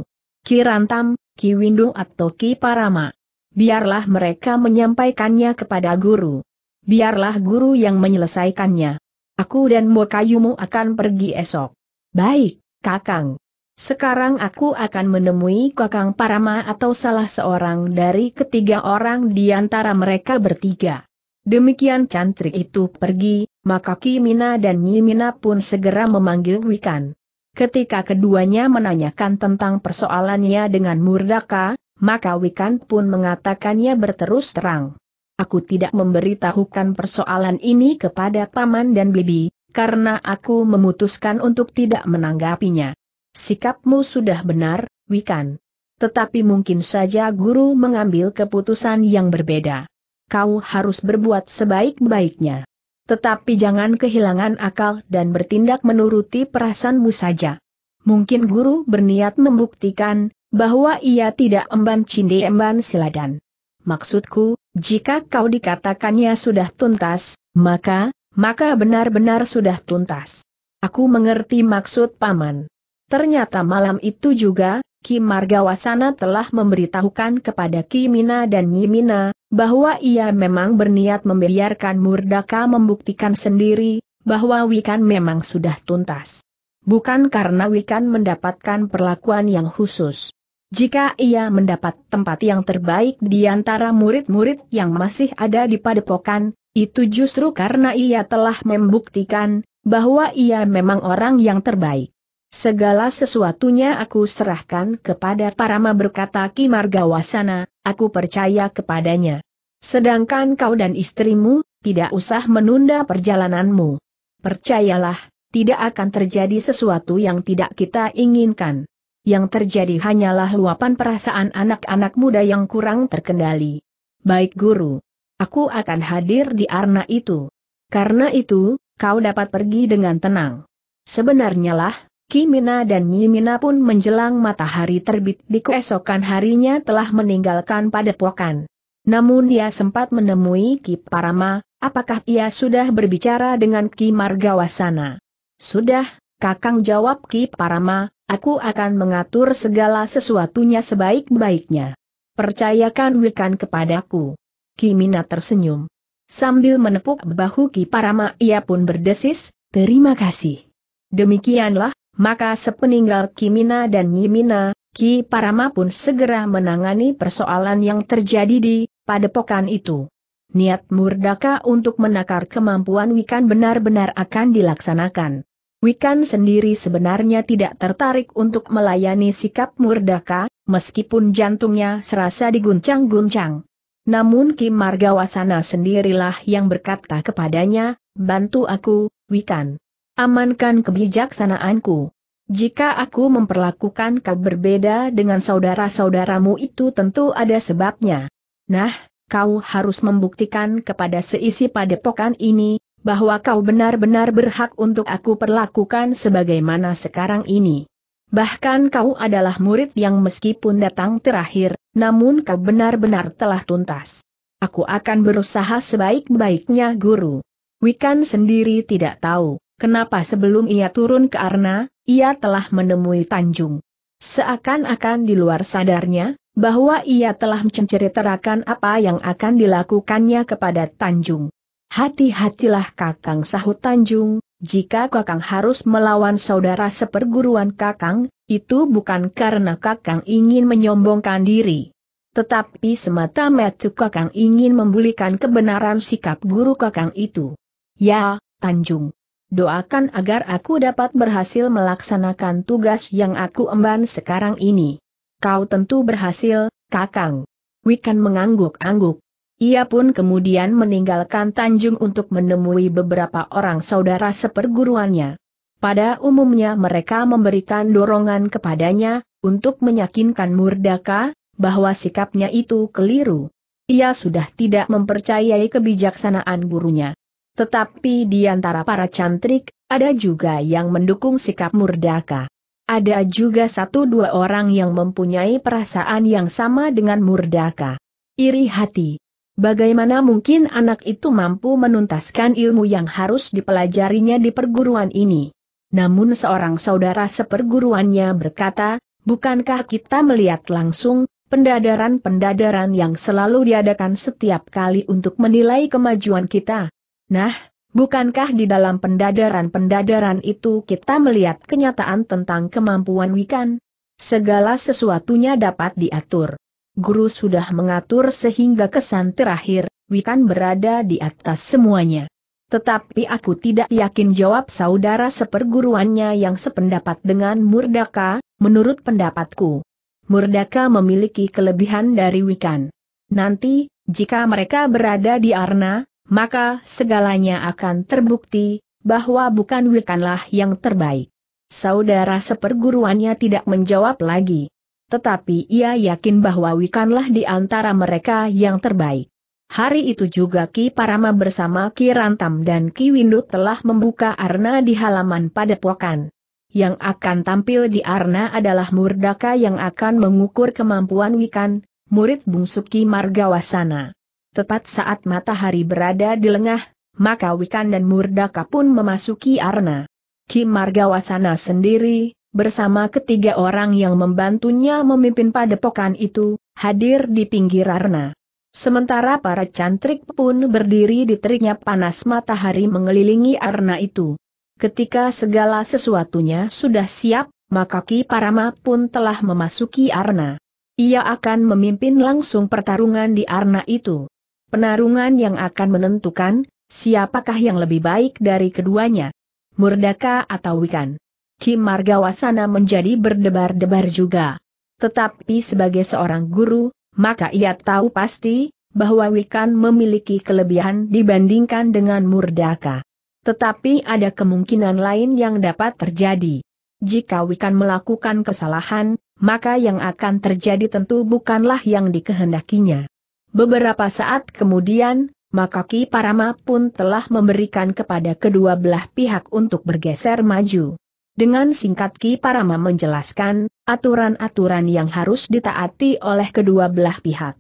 Ki Rantam, Ki Windu atau Ki Parama. Biarlah mereka menyampaikannya kepada guru. Biarlah guru yang menyelesaikannya. Aku dan mbokayumu akan pergi esok. Baik, Kakang. Sekarang aku akan menemui Kakang Parama atau salah seorang dari ketiga orang di antara mereka bertiga. Demikian cantrik itu pergi, maka Ki Mina dan Nyi Mina pun segera memanggil Wikan. Ketika keduanya menanyakan tentang persoalannya dengan Murdaka, maka Wikan pun mengatakannya berterus terang. Aku tidak memberitahukan persoalan ini kepada paman dan bibi, karena aku memutuskan untuk tidak menanggapinya. Sikapmu sudah benar, Wikan. Tetapi mungkin saja guru mengambil keputusan yang berbeda. Kau harus berbuat sebaik-baiknya. Tetapi jangan kehilangan akal dan bertindak menuruti perasaanmu saja. Mungkin guru berniat membuktikan bahwa ia tidak emban cindi emban siladan. Maksudku, jika kau dikatakannya sudah tuntas, maka, maka benar-benar sudah tuntas. Aku mengerti maksud paman. Ternyata malam itu juga, Ki Margawasana telah memberitahukan kepada Ki Mina dan Nyi Mina, bahwa ia memang berniat membiarkan Murdaka membuktikan sendiri, bahwa Wikan memang sudah tuntas. Bukan karena Wikan mendapatkan perlakuan yang khusus. Jika ia mendapat tempat yang terbaik di antara murid-murid yang masih ada di padepokan, itu justru karena ia telah membuktikan, bahwa ia memang orang yang terbaik. Segala sesuatunya aku serahkan kepada Parama, berkata Ki Margawasana, aku percaya kepadanya. Sedangkan kau dan istrimu, tidak usah menunda perjalananmu. Percayalah, tidak akan terjadi sesuatu yang tidak kita inginkan. Yang terjadi hanyalah luapan perasaan anak-anak muda yang kurang terkendali. Baik guru, aku akan hadir di arena itu. Karena itu, kau dapat pergi dengan tenang. Sebenarnya lah, Ki Mina dan Nyi Mina pun menjelang matahari terbit di keesokan harinya telah meninggalkan padepokan. Namun dia sempat menemui Ki Parama, apakah ia sudah berbicara dengan Ki Margawasana? Sudah, Kakang, jawab Ki Parama, aku akan mengatur segala sesuatunya sebaik-baiknya. Percayakan Wikan kepadaku. Ki Mina tersenyum. Sambil menepuk bahu Ki Parama ia pun berdesis, terima kasih. Demikianlah. Maka sepeninggal Ki Mina dan Nyi Mina, Ki Parama pun segera menangani persoalan yang terjadi di padepokan itu. Niat Murdaka untuk menakar kemampuan Wikan benar-benar akan dilaksanakan. Wikan sendiri sebenarnya tidak tertarik untuk melayani sikap Murdaka, meskipun jantungnya serasa diguncang-guncang. Namun Ki Margawasana sendirilah yang berkata kepadanya, bantu aku, Wikan. Amankan kebijaksanaanku. Jika aku memperlakukan kau berbeda dengan saudara-saudaramu itu tentu ada sebabnya. Nah, kau harus membuktikan kepada seisi padepokan ini, bahwa kau benar-benar berhak untuk aku perlakukan sebagaimana sekarang ini. Bahkan kau adalah murid yang meskipun datang terakhir, namun kau benar-benar telah tuntas. Aku akan berusaha sebaik-baiknya guru. Wikan sendiri tidak tahu kenapa sebelum ia turun ke arena, ia telah menemui Tanjung. Seakan-akan di luar sadarnya, bahwa ia telah menceritakan apa yang akan dilakukannya kepada Tanjung. Hati-hatilah Kakang, sahut Tanjung, jika Kakang harus melawan saudara seperguruan Kakang, itu bukan karena Kakang ingin menyombongkan diri. Tetapi semata-mata Kakang ingin membulikan kebenaran sikap guru Kakang itu. Ya, Tanjung. Doakan agar aku dapat berhasil melaksanakan tugas yang aku emban sekarang ini. Kau tentu berhasil, Kakang. Wikan mengangguk-angguk. Ia pun kemudian meninggalkan Tanjung untuk menemui beberapa orang saudara seperguruannya. Pada umumnya mereka memberikan dorongan kepadanya, untuk meyakinkan Murdaka, bahwa sikapnya itu keliru. Ia sudah tidak mempercayai kebijaksanaan gurunya. Tetapi di antara para cantrik, ada juga yang mendukung sikap Murdaka. Ada juga satu dua orang yang mempunyai perasaan yang sama dengan Murdaka. Iri hati. Bagaimana mungkin anak itu mampu menuntaskan ilmu yang harus dipelajarinya di perguruan ini? Namun seorang saudara seperguruannya berkata, bukankah kita melihat langsung pendadaran-pendadaran yang selalu diadakan setiap kali untuk menilai kemajuan kita? Nah, bukankah di dalam pendadaran-pendadaran itu kita melihat kenyataan tentang kemampuan Wikan? Segala sesuatunya dapat diatur. Guru sudah mengatur sehingga kesan terakhir, Wikan berada di atas semuanya. Tetapi aku tidak yakin, jawab saudara seperguruannya yang sependapat dengan Murdaka, menurut pendapatku. Murdaka memiliki kelebihan dari Wikan. Nanti, jika mereka berada di arena, maka segalanya akan terbukti, bahwa bukan Wikanlah yang terbaik. Saudara seperguruannya tidak menjawab lagi. tetapi ia yakin bahwa Wikanlah di antara mereka yang terbaik. Hari itu juga Ki Parama bersama Ki Rantam dan Ki Windu telah membuka arna di halaman padepokan. Yang akan tampil di arna adalah Murdaka yang akan mengukur kemampuan Wikan, murid bungsu Ki Margawasana. Tepat saat matahari berada di lengah, maka Wikan dan Murdaka pun memasuki arna. Ki Margawasana sendiri, bersama ketiga orang yang membantunya memimpin padepokan itu, hadir di pinggir arna. Sementara para cantrik pun berdiri di teriknya panas matahari mengelilingi arna itu. Ketika segala sesuatunya sudah siap, maka Ki Parama pun telah memasuki arna. Ia akan memimpin langsung pertarungan di arna itu. Penarungan yang akan menentukan, siapakah yang lebih baik dari keduanya, Murdaka atau Wikan. Ki Margawasana menjadi berdebar-debar juga. Tetapi sebagai seorang guru, maka ia tahu pasti bahwa Wikan memiliki kelebihan dibandingkan dengan Murdaka. Tetapi ada kemungkinan lain yang dapat terjadi. Jika Wikan melakukan kesalahan, maka yang akan terjadi tentu bukanlah yang dikehendakinya. Beberapa saat kemudian, maka Ki Parama pun telah memberikan kepada kedua belah pihak untuk bergeser maju. Dengan singkat Ki Parama menjelaskan aturan-aturan yang harus ditaati oleh kedua belah pihak.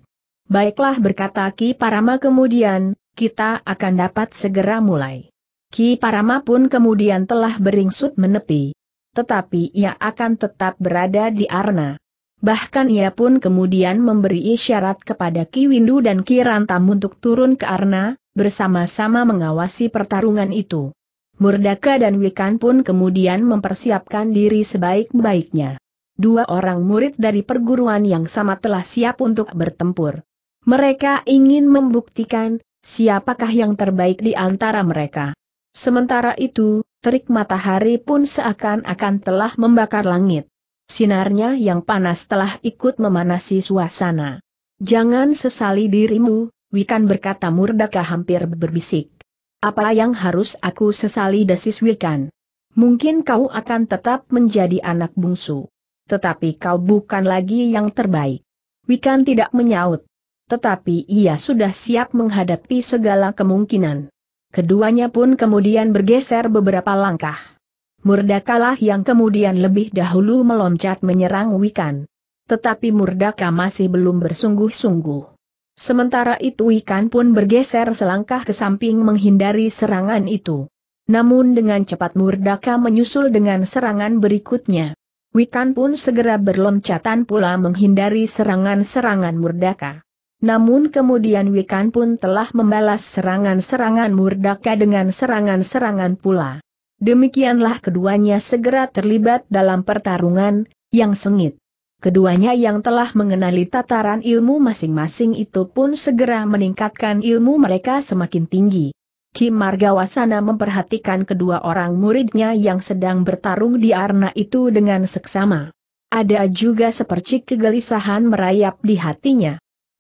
"Baiklah," berkata Ki Parama kemudian, "kita akan dapat segera mulai." Ki Parama pun kemudian telah beringsut menepi. Tetapi ia akan tetap berada di arna. Bahkan ia pun kemudian memberi isyarat kepada Ki Windu dan Ki Rantam untuk turun ke arna, bersama-sama mengawasi pertarungan itu. Murdaka dan Wikan pun kemudian mempersiapkan diri sebaik-baiknya. Dua orang murid dari perguruan yang sama telah siap untuk bertempur. Mereka ingin membuktikan siapakah yang terbaik di antara mereka. Sementara itu, terik matahari pun seakan-akan telah membakar langit. Sinarnya yang panas telah ikut memanasi suasana. "Jangan sesali dirimu," Wikan berkata, Murdaka hampir berbisik. "Apa yang harus aku sesali?" desis Wikan. "Mungkin kau akan tetap menjadi anak bungsu. Tetapi kau bukan lagi yang terbaik." Wikan tidak menyaut. Tetapi ia sudah siap menghadapi segala kemungkinan. Keduanya pun kemudian bergeser beberapa langkah. Murdakalah yang kemudian lebih dahulu meloncat menyerang Wikan. Tetapi Murdaka masih belum bersungguh-sungguh. Sementara itu Wikan pun bergeser selangkah ke samping menghindari serangan itu. Namun dengan cepat Murdaka menyusul dengan serangan berikutnya. Wikan pun segera berloncatan pula menghindari serangan-serangan Murdaka. Namun kemudian Wikan pun telah membalas serangan-serangan Murdaka dengan serangan-serangan pula. Demikianlah keduanya segera terlibat dalam pertarungan yang sengit. Keduanya yang telah mengenali tataran ilmu masing-masing itu pun segera meningkatkan ilmu mereka semakin tinggi. Ki Margawasana memperhatikan kedua orang muridnya yang sedang bertarung di arna itu dengan seksama. Ada juga sepercik kegelisahan merayap di hatinya.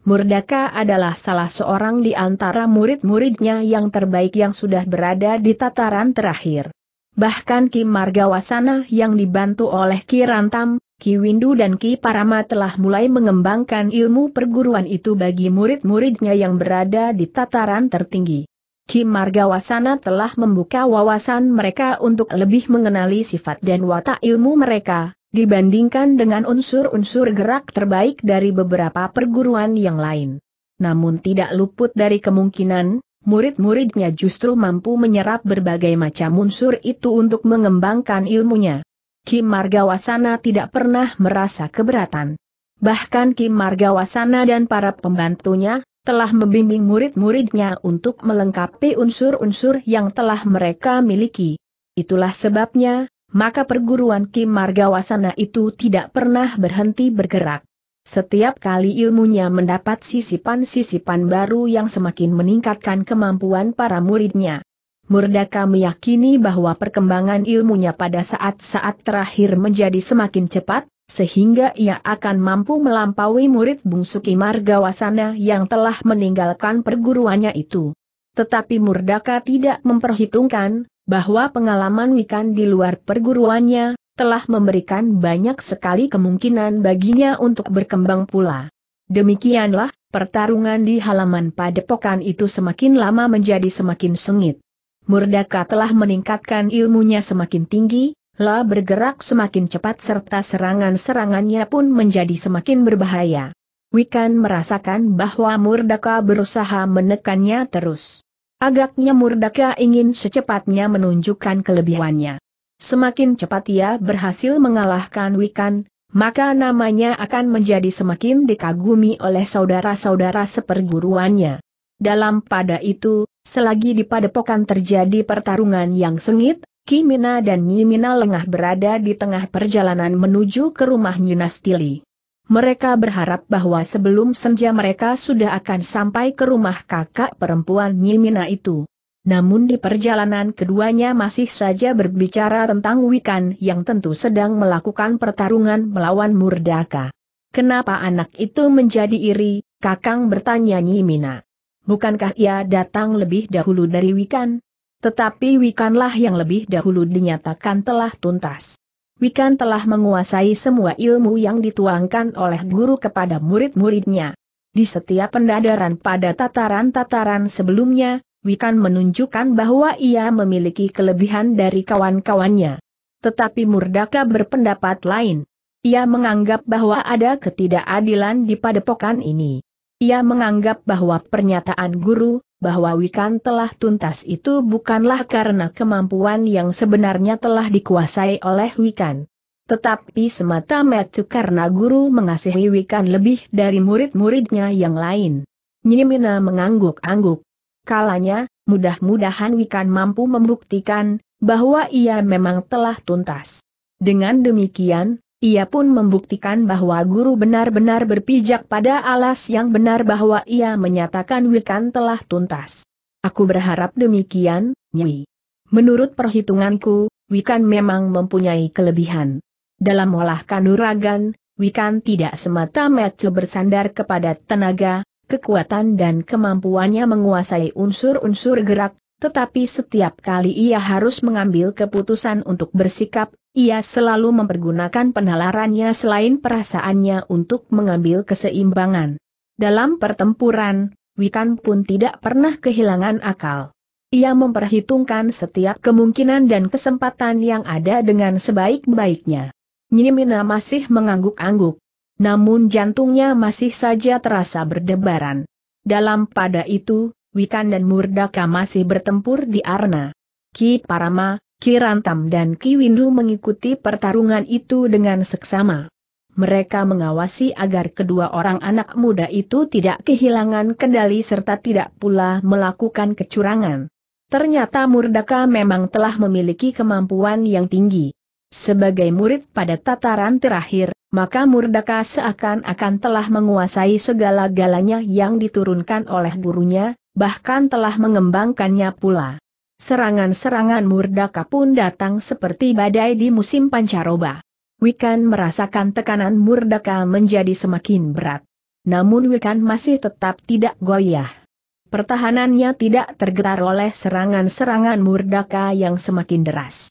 Murdaka adalah salah seorang di antara murid-muridnya yang terbaik yang sudah berada di tataran terakhir. Bahkan Ki Margawasana yang dibantu oleh Ki Rantam, Ki Windu dan Ki Parama telah mulai mengembangkan ilmu perguruan itu bagi murid-muridnya yang berada di tataran tertinggi. Ki Margawasana telah membuka wawasan mereka untuk lebih mengenali sifat dan watak ilmu mereka, dibandingkan dengan unsur-unsur gerak terbaik dari beberapa perguruan yang lain. Namun tidak luput dari kemungkinan, murid-muridnya justru mampu menyerap berbagai macam unsur itu untuk mengembangkan ilmunya. Ki Margawasana tidak pernah merasa keberatan. Bahkan Ki Margawasana dan para pembantunya telah membimbing murid-muridnya untuk melengkapi unsur-unsur yang telah mereka miliki. Itulah sebabnya, maka perguruan Ki Margawasana itu tidak pernah berhenti bergerak. Setiap kali ilmunya mendapat sisipan-sisipan baru yang semakin meningkatkan kemampuan para muridnya. Murdaka meyakini bahwa perkembangan ilmunya pada saat-saat terakhir menjadi semakin cepat, sehingga ia akan mampu melampaui murid bungsu Ki Margawasana yang telah meninggalkan perguruannya itu. Tetapi Murdaka tidak memperhitungkan bahwa pengalaman Wikan di luar perguruannya, telah memberikan banyak sekali kemungkinan baginya untuk berkembang pula. Demikianlah, pertarungan di halaman padepokan itu semakin lama menjadi semakin sengit. Murdaka telah meningkatkan ilmunya semakin tinggi, La bergerak semakin cepat serta serangan-serangannya pun menjadi semakin berbahaya. Wikan merasakan bahwa Murdaka berusaha menekannya terus. Agaknya Murdaka ingin secepatnya menunjukkan kelebihannya. Semakin cepat ia berhasil mengalahkan Wikan, maka namanya akan menjadi semakin dikagumi oleh saudara-saudara seperguruannya. Dalam pada itu, selagi di padepokan terjadi pertarungan yang sengit, Ki Mina dan Nyi Mina lengah berada di tengah perjalanan menuju ke rumah Nyi Nastiti. Mereka berharap bahwa sebelum senja mereka sudah akan sampai ke rumah kakak perempuan Nyi Mina itu. Namun di perjalanan keduanya masih saja berbicara tentang Wikan yang tentu sedang melakukan pertarungan melawan Murdaka. "Kenapa anak itu menjadi iri?" Kakang bertanya Nyi Mina. "Bukankah ia datang lebih dahulu dari Wikan?" Tetapi Wikanlah yang lebih dahulu dinyatakan telah tuntas. Wikan telah menguasai semua ilmu yang dituangkan oleh guru kepada murid-muridnya. Di setiap pendadaran pada tataran-tataran sebelumnya, Wikan menunjukkan bahwa ia memiliki kelebihan dari kawan-kawannya. Tetapi Murdaka berpendapat lain. Ia menganggap bahwa ada ketidakadilan di padepokan ini. Ia menganggap bahwa pernyataan guru, bahwa Wikan telah tuntas itu bukanlah karena kemampuan yang sebenarnya telah dikuasai oleh Wikan. Tetapi semata-mata karena guru mengasihi Wikan lebih dari murid-muridnya yang lain. Nyi Mina mengangguk-angguk. Kalanya, mudah-mudahan Wikan mampu membuktikan bahwa ia memang telah tuntas. Dengan demikian, ia pun membuktikan bahwa guru benar-benar berpijak pada alas yang benar bahwa ia menyatakan Wikan telah tuntas. "Aku berharap demikian, Nyi. Menurut perhitunganku, Wikan memang mempunyai kelebihan. Dalam olah kanuragan, Wikan tidak semata-mata bersandar kepada tenaga, kekuatan dan kemampuannya menguasai unsur-unsur gerak, tetapi setiap kali ia harus mengambil keputusan untuk bersikap, ia selalu mempergunakan penalarannya selain perasaannya untuk mengambil keseimbangan. Dalam pertempuran, Wikan pun tidak pernah kehilangan akal. Ia memperhitungkan setiap kemungkinan dan kesempatan yang ada dengan sebaik-baiknya." Nyi Mina masih mengangguk-angguk. Namun jantungnya masih saja terasa berdebaran. Dalam pada itu, Wikan dan Murdaka masih bertempur di arena. Ki Parama, Ki Rantam dan Ki Windu mengikuti pertarungan itu dengan seksama. Mereka mengawasi agar kedua orang anak muda itu tidak kehilangan kendali serta tidak pula melakukan kecurangan. Ternyata Murdaka memang telah memiliki kemampuan yang tinggi. Sebagai murid pada tataran terakhir, maka Murdaka seakan-akan telah menguasai segala-galanya yang diturunkan oleh gurunya, bahkan telah mengembangkannya pula. Serangan-serangan Murdaka pun datang seperti badai di musim pancaroba. Wikan merasakan tekanan Murdaka menjadi semakin berat. Namun Wikan masih tetap tidak goyah. Pertahanannya tidak tergetar oleh serangan-serangan Murdaka yang semakin deras.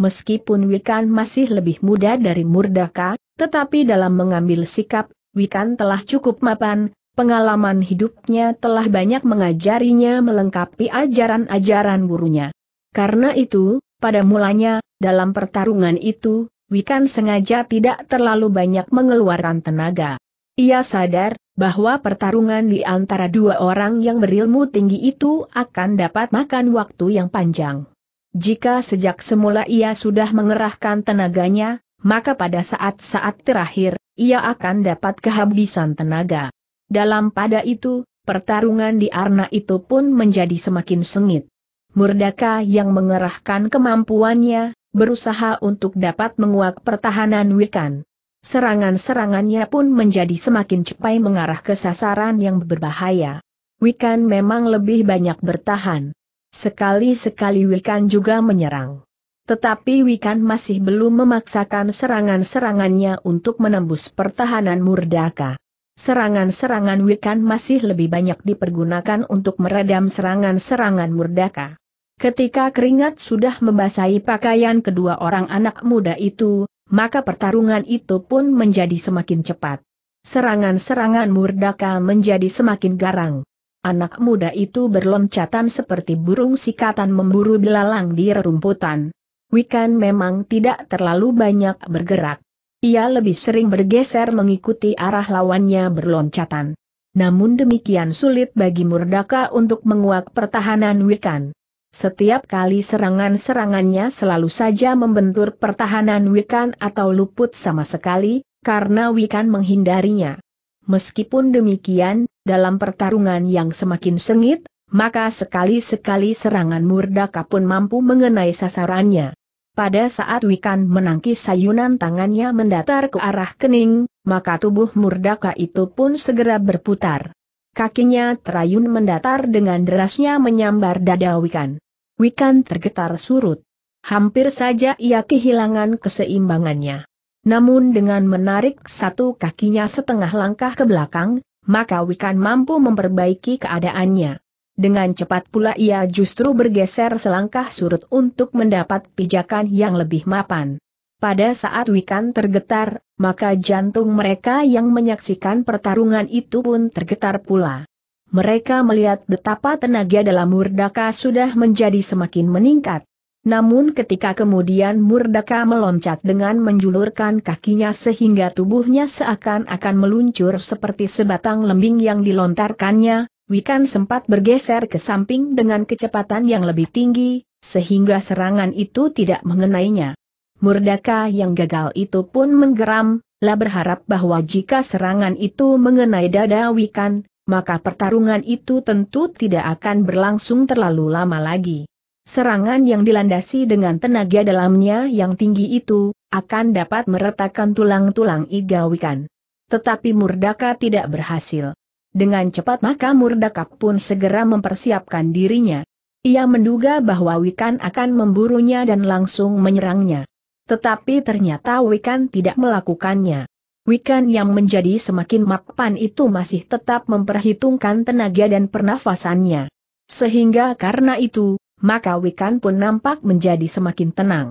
Meskipun Wikan masih lebih muda dari Murdaka, tetapi dalam mengambil sikap, Wikan telah cukup mapan, pengalaman hidupnya telah banyak mengajarinya melengkapi ajaran-ajaran gurunya. Karena itu, pada mulanya, dalam pertarungan itu, Wikan sengaja tidak terlalu banyak mengeluarkan tenaga. Ia sadar bahwa pertarungan di antara dua orang yang berilmu tinggi itu akan dapat makan waktu yang panjang. Jika sejak semula ia sudah mengerahkan tenaganya, maka pada saat-saat terakhir, ia akan dapat kehabisan tenaga. Dalam pada itu, pertarungan di arena itu pun menjadi semakin sengit. Murdaka yang mengerahkan kemampuannya, berusaha untuk dapat menguak pertahanan Wikan. Serangan-serangannya pun menjadi semakin cepat mengarah ke sasaran yang berbahaya. Wikan memang lebih banyak bertahan. Sekali-sekali Wikan juga menyerang. Tetapi Wikan masih belum memaksakan serangan-serangannya untuk menembus pertahanan Murdaka. Serangan-serangan Wikan masih lebih banyak dipergunakan untuk meredam serangan-serangan Murdaka. Ketika keringat sudah membasahi pakaian kedua orang anak muda itu, maka pertarungan itu pun menjadi semakin cepat. Serangan-serangan Murdaka menjadi semakin garang. Anak muda itu berloncatan seperti burung sikatan memburu belalang di rerumputan. Wikan memang tidak terlalu banyak bergerak. Ia lebih sering bergeser mengikuti arah lawannya berloncatan. Namun demikian sulit bagi Murdaka untuk menguak pertahanan Wikan. Setiap kali serangan-serangannya selalu saja membentur pertahanan Wikan atau luput sama sekali, karena Wikan menghindarinya. Meskipun demikian, dalam pertarungan yang semakin sengit, maka sekali-sekali serangan Murdaka pun mampu mengenai sasarannya. Pada saat Wikan menangkis sayunan tangannya mendatar ke arah kening, maka tubuh Murdaka itu pun segera berputar. Kakinya terayun mendatar dengan derasnya menyambar dada Wikan. Wikan tergetar surut. Hampir saja ia kehilangan keseimbangannya. Namun dengan menarik satu kakinya setengah langkah ke belakang, maka Wikan mampu memperbaiki keadaannya. Dengan cepat pula ia justru bergeser selangkah surut untuk mendapat pijakan yang lebih mapan. Pada saat Wikan tergetar, maka jantung mereka yang menyaksikan pertarungan itu pun tergetar pula. Mereka melihat betapa tenaga dalam Murdaka sudah menjadi semakin meningkat. Namun ketika kemudian Murdaka meloncat dengan menjulurkan kakinya sehingga tubuhnya seakan-akan meluncur seperti sebatang lembing yang dilontarkannya, Wikan sempat bergeser ke samping dengan kecepatan yang lebih tinggi, sehingga serangan itu tidak mengenainya. Murdaka yang gagal itu pun menggeram, lah berharap bahwa jika serangan itu mengenai dada Wikan, maka pertarungan itu tentu tidak akan berlangsung terlalu lama lagi. Serangan yang dilandasi dengan tenaga dalamnya yang tinggi itu, akan dapat meretakkan tulang-tulang iga Wikan. Tetapi Murdaka tidak berhasil. Dengan cepat maka Murdaka pun segera mempersiapkan dirinya. Ia menduga bahwa Wikan akan memburunya dan langsung menyerangnya. Tetapi ternyata Wikan tidak melakukannya. Wikan yang menjadi semakin mapan itu masih tetap memperhitungkan tenaga dan pernafasannya. Sehingga karena itu, maka Wikan pun nampak menjadi semakin tenang.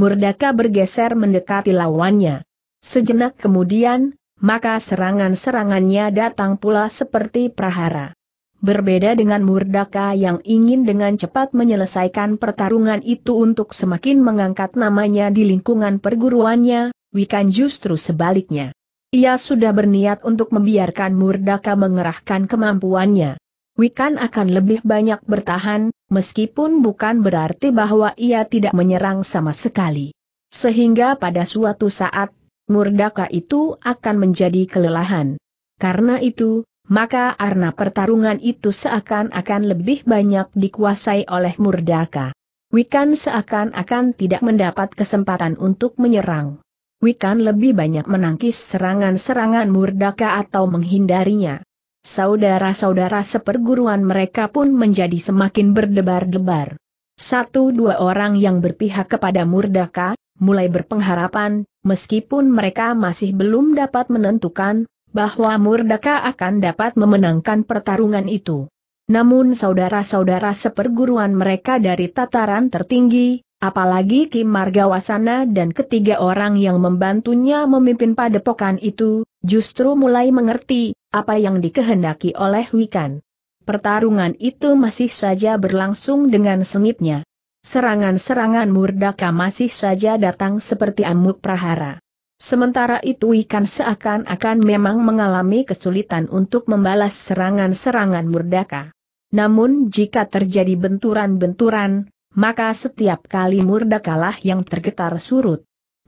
Murdaka bergeser mendekati lawannya. Sejenak kemudian, maka serangan-serangannya datang pula seperti prahara. Berbeda dengan Murdaka yang ingin dengan cepat menyelesaikan pertarungan itu untuk semakin mengangkat namanya di lingkungan perguruannya, Wikan justru sebaliknya. Ia sudah berniat untuk membiarkan Murdaka mengerahkan kemampuannya. Wikan akan lebih banyak bertahan, meskipun bukan berarti bahwa ia tidak menyerang sama sekali. Sehingga pada suatu saat, Murdaka itu akan menjadi kelelahan. Karena itu, maka arena pertarungan itu seakan-akan lebih banyak dikuasai oleh Murdaka. Wikan seakan-akan tidak mendapat kesempatan untuk menyerang. Wikan lebih banyak menangkis serangan-serangan Murdaka atau menghindarinya. Saudara-saudara seperguruan mereka pun menjadi semakin berdebar-debar. Satu dua orang yang berpihak kepada Murdaka, mulai berpengharapan, meskipun mereka masih belum dapat menentukan, bahwa Murdaka akan dapat memenangkan pertarungan itu. Namun saudara-saudara seperguruan mereka dari tataran tertinggi, apalagi Ki Margawasana dan ketiga orang yang membantunya memimpin padepokan itu, justru mulai mengerti apa yang dikehendaki oleh Wikan. Pertarungan itu masih saja berlangsung dengan sengitnya. Serangan-serangan Murdaka masih saja datang seperti amuk prahara. Sementara itu Wikan seakan-akan memang mengalami kesulitan untuk membalas serangan-serangan Murdaka. Namun jika terjadi benturan-benturan, maka setiap kali Murdaka lah yang tergetar surut.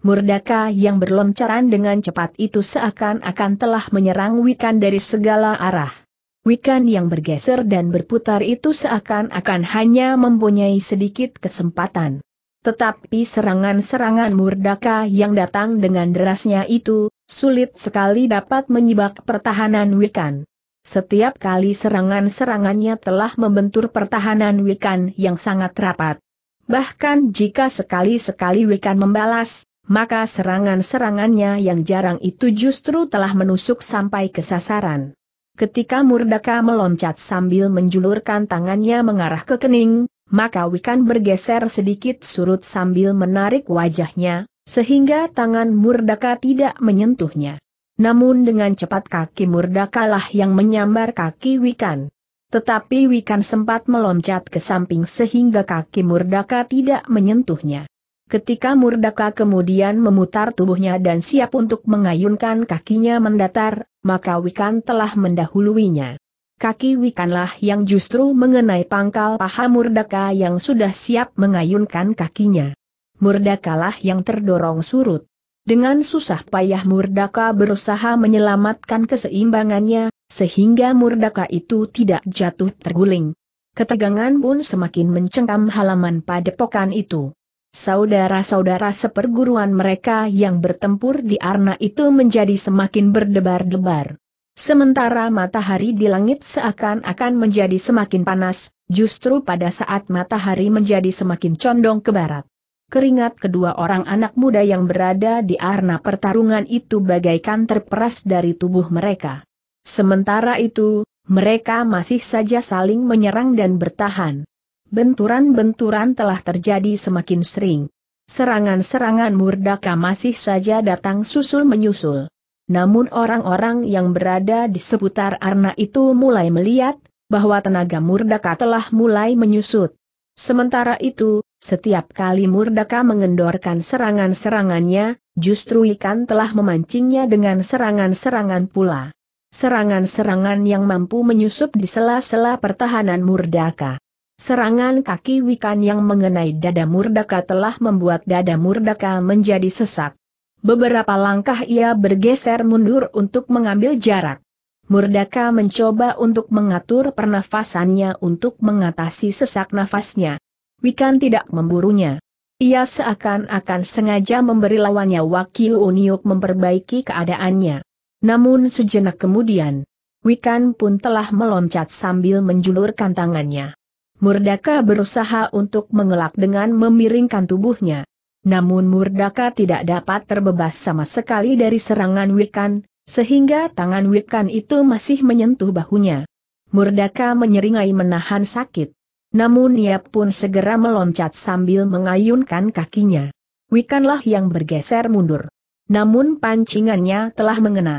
Murdaka yang berloncaran dengan cepat itu seakan-akan telah menyerang Wikan dari segala arah. Wikan yang bergeser dan berputar itu seakan-akan hanya mempunyai sedikit kesempatan. Tetapi serangan-serangan Murdaka yang datang dengan derasnya itu, sulit sekali dapat menyibak pertahanan Wikan. Setiap kali serangan-serangannya telah membentur pertahanan Wikan yang sangat rapat. Bahkan jika sekali-sekali Wikan membalas, maka serangan-serangannya yang jarang itu justru telah menusuk sampai ke sasaran. Ketika Murdaka meloncat sambil menjulurkan tangannya mengarah ke kening, maka Wikan bergeser sedikit surut sambil menarik wajahnya, sehingga tangan Murdaka tidak menyentuhnya. Namun dengan cepat kaki Murdaka lah yang menyambar kaki Wikan. Tetapi Wikan sempat meloncat ke samping sehingga kaki Murdaka tidak menyentuhnya. Ketika Murdaka kemudian memutar tubuhnya dan siap untuk mengayunkan kakinya mendatar, maka Wikan telah mendahuluinya. Kaki Wikanlah yang justru mengenai pangkal paha Murdaka yang sudah siap mengayunkan kakinya. Murdakalah yang terdorong surut. Dengan susah payah Murdaka berusaha menyelamatkan keseimbangannya, sehingga Murdaka itu tidak jatuh terguling. Ketegangan pun semakin mencengkam halaman padepokan itu. Saudara-saudara seperguruan mereka yang bertempur di arena itu menjadi semakin berdebar-debar. Sementara matahari di langit seakan-akan menjadi semakin panas, justru pada saat matahari menjadi semakin condong ke barat. Keringat kedua orang anak muda yang berada di arena pertarungan itu bagaikan terperas dari tubuh mereka. Sementara itu, mereka masih saja saling menyerang dan bertahan. Benturan-benturan telah terjadi semakin sering. Serangan-serangan Murdaka masih saja datang susul-menyusul. Namun orang-orang yang berada di seputar arena itu mulai melihat bahwa tenaga Murdaka telah mulai menyusut. Sementara itu, setiap kali Murdaka mengendorkan serangan-serangannya, justru Wikan telah memancingnya dengan serangan-serangan pula. Serangan-serangan yang mampu menyusup di sela-sela pertahanan Murdaka. Serangan kaki Wikan yang mengenai dada Murdaka telah membuat dada Murdaka menjadi sesak. Beberapa langkah ia bergeser mundur untuk mengambil jarak. Murdaka mencoba untuk mengatur pernafasannya untuk mengatasi sesak nafasnya. Wikan tidak memburunya. Ia seakan-akan sengaja memberi lawannya waktu untuk memperbaiki keadaannya. Namun sejenak kemudian, Wikan pun telah meloncat sambil menjulurkan tangannya. Murdaka berusaha untuk mengelak dengan memiringkan tubuhnya. Namun Murdaka tidak dapat terbebas sama sekali dari serangan Wikan, sehingga tangan Wikan itu masih menyentuh bahunya. Murdaka menyeringai menahan sakit. Namun ia pun segera meloncat sambil mengayunkan kakinya. Wikanlah yang bergeser mundur. Namun pancingannya telah mengena.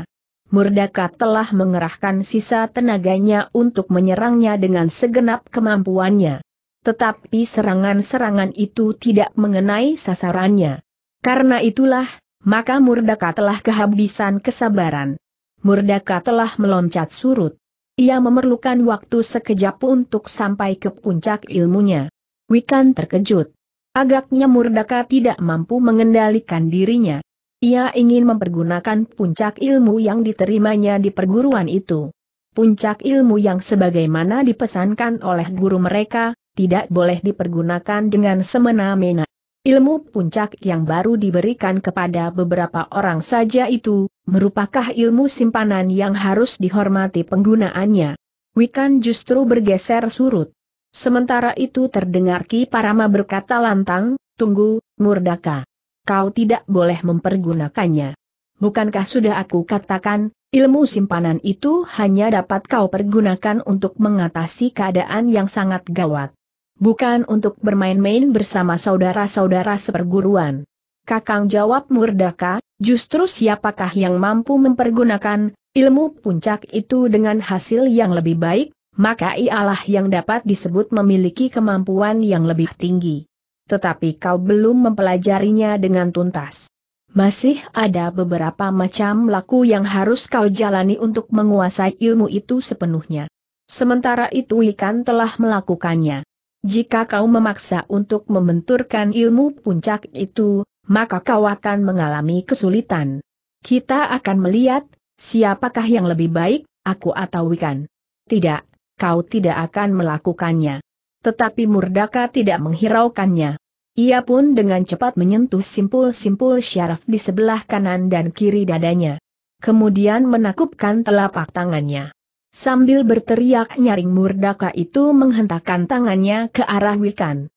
Murdaka telah mengerahkan sisa tenaganya untuk menyerangnya dengan segenap kemampuannya. Tetapi serangan-serangan itu tidak mengenai sasarannya. Karena itulah, maka Murdaka telah kehabisan kesabaran. Murdaka telah meloncat surut. Ia memerlukan waktu sekejap untuk sampai ke puncak ilmunya. Wikan terkejut. Agaknya Murdaka tidak mampu mengendalikan dirinya. Ia ingin mempergunakan puncak ilmu yang diterimanya di perguruan itu. Puncak ilmu yang sebagaimana dipesankan oleh guru mereka, tidak boleh dipergunakan dengan semena-mena. Ilmu puncak yang baru diberikan kepada beberapa orang saja itu, merupakan ilmu simpanan yang harus dihormati penggunaannya. Wikan justru bergeser surut. Sementara itu terdengar Ki Parama berkata lantang, "Tunggu, Murdaka. Kau tidak boleh mempergunakannya. Bukankah sudah aku katakan, ilmu simpanan itu hanya dapat kau pergunakan untuk mengatasi keadaan yang sangat gawat. Bukan untuk bermain-main bersama saudara-saudara seperguruan." "Kakang," jawab Murdaka, "justru siapakah yang mampu mempergunakan ilmu puncak itu dengan hasil yang lebih baik, maka ialah yang dapat disebut memiliki kemampuan yang lebih tinggi. Tetapi kau belum mempelajarinya dengan tuntas. Masih ada beberapa macam laku yang harus kau jalani untuk menguasai ilmu itu sepenuhnya." Sementara itu Wikan telah melakukannya. "Jika kau memaksa untuk membenturkan ilmu puncak itu, maka kau akan mengalami kesulitan. Kita akan melihat, siapakah yang lebih baik, aku atau Wikan." "Tidak, kau tidak akan melakukannya." Tetapi Murdaka tidak menghiraukannya. Ia pun dengan cepat menyentuh simpul-simpul syaraf di sebelah kanan dan kiri dadanya. Kemudian menakupkan telapak tangannya. Sambil berteriak nyaring Murdaka itu menghentakkan tangannya ke arah Wikan.